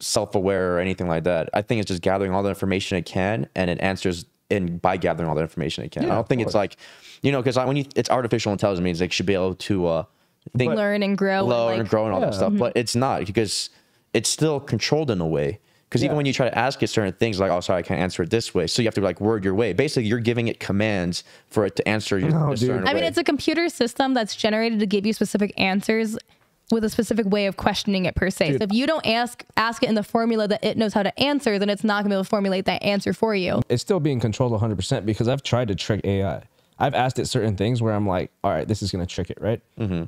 self-aware or anything like that. I think it's just gathering all the information it can, and it answers and by gathering all the information it can. Yeah, I don't think it's like, you know, because when you, it's artificial intelligence, it means they should be able to uh, think, learn and grow, learn and, like, grow and all yeah. that stuff. Mm-hmm. But it's not, because it's still controlled in a way. Because yeah. even when you try to ask it certain things, like, oh, sorry, I can't answer it this way. So you have to like word your way. Basically, you're giving it commands for it to answer you. No, a certain I way. mean, it's a computer system that's generated to give you specific answers with a specific way of questioning it per se. Dude. So if you don't ask ask it in the formula that it knows how to answer, then it's not going to be able to formulate that answer for you. It's still being controlled one hundred percent, because I've tried to trick A I. I've asked it certain things where I'm like, all right, this is going to trick it, right? Mm-hmm.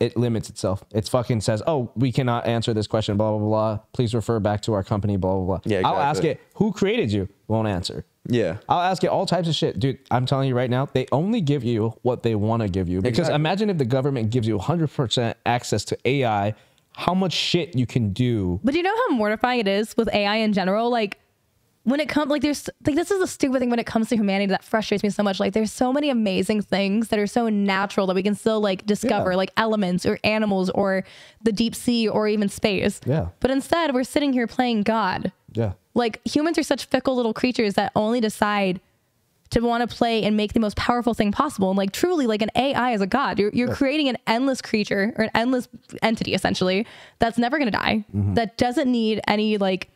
It limits itself. It fucking says, oh, we cannot answer this question, blah, blah, blah. Please refer back to our company, blah, blah, blah. Yeah, exactly. I'll ask it, who created you? Won't answer. Yeah. I'll ask it all types of shit. Dude, I'm telling you right now, they only give you what they want to give you. Because exactly. imagine if the government gives you one hundred percent access to A I, how much shit you can do. But do you know how mortifying it is with A I in general? Like, when it comes, like, there's, like, this is a stupid thing when it comes to humanity that frustrates me so much. Like, there's so many amazing things that are so natural that we can still, like, discover, yeah. like elements or animals or the deep sea or even space. Yeah. But instead, we're sitting here playing God. Yeah. Like, humans are such fickle little creatures that only decide to want to play and make the most powerful thing possible. And like, truly, like, an A I is a god. You're, you're yeah. creating an endless creature or an endless entity, essentially, that's never going to die, mm-hmm. that doesn't need any, like,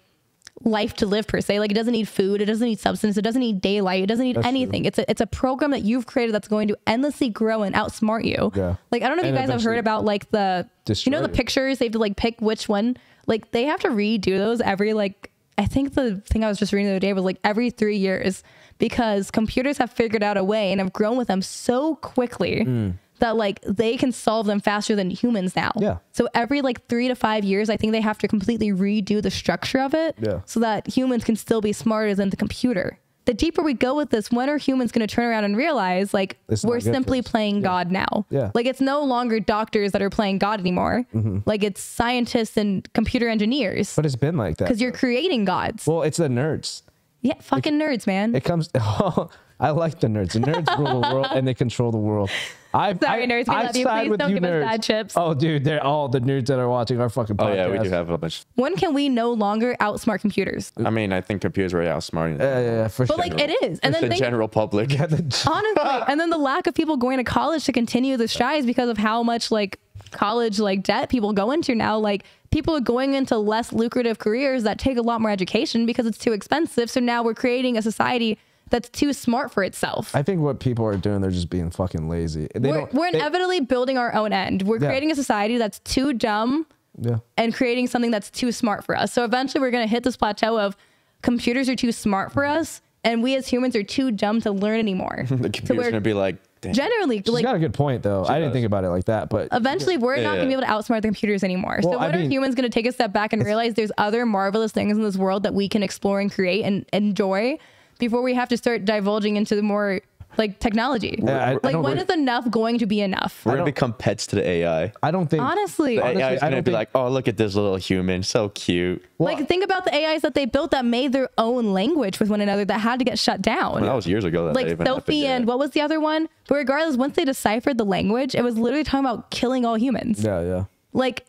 life to live per se. Like, it doesn't need food. It doesn't need substance. It doesn't need daylight. It doesn't need that's anything. True. It's a, it's a program that you've created that's going to endlessly grow and outsmart you. Yeah. Like, I don't know if and you guys have heard about, like, the, you know, the pictures, they have to, like, pick which one, like, they have to redo those every, like, I think the thing I was just reading the other day was like every three years, because computers have figured out a way and have grown with them so quickly mm. that, like, they can solve them faster than humans now. Yeah. So every, like, three to five years, I think they have to completely redo the structure of it yeah. so that humans can still be smarter than the computer. The deeper we go with this, when are humans going to turn around and realize, like, it's we're simply playing yeah. God now? Yeah. Like, it's no longer doctors that are playing God anymore. Mm-hmm. Like, it's scientists and computer engineers. But it's been like that. Because you're creating gods. Well, it's the nerds. Yeah, fucking it, nerds, man. It comes... Oh, I like the nerds. The nerds rule the world, and they control the world. I, Sorry, I, nerds, we I love you. Please don't you give nerds. us bad chips. Oh, dude, they're all the nerds that are watching our fucking podcast. Oh, yeah, we do have a bunch. When can we no longer outsmart computers? I mean, I think computers are outsmarting. Yeah, uh, yeah, for but sure. But, like, it is. And then the think, general public. Yeah, the honestly, and then the lack of people going to college to continue this strive is because of how much, like, college, like, debt people go into now. Like, people are going into less lucrative careers that take a lot more education because it's too expensive. So now we're creating a society that's too smart for itself. I think what people are doing, they're just being fucking lazy. They we're don't, we're they, inevitably building our own end. We're yeah. creating a society that's too dumb yeah. and creating something that's too smart for us. So eventually we're going to hit this plateau of computers are too smart for us, and we as humans are too dumb to learn anymore. The computer's so going to be like, damn. Generally, she's like, got a good point, though. I didn't does. think about it like that, but eventually we're yeah, not yeah. gonna be able to outsmart the computers anymore. Well, so when I mean, are humans gonna take a step back and realize there's other marvelous things in this world that we can explore and create and enjoy before we have to start divulging into the more like technology? Yeah, I, like I when is enough going to be enough? We're gonna become pets to the A I. I don't think honestly. The honestly A I is gonna I don't be think, like, oh, look at this little human, so cute. Well, like think about the A Is that they built that made their own language with one another that had to get shut down. Well, that was years ago. That like Sophie and what was the other one? But regardless, once they deciphered the language, it was literally talking about killing all humans. Yeah, yeah. Like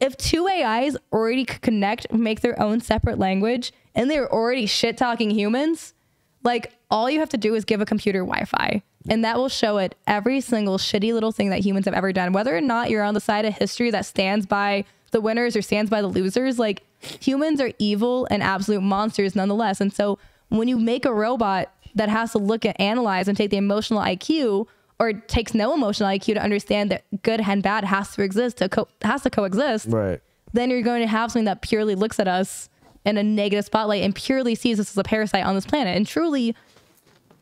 if two A Is already connect, make their own separate language, and they're already shit talking humans, like. All you have to do is give a computer Wi-Fi, and that will show it every single shitty little thing that humans have ever done. Whether or not you're on the side of history that stands by the winners or stands by the losers, like humans are evil and absolute monsters nonetheless. And so when you make a robot that has to look at, analyze, and take the emotional I Q, or takes no emotional I Q to understand that good and bad has to exist, to co has to coexist, right? Then you're going to have something that purely looks at us in a negative spotlight and purely sees us as a parasite on this planet. And truly,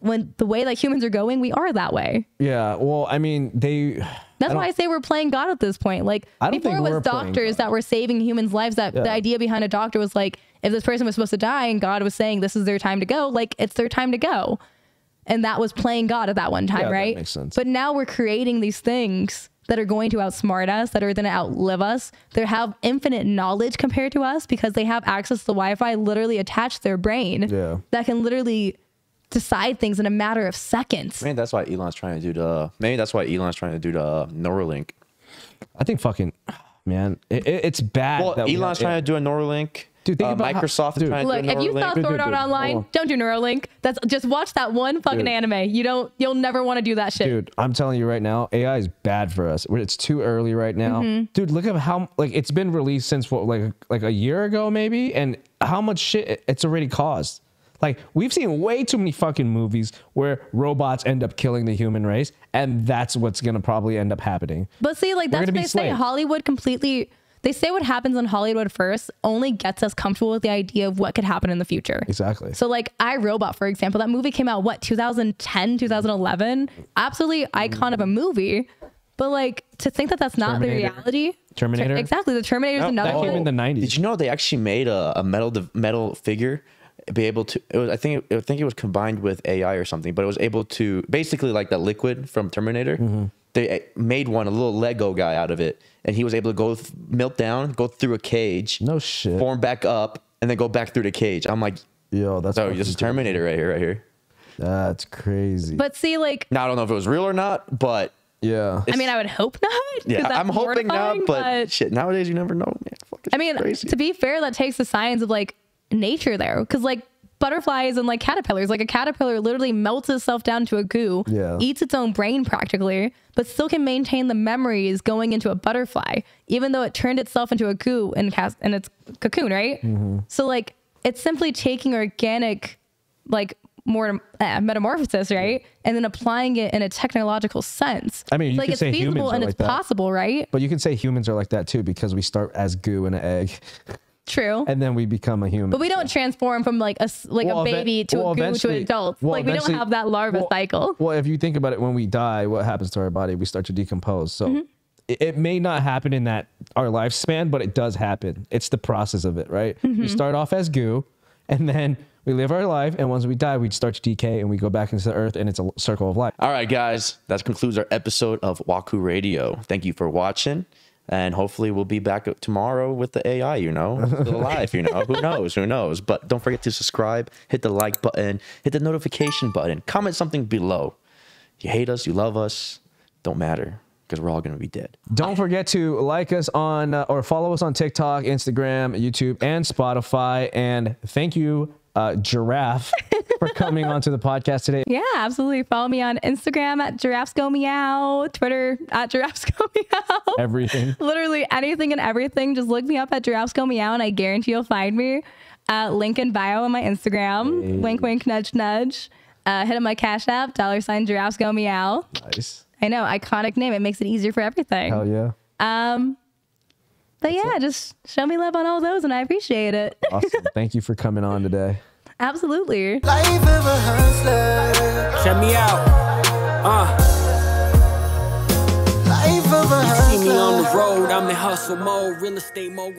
when the way that humans are going, we are that way. Yeah, well, I mean, they... That's I why I say we're playing God at this point. Like, I don't before think it was doctors that were saving humans' lives, that yeah. the idea behind a doctor was like, if this person was supposed to die and God was saying this is their time to go, like, it's their time to go. And that was playing God at that one time, yeah, right? That makes sense. But now we're creating these things that are going to outsmart us, that are going to outlive us. They have infinite knowledge compared to us because they have access to the Wi-Fi literally attached to their brain. Yeah. That can literally... decide things in a matter of seconds. Maybe that's why Elon's trying to do the. Maybe that's why Elon's trying to do the uh, Neuralink. I think fucking, man, it, it, it's bad. Well, that Elon's we trying it. to do a Neuralink. Dude, think uh, about Microsoft. How, dude, trying look, to do if you saw Sword Art Online, oh. don't do Neuralink. That's just watch that one fucking dude. anime. You don't. You'll never want to do that shit. Dude, I'm telling you right now, A I is bad for us. It's too early right now. Mm-hmm. Dude, look at how like it's been released since what like like a year ago maybe, and how much shit it's already caused. Like, we've seen way too many fucking movies where robots end up killing the human race, and that's what's going to probably end up happening. But see, like, that's what they say. Hollywood completely... They say what happens in Hollywood first only gets us comfortable with the idea of what could happen in the future. Exactly. So, like, I, Robot, for example, that movie came out, what, two thousand ten, two thousand eleven? Absolutely icon of a movie. But, like, to think that that's not the reality... Terminator? Exactly. The Terminator's another one. That came in the nineties. Did you know they actually made a, a metal, metal figure... be able to it was i think it, i think it was combined with A I or something, but it was able to basically like that liquid from Terminator. Mm-hmm. They made one a little Lego guy out of it, and he was able to go melt down, go through a cage, no shit, form back up, and then go back through the cage. I'm like, yo, that's oh this is Terminator right here right here that's crazy. But see, like, now I don't know if it was real or not, but yeah, I mean, I would hope not. Yeah, I'm hoping not, but, but shit, nowadays you never know, man. Fuck, I mean, crazy. To be fair, that takes the science of like nature there, because like butterflies and like caterpillars, like a caterpillar literally melts itself down to a goo, yeah. eats its own brain practically, but still can maintain the memories going into a butterfly, even though it turned itself into a goo and cast in its cocoon, right? Mm-hmm. So like it's simply taking organic, like more uh, metamorphosis, right, and then applying it in a technological sense. I mean, you like could it's say feasible humans and it's like possible, right? But you can say humans are like that too, because we start as goo in an egg. True. And then we become a human. But we don't so. transform from like a, like well, a baby to well, a goo to an adult. Well, like we don't have that larva well, cycle. Well, if you think about it, when we die, what happens to our body? We start to decompose. So mm-hmm. it, it may not happen in that our lifespan, but it does happen. It's the process of it, right? Mm-hmm. We start off as goo, and then we live our life, and once we die, we start to decay, and we go back into the earth, and it's a circle of life. All right, guys. That concludes our episode of Waku Radio. Thank you for watching. And hopefully we'll be back tomorrow with the A I, you know, still alive, you know, who knows, who knows. But don't forget to subscribe, hit the like button, hit the notification button, comment something below. You hate us, you love us, don't matter, because we're all going to be dead. Don't forget to like us on uh, or follow us on TikTok, Instagram, YouTube, and Spotify. And thank you, uh, Giraffe, for coming onto the podcast today. Yeah, absolutely. Follow me on Instagram at GiraffesGoMeow, Twitter at GiraffesGoMeow. Everything. Literally anything and everything. Just look me up at GiraffesGoMeow and I guarantee you'll find me. Uh, link in bio on my Instagram. Hey. Wink, wink, nudge, nudge. Uh, hit up my Cash App, dollar sign GiraffesGoMeow. Nice. I know, iconic name. It makes it easier for everything. Hell yeah. Um, but That's yeah, it. Just show me love on all those and I appreciate it. Awesome. Thank you for coming on today. Absolutely. Life of a hustler. Check me out. Uh. Life of a hustler. See me on the road. I'm in hustle mode. Real estate mode.